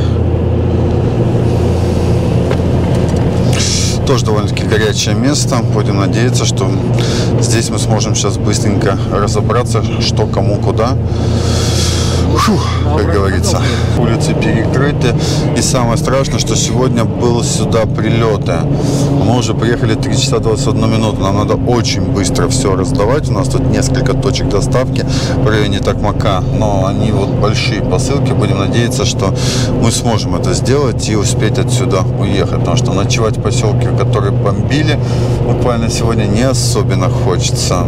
Тоже довольно-таки горячее место. Будем надеяться, что здесь мы сможем сейчас быстренько разобраться, что, кому, куда. Фу, как говорится. Улицы перекрыты. И самое страшное, что сегодня был сюда прилеты. Мы уже приехали три часа двадцать одну минуту. Нам надо очень быстро все раздавать. У нас тут несколько точек доставки в районе Токмака. Но они вот большие посылки. Будем надеяться, что мы сможем это сделать и успеть отсюда уехать. Потому что ночевать в поселке, который бомбили, буквально сегодня не особенно хочется.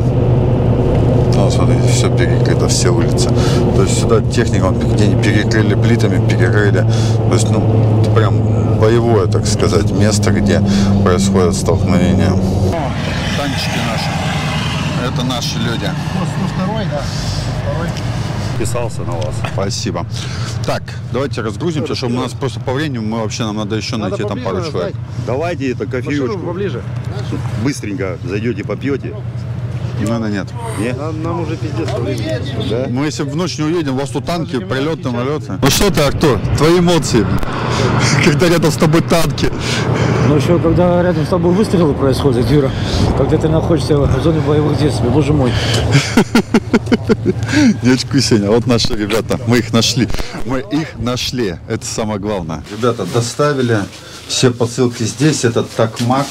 Ну, смотрите, все перекрыто, все улицы. То есть сюда техникам где-нибудь перекрыли плитами, перекрыли. То есть, ну, это прям боевое, так сказать, место, где происходят столкновения. О, танчики наши. Это наши люди. сто второй, да. сто второй. Писался на вас. Спасибо. Так, давайте разгрузимся, чтобы у нас просто по времени мы вообще нам надо еще надо найти там пару человек. Раздать. Давайте это кофеечку. Поближе. Быстренько зайдете, попьете. Надо нет. Нет? Нам, нам уже пиздец. Да? Мы если в ночь не уедем, у вас тут танки, прилеты, налеты. Ну что ты, Артур, твои эмоции, когда рядом с тобой танки. Ну еще, когда рядом с тобой выстрелы происходят, Юра, когда ты находишься в зоне боевых действий, боже мой. Не очкуйся, а вот наши ребята, мы их нашли. Мы их нашли, это самое главное. Ребята, доставили все посылки здесь, это Токмак.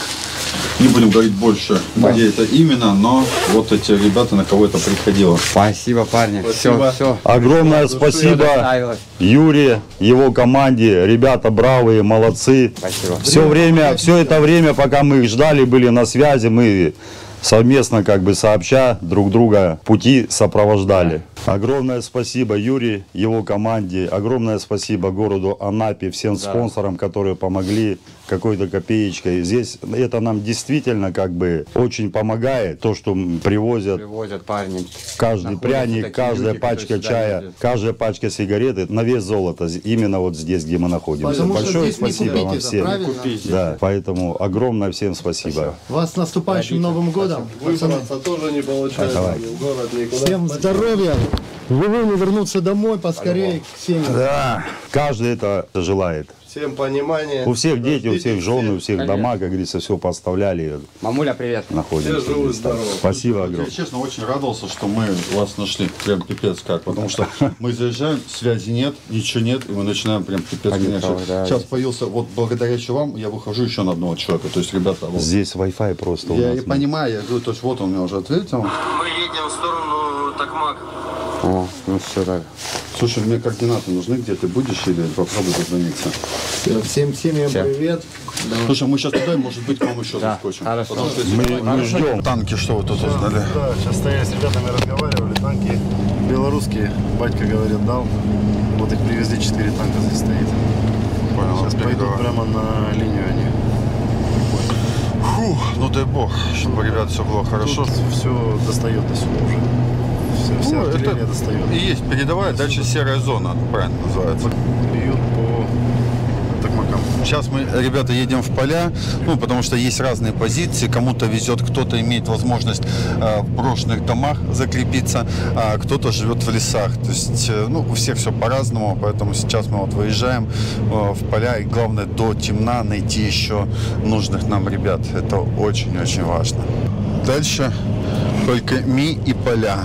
Не будем говорить больше, да, где это именно, но вот эти ребята, на кого это приходило. Спасибо, парни. Спасибо. Все, все. Огромное спасибо Юрию, его команде. Ребята бравые, молодцы. Спасибо. Все время, все это время, пока мы их ждали, были на связи, мы совместно, как бы сообща, друг друга пути сопровождали. Огромное спасибо Юрию, его команде. Огромное спасибо городу Анапе, всем да. спонсорам, которые помогли какой-то копеечкой. Здесь это нам действительно как бы очень помогает. То, что привозят, привозят парни. Каждый находятся пряник, каждая люди, пачка чая, идет. Каждая пачка сигареты на вес золота. Именно вот здесь, где мы находимся. Потому Большое спасибо купите, вам всем. Да, поэтому огромное всем спасибо. Спасибо. Вас с наступающим Новым годом. Выбраться тоже не получается. Всем здоровья. Вы вернуться домой поскорее к семье. Да, каждый это желает. Всем понимание. У всех дети, у всех жены, у всех конечно. Дома, как говорится, все поставляли. Мамуля, привет. Находимся. Все живы, здоровы. Спасибо огромное. Я, честно, очень радовался, что мы вас нашли. Прям пипец как. Потому что мы заезжаем, связи нет, ничего нет, и мы начинаем прям пипец. Сейчас появился, вот благодаря еще вам, я выхожу еще на одного человека. То есть, ребята, вот. Здесь Wi-Fi просто у нас. Я и понимаю, я говорю, то есть вот он мне уже ответил. Мы едем в сторону Токмак. О, ну все так. Слушай, мне координаты нужны, где ты будешь, или попробуй дозвониться. Всем семьям привет. Давай. Слушай, мы сейчас туда, может быть, к вам еще да. заскочим. Хорошо. Потому что мы, мы, мы ждем. Танки, что вы тут узнали? Да, сейчас стояли с ребятами, разговаривали. Танки белорусские, батька говорит, дал. Вот их привезли, четыре танка здесь стоит. Понял, сейчас пойдут давай. Прямо на линию они. Фух, ну дай бог, чтобы, ребят, все было хорошо. Тут все достает до сюда уже. Все, ну, это достает. И есть передовая, это дальше сюда. Серая зона, правильно называется. Бьют по Токмакам. Сейчас мы, ребята, едем в поля, ну, потому что есть разные позиции. Кому-то везет, кто-то имеет возможность э, в брошенных домах закрепиться, а кто-то живет в лесах. То есть, э, ну, у всех все по-разному, поэтому сейчас мы вот выезжаем э, в поля. И главное, до темна найти еще нужных нам ребят. Это очень-очень важно. Дальше только ми и поля.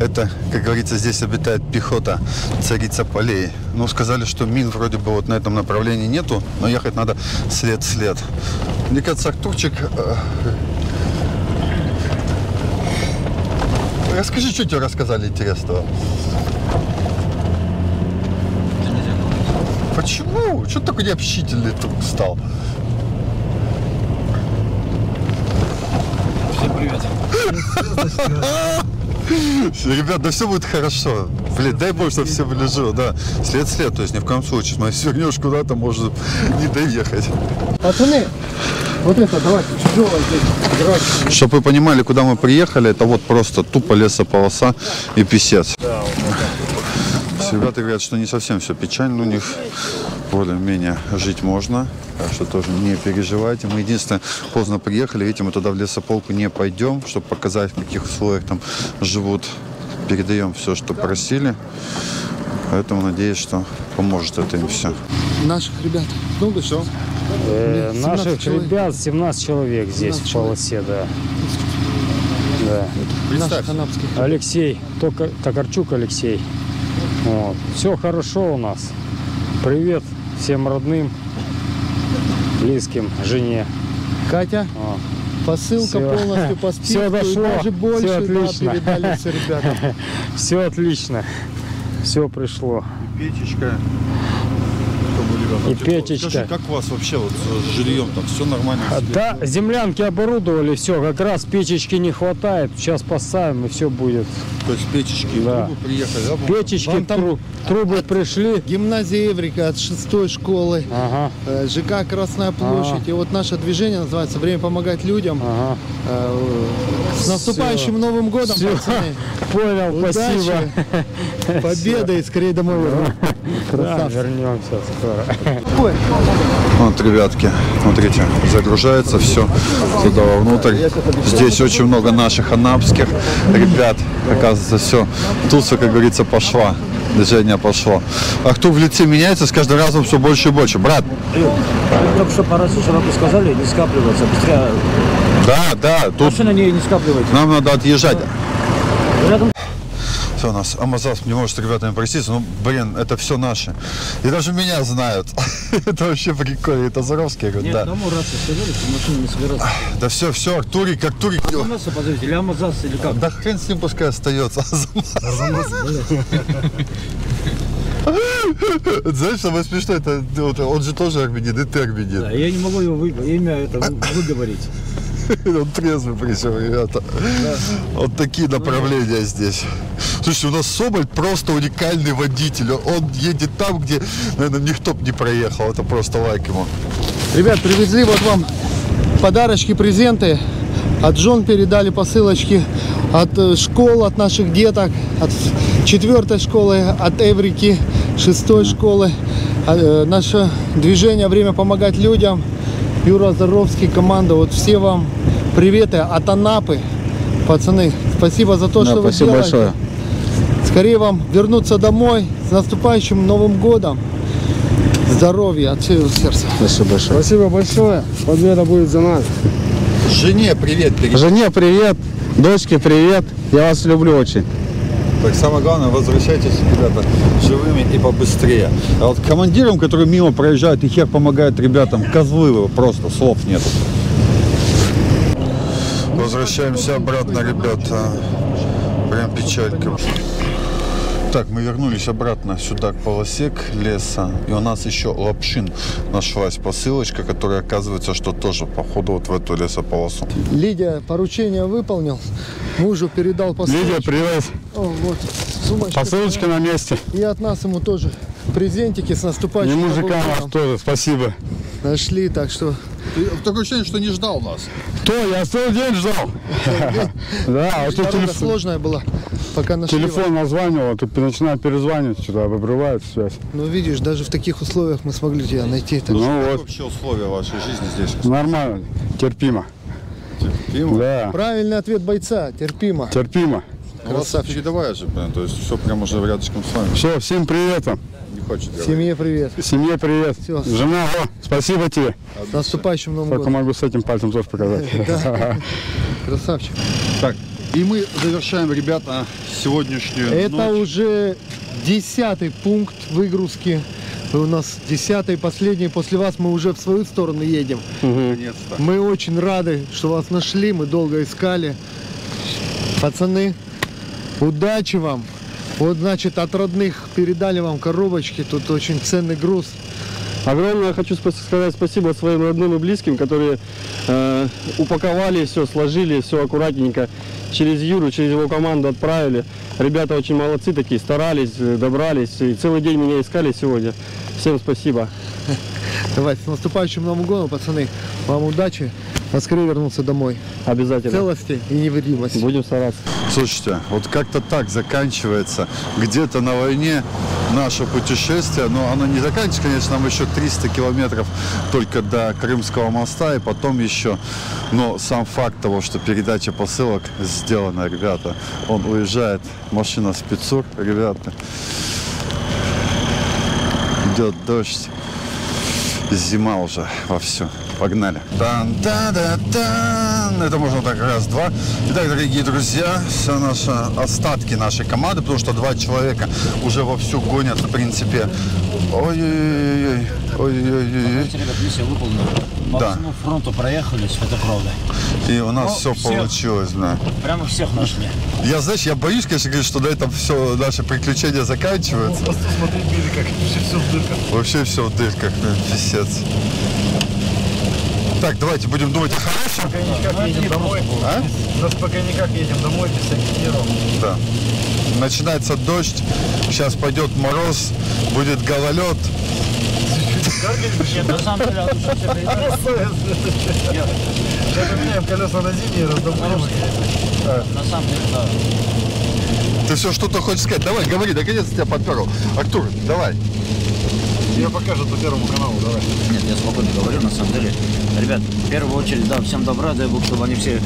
Это, как говорится, здесь обитает пехота, царица полей. Ну, сказали, что мин вроде бы вот на этом направлении нету, но ехать надо след-след. Мне кажется, Артурчик... Расскажи, что тебе рассказали интересного. Почему? Что ты такой необщительный вдруг стал? Привет. Ребят, да все будет хорошо. Блин, дай бог, что все влежу, да. След-след, то есть ни в коем случае. Если свернешь куда-то, может не доехать. Пацаны, вот это давайте, тяжело здесь. Чтобы вы понимали, куда мы приехали, это вот просто тупо лесополоса и писец. Ребята говорят, что не совсем все печально у них. Более-менее жить можно, так что тоже не переживайте. Мы единственное, поздно приехали, видите, мы туда в лесополку не пойдем, чтобы показать, в каких условиях там живут. Передаем все, что просили, поэтому надеюсь, что поможет это им все. Наших ребят много все? Э, наших человек. Ребят семнадцать человек здесь семнадцать в полосе, человек. Да. Да. Представь. Алексей, Токарчук Алексей. Вот. Все хорошо у нас. Привет всем родным, близким, жене. Катя, вот. Посылка все. Полностью по списку. Все дошло. Даже больше, все отлично. Да, передали все ребята. Все отлично. Все пришло. И печечка. И печечка. Скажи, как у вас вообще вот с жильем там? Все нормально? Да, землянки оборудовали, все. Как раз печечки не хватает. Сейчас поставим, и все будет. То есть печечки, да. Трубы приехали, да? Печечки, вам там трубы от... пришли. Гимназия Эврика от шестой школы, ага. ЖК Красная площадь. Ага. И вот наше движение называется «Время помогать людям». Ага. С наступающим все. Новым годом, все. Пацаны. Понял, удачи. Спасибо. Победа все. И скорее домой вернемся. Да, вернемся скоро. Ой. Вот, ребятки, смотрите, загружается все туда вовнутрь. Здесь очень много наших анапских ребят. Оказывается, все. Туса, как говорится, пошла. Движение пошло. А кто в лице меняется, с каждым разом все больше и больше. Брат! Только что по России вам сказали не скапливаться. Быстрее. Да, да. Тут машина не, не скапливается. Нам надо отъезжать. Рядом... Все, у нас Амазасп не может с ребятами проститься. Ну, блин, это все наши. И даже меня знают. Это вообще прикольно. Это Озаровский, говорит, да. Нет, одному раз собирались, машину не собирался. Да все, все, Артурик, Артурик. Амазаса позовите, или Амазас, или как? Да хрен с ним, пускай остается. Знаешь, самое смешное, это он же тоже армянин, и ты армянин. Да, я не могу его имя выговорить. Он трезвый присел, ребята. Да. Вот такие направления здесь. Слушайте, у нас Соболь просто уникальный водитель. Он едет там, где, наверное, никто бы не проехал. Это просто лайк ему. Ребят, привезли вот вам подарочки, презенты. От жен передали посылочки. От школ, от наших деток. От четвертой школы, от Эврики, шестой школы. Наше движение «Время помогать людям». Юра Озаровский, команда, вот все вам приветы от Анапы. Пацаны, спасибо за то, да, что вы делаете. Большое. Скорее вам вернуться домой. С наступающим Новым годом. Здоровья от всего сердца. Спасибо большое. Спасибо большое. Победа будет за нас. Жене привет. Перед... Жене привет. Дочке привет. Я вас люблю очень. Так, самое главное, возвращайтесь, ребята, живыми и побыстрее. А вот командирам, которые мимо проезжают и хер помогают ребятам, козлы, просто слов нет. Возвращаемся обратно, ребята. Прям печалька. Так, мы вернулись обратно сюда, к полосе, к леса. И у нас еще лапшин нашлась посылочка, которая, оказывается, что тоже, походу, вот в эту лесополосу. Лидия поручение выполнил. Мужу передал посылочку. Лидия, привез. О, вот, сумочка. Посылочка на месте. И от нас ему тоже презентики с наступающим. И мужикам вас тоже, спасибо. Нашли, так что... Ты, такое ощущение, что не ждал нас. Кто? Я целый день ждал. Да, а тут сложная была. Пока нашли телефон названивал, тут начинают перезванивать, сюда обрывают связь. Ну видишь, даже в таких условиях мы смогли тебя найти. Так ну вот. Как вообще условия вашей жизни здесь? Нормально, терпимо. Терпимо? Да. Правильный ответ бойца, терпимо. Терпимо. Красавчик. Передавая же, блин, то есть все прям уже рядышком с вами. Все, всем приветом. Не хочет говорить. Семье привет. Семье привет. Все. Жена, о, спасибо тебе. С наступающим Новым годом. Только могу с этим пальцем тоже показать. Красавчик. Так. И мы завершаем, ребята, сегодняшнюю Это ночь. Уже десятый пункт выгрузки. У нас десятый, последний. После вас мы уже в свою сторону едем. Угу. Мы очень рады, что вас нашли. Мы долго искали. Пацаны, удачи вам. Вот, значит, от родных передали вам коробочки. Тут очень ценный груз. Огромное хочу сказать спасибо своим родным и близким, которые э, упаковали все, сложили все аккуратненько. Через Юру, через его команду отправили. Ребята очень молодцы такие, старались, добрались. И целый день меня искали сегодня. Всем спасибо. Давайте, с наступающим Новым годом, пацаны. Вам удачи. Поскорее вернуться домой. Обязательно. Целости и невредимости. Будем стараться. Слушайте, вот как-то так заканчивается где-то на войне наше путешествие. Но оно не заканчивается, конечно, нам еще триста километров только до Крымского моста и потом еще. Но сам факт того, что передача посылок сделана, ребята. Он уезжает, машина спецур, ребята. Идет дождь. Зима уже вовсю. Погнали. Тан, та, да, тан. Это можно так раз, два. Итак, дорогие друзья, все наши остатки нашей команды, потому что два человека уже вовсю гонят, в принципе. Ой-ой-ой. Ой-ой-ой. Ребят, миссия выполнена. По да. всему фронту проехались, это правда. И у нас ну, все всех, получилось, да. Прямо всех нашли. Я, знаешь, я боюсь, конечно, говорить, что на этом все наши приключения заканчиваются. Просто смотри, мили, как вообще все в дырках. Вообще все в дырках, писец. Так, давайте будем думать о хорошем. Пока никак едем домой. А? У нас пока никак едем домой, без всяких нервов. Да. Начинается дождь, сейчас пойдет мороз, будет гололед. Нет, на самом деле, лучше все доедать. Сейчас поменяем колеса на зимние, раздобудем. На самом деле, да. Ты все что-то хочешь сказать? Давай, говори, наконец тебя подперл. Артур, давай. Тебе покажут по Первому каналу, давай. Нет, я спокойно говорю, на самом деле. Ребят, в первую очередь, да, всем добра, дай Бог, чтобы они все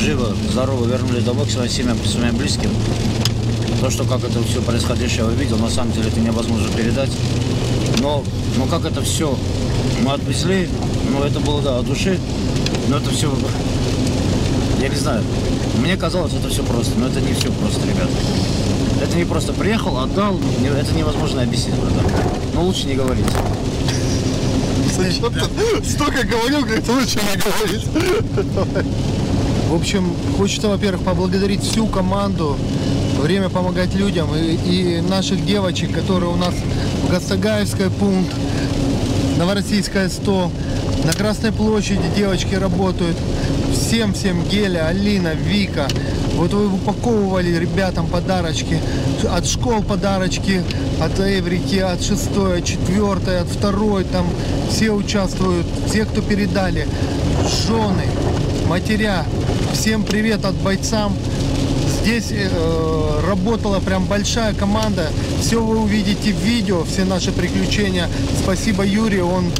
живо, здорово вернулись домой к своим семьям, к своим близким. То, что как это все происходящее я увидел, на самом деле, это невозможно передать. Но, но как это все мы отвезли, ну это было, да, от души, но это все, я не знаю, мне казалось, это все просто, но это не все просто, ребят. Это не просто приехал, отдал, это невозможно объяснить, братан. Но лучше не говорить. Столько говорил, говорит, лучше не говорить. В общем, хочется, во-первых, поблагодарить всю команду «Время помогать людям» и, и наших девочек, которые у нас в Гастагаевской пункт, Новороссийская сто, на Красной площади девочки работают. Всем-всем, Геля, Алина, Вика. Вот вы упаковывали ребятам подарочки. От школ подарочки, от Эврики, от шестой, от четвертой, от второй. Там все участвуют, все, кто передали. Жены, матеря. Всем привет от бойцам. Здесь э, работала прям большая команда. Все вы увидите в видео, все наши приключения. Спасибо Юрию, он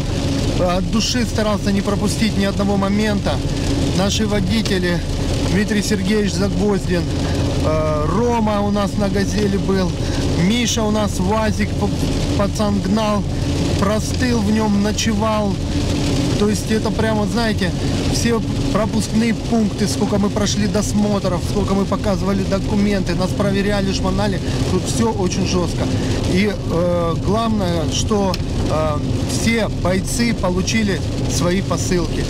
от души старался не пропустить ни одного момента. Наши водители, Дмитрий Сергеевич Загвоздин, э, Рома у нас на «Газели» был, Миша у нас вазик, пацан гнал, простыл в нем, ночевал. То есть это прямо, знаете, все пропускные пункты, сколько мы прошли досмотров, сколько мы показывали документы, нас проверяли, шмонали. Тут все очень жестко. И э, главное, что э, все бойцы получили свои посылки.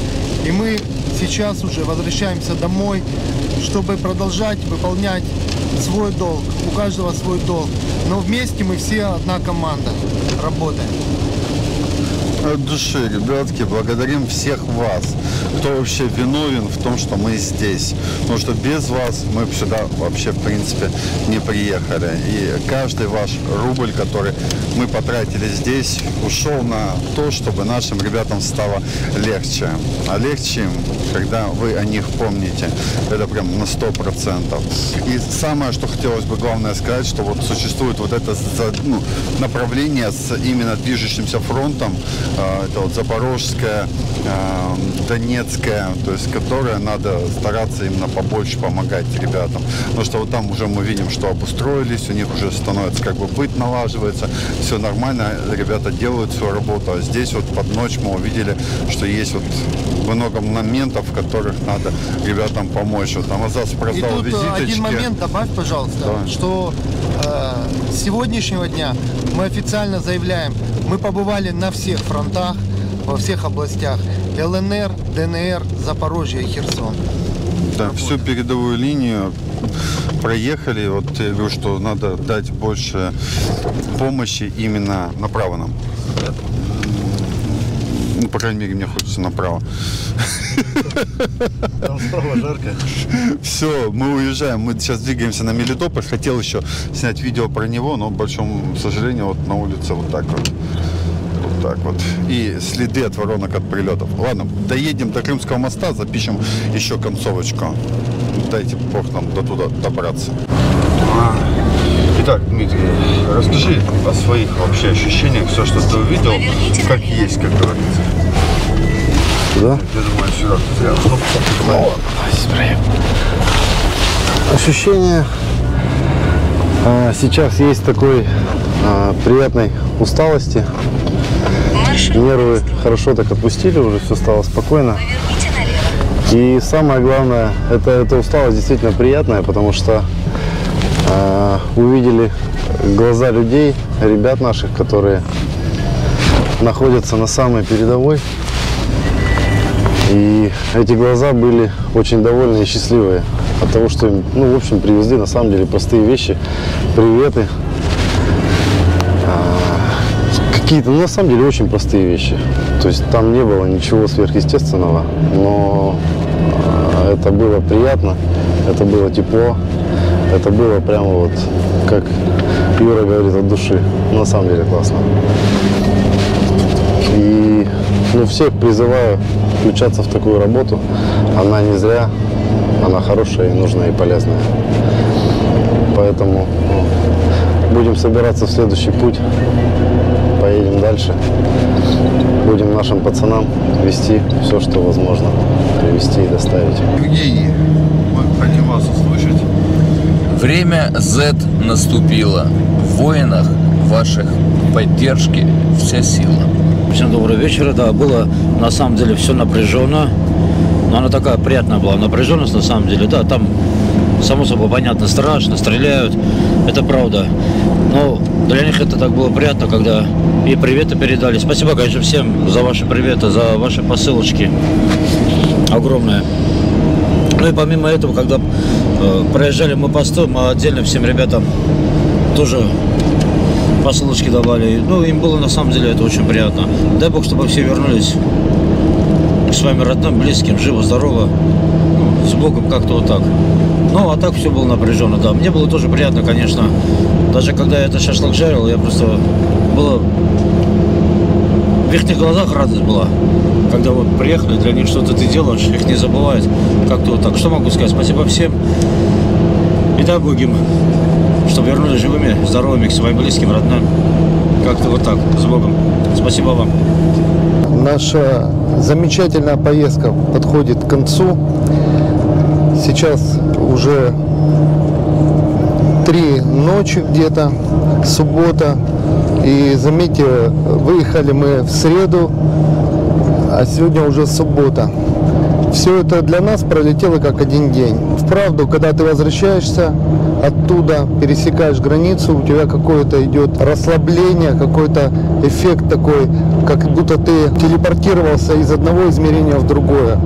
И мы сейчас уже возвращаемся домой, чтобы продолжать выполнять свой долг. У каждого свой долг. Но вместе мы все одна команда. Работаем. От души, ребятки, благодарим всех вас, кто вообще виновен в том, что мы здесь. Потому что без вас мы бы сюда вообще, в принципе, не приехали. И каждый ваш рубль, который мы потратили здесь, ушел на то, чтобы нашим ребятам стало легче. А легче им, когда вы о них помните. Это прям на сто процентов. И самое, что хотелось бы главное сказать, что вот существует вот это ну, направление с именно движущимся фронтом. Это вот Запорожская, Донецкая, то есть, которая надо стараться именно побольше помогать ребятам. Потому что вот там уже мы видим, что обустроились, у них уже становится как бы быт налаживается, все нормально, ребята делают свою работу. А здесь вот под ночь мы увидели, что есть вот много моментов, в которых надо ребятам помочь. Вот Амазасп раздал визиточки. Один момент добавь, пожалуйста, да. Что э, с сегодняшнего дня мы официально заявляем, мы побывали на всех фронтах, во всех областях. ЛНР, ДНР, Запорожье и Херсон. Да, всю передовую линию проехали. Вот я говорю, что надо дать больше помощи именно направо нам. Ну, по крайней мере, мне хочется направо. Там справа жарко. Все, мы уезжаем. Мы сейчас двигаемся на Мелитополь. Хотел еще снять видео про него, но, к большому сожалению, вот на улице вот так вот. Так вот. И следы от воронок от прилетов. Ладно, доедем до Крымского моста, запишем еще концовочку. Дайте бог нам до туда добраться. Итак, Дмитрий, расскажи о своих вообще ощущениях, все, что ты увидел, как есть, как говорится. Да? Я думаю, сюда. Ощущение. Сейчас есть такой приятной усталости. Нервы хорошо так отпустили, уже все стало спокойно. И самое главное, это, это усталость действительно приятная, потому что э, увидели глаза людей, ребят наших, которые находятся на самой передовой. И эти глаза были очень довольны и счастливые от того, что им, ну, в общем, привезли на самом деле простые вещи, приветы. Какие-то, ну, на самом деле, очень простые вещи. То есть там не было ничего сверхъестественного, но это было приятно, это было тепло, это было прямо вот, как Юра говорит, от души. На самом деле классно. И, ну, всех призываю включаться в такую работу. Она не зря, она хорошая, и нужная, и полезная. Поэтому, ну, будем собираться в следующий путь. Поедем дальше, будем нашим пацанам вести все, что возможно, привезти и доставить. Евгений, мы хотим вас услышать. Время Z наступило. В воинах ваших поддержки вся сила. Всем добрый вечер. Да, было на самом деле все напряженно, но она такая приятная была. Напряженность на самом деле, да, там само собой понятно, страшно, стреляют, это правда. Но для них это так было приятно, когда и приветы передали. Спасибо, конечно, всем за ваши приветы, за ваши посылочки огромное. Ну и помимо этого, когда э, проезжали мы посты, мы отдельно всем ребятам тоже посылочки давали. Ну, им было на самом деле это очень приятно. Дай бог, чтобы все вернулись к своим родным, близким, живо, здорово, с Богом, как-то вот так. Ну, а так все было напряженно, да. Мне было тоже приятно, конечно. Даже когда я этот шашлык жарил, я просто... Было... В их глазах радость была. Когда вот приехали, для них что-то ты делаешь, их не забывают. Как-то вот так. Что могу сказать? Спасибо всем. И дай Бог им, чтобы вернулись живыми, здоровыми, к своим близким, родным. Как-то вот так. С Богом. Спасибо вам. Наша замечательная поездка подходит к концу. Сейчас уже три ночи где-то, суббота. И заметьте, выехали мы в среду, а сегодня уже суббота. Все это для нас пролетело как один день. Вправду, когда ты возвращаешься оттуда, пересекаешь границу, у тебя какое-то идет расслабление, какой-то эффект такой, как будто ты телепортировался из одного измерения в другое.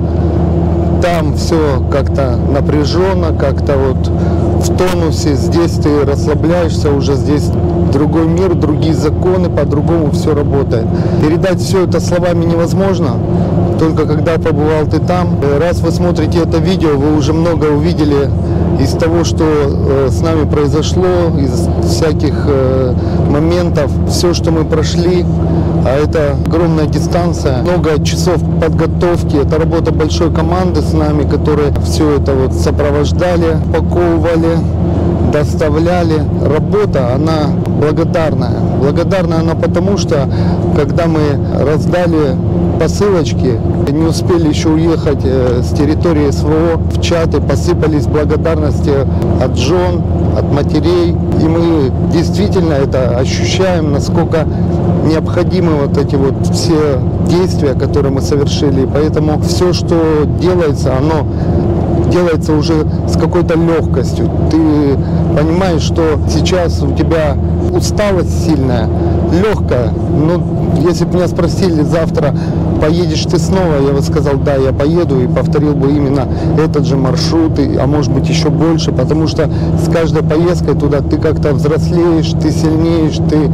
Там все как-то напряженно, как-то вот в тонусе. Здесь ты расслабляешься, уже здесь другой мир, другие законы, по-другому все работает. Передать все это словами невозможно, только когда побывал ты там. Раз вы смотрите это видео, вы уже много увидели из того, что с нами произошло, из всяких моментов, все, что мы прошли. А это огромная дистанция, много часов подготовки, это работа большой команды с нами, которые все это вот сопровождали, упаковывали, доставляли. Работа, она благодарная. Благодарная она потому, что когда мы раздали посылочки, не успели еще уехать с территории СВО, в чаты посыпались благодарности от жен, от матерей. И мы действительно это ощущаем, насколько необходимы вот эти вот все действия, которые мы совершили. Поэтому все, что делается, оно делается уже с какой-то легкостью. Ты понимаешь, что сейчас у тебя усталость сильная, легкая. Ну, если бы меня спросили завтра, поедешь ты снова, я бы сказал, да, я поеду, и повторил бы именно этот же маршрут, и, а может быть еще больше, потому что с каждой поездкой туда ты как-то взрослеешь, ты сильнеешь, ты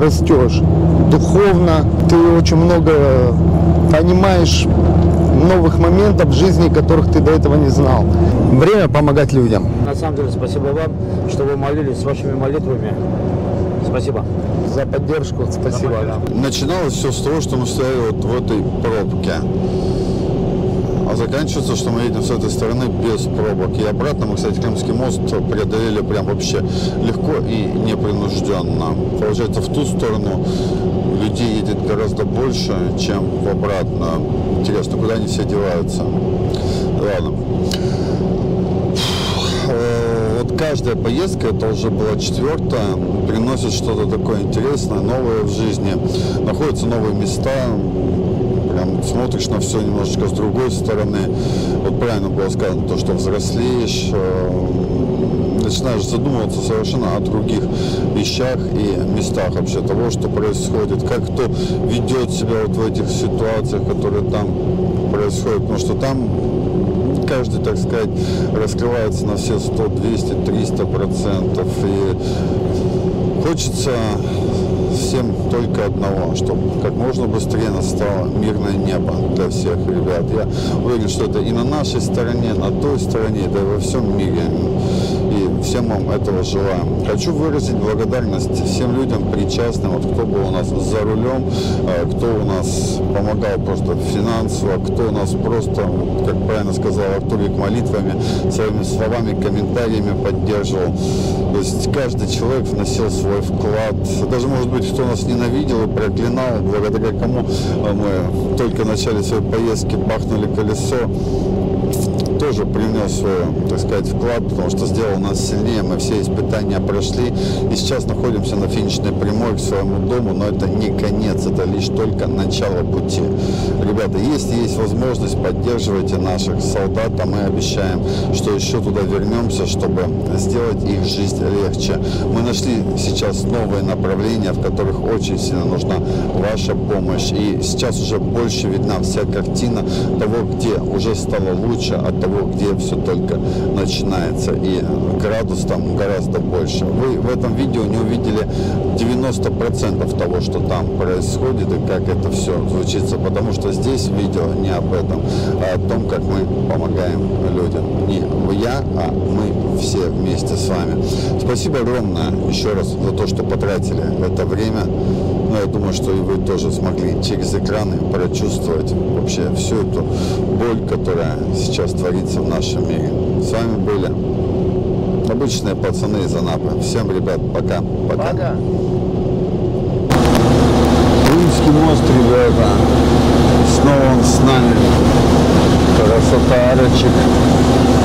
растешь духовно, ты очень много понимаешь новых моментов в жизни, которых ты до этого не знал. Время помогать людям. На самом деле, спасибо вам, что вы молились с вашими молитвами. Спасибо. За поддержку, спасибо. Начиналось все с того, что мы стояли вот в этой пробке. А заканчивается, что мы едем с этой стороны без пробок. И обратно мы, кстати, Крымский мост преодолели прям вообще легко и непринужденно. Получается, в ту сторону людей едет гораздо больше, чем в обратно. Интересно, куда они все деваются. Ладно. каждая поездка, это уже была четвертая, приносит что-то такое интересное, новое в жизни. Находятся новые места, прям смотришь на все немножечко с другой стороны. Вот правильно было сказано, то, что взрослеешь, начинаешь задумываться совершенно о других вещах и местах вообще того, что происходит, как кто ведет себя вот в этих ситуациях, которые там происходят, потому что там каждый, так сказать, раскрывается на все сто, двести, триста процентов, и хочется всем только одного, чтобы как можно быстрее настало мирное небо для всех ребят. Я уверен, что это и на нашей стороне, на той стороне, да и во всем мире. И всем вам этого желаем. Хочу выразить благодарность всем людям причастным, вот кто был у нас за рулем, кто у нас помогал просто финансово, кто у нас просто, как правильно сказал Артурик, молитвами, своими словами, комментариями поддерживал. То есть каждый человек вносил свой вклад. Даже, может быть, кто нас ненавидел и проклинал, благодаря кому мы только в начале своей поездки бахнули колесо, тоже принес свой, так сказать, вклад, потому что сделал нас сильнее, мы все испытания прошли, и сейчас находимся на финишной прямой к своему дому, но это не конец, это лишь только начало пути. Ребята, если есть возможность, поддерживайте наших солдат, а мы обещаем, что еще туда вернемся, чтобы сделать их жизнь легче. Мы нашли сейчас новые направления, в которых очень сильно нужна ваша помощь, и сейчас уже больше видна вся картина того, где уже стало лучше, от того, где все только начинается, и градус там гораздо больше. Вы в этом видео не увидели девяносто процентов того, что там происходит и как это все звучится, потому что здесь видео не об этом, а о том, как мы помогаем людям. Не я, а мы все вместе с вами. Спасибо огромное еще раз за то, что потратили это время. Но я думаю, что и вы тоже смогли через экраны прочувствовать вообще всю эту боль, которая сейчас творится в нашем мире. С вами были обычные пацаны из Анапы. Всем, ребят, пока. Пока. Пока. Крымский мост, ребята. Снова он с нами. Красота арочек.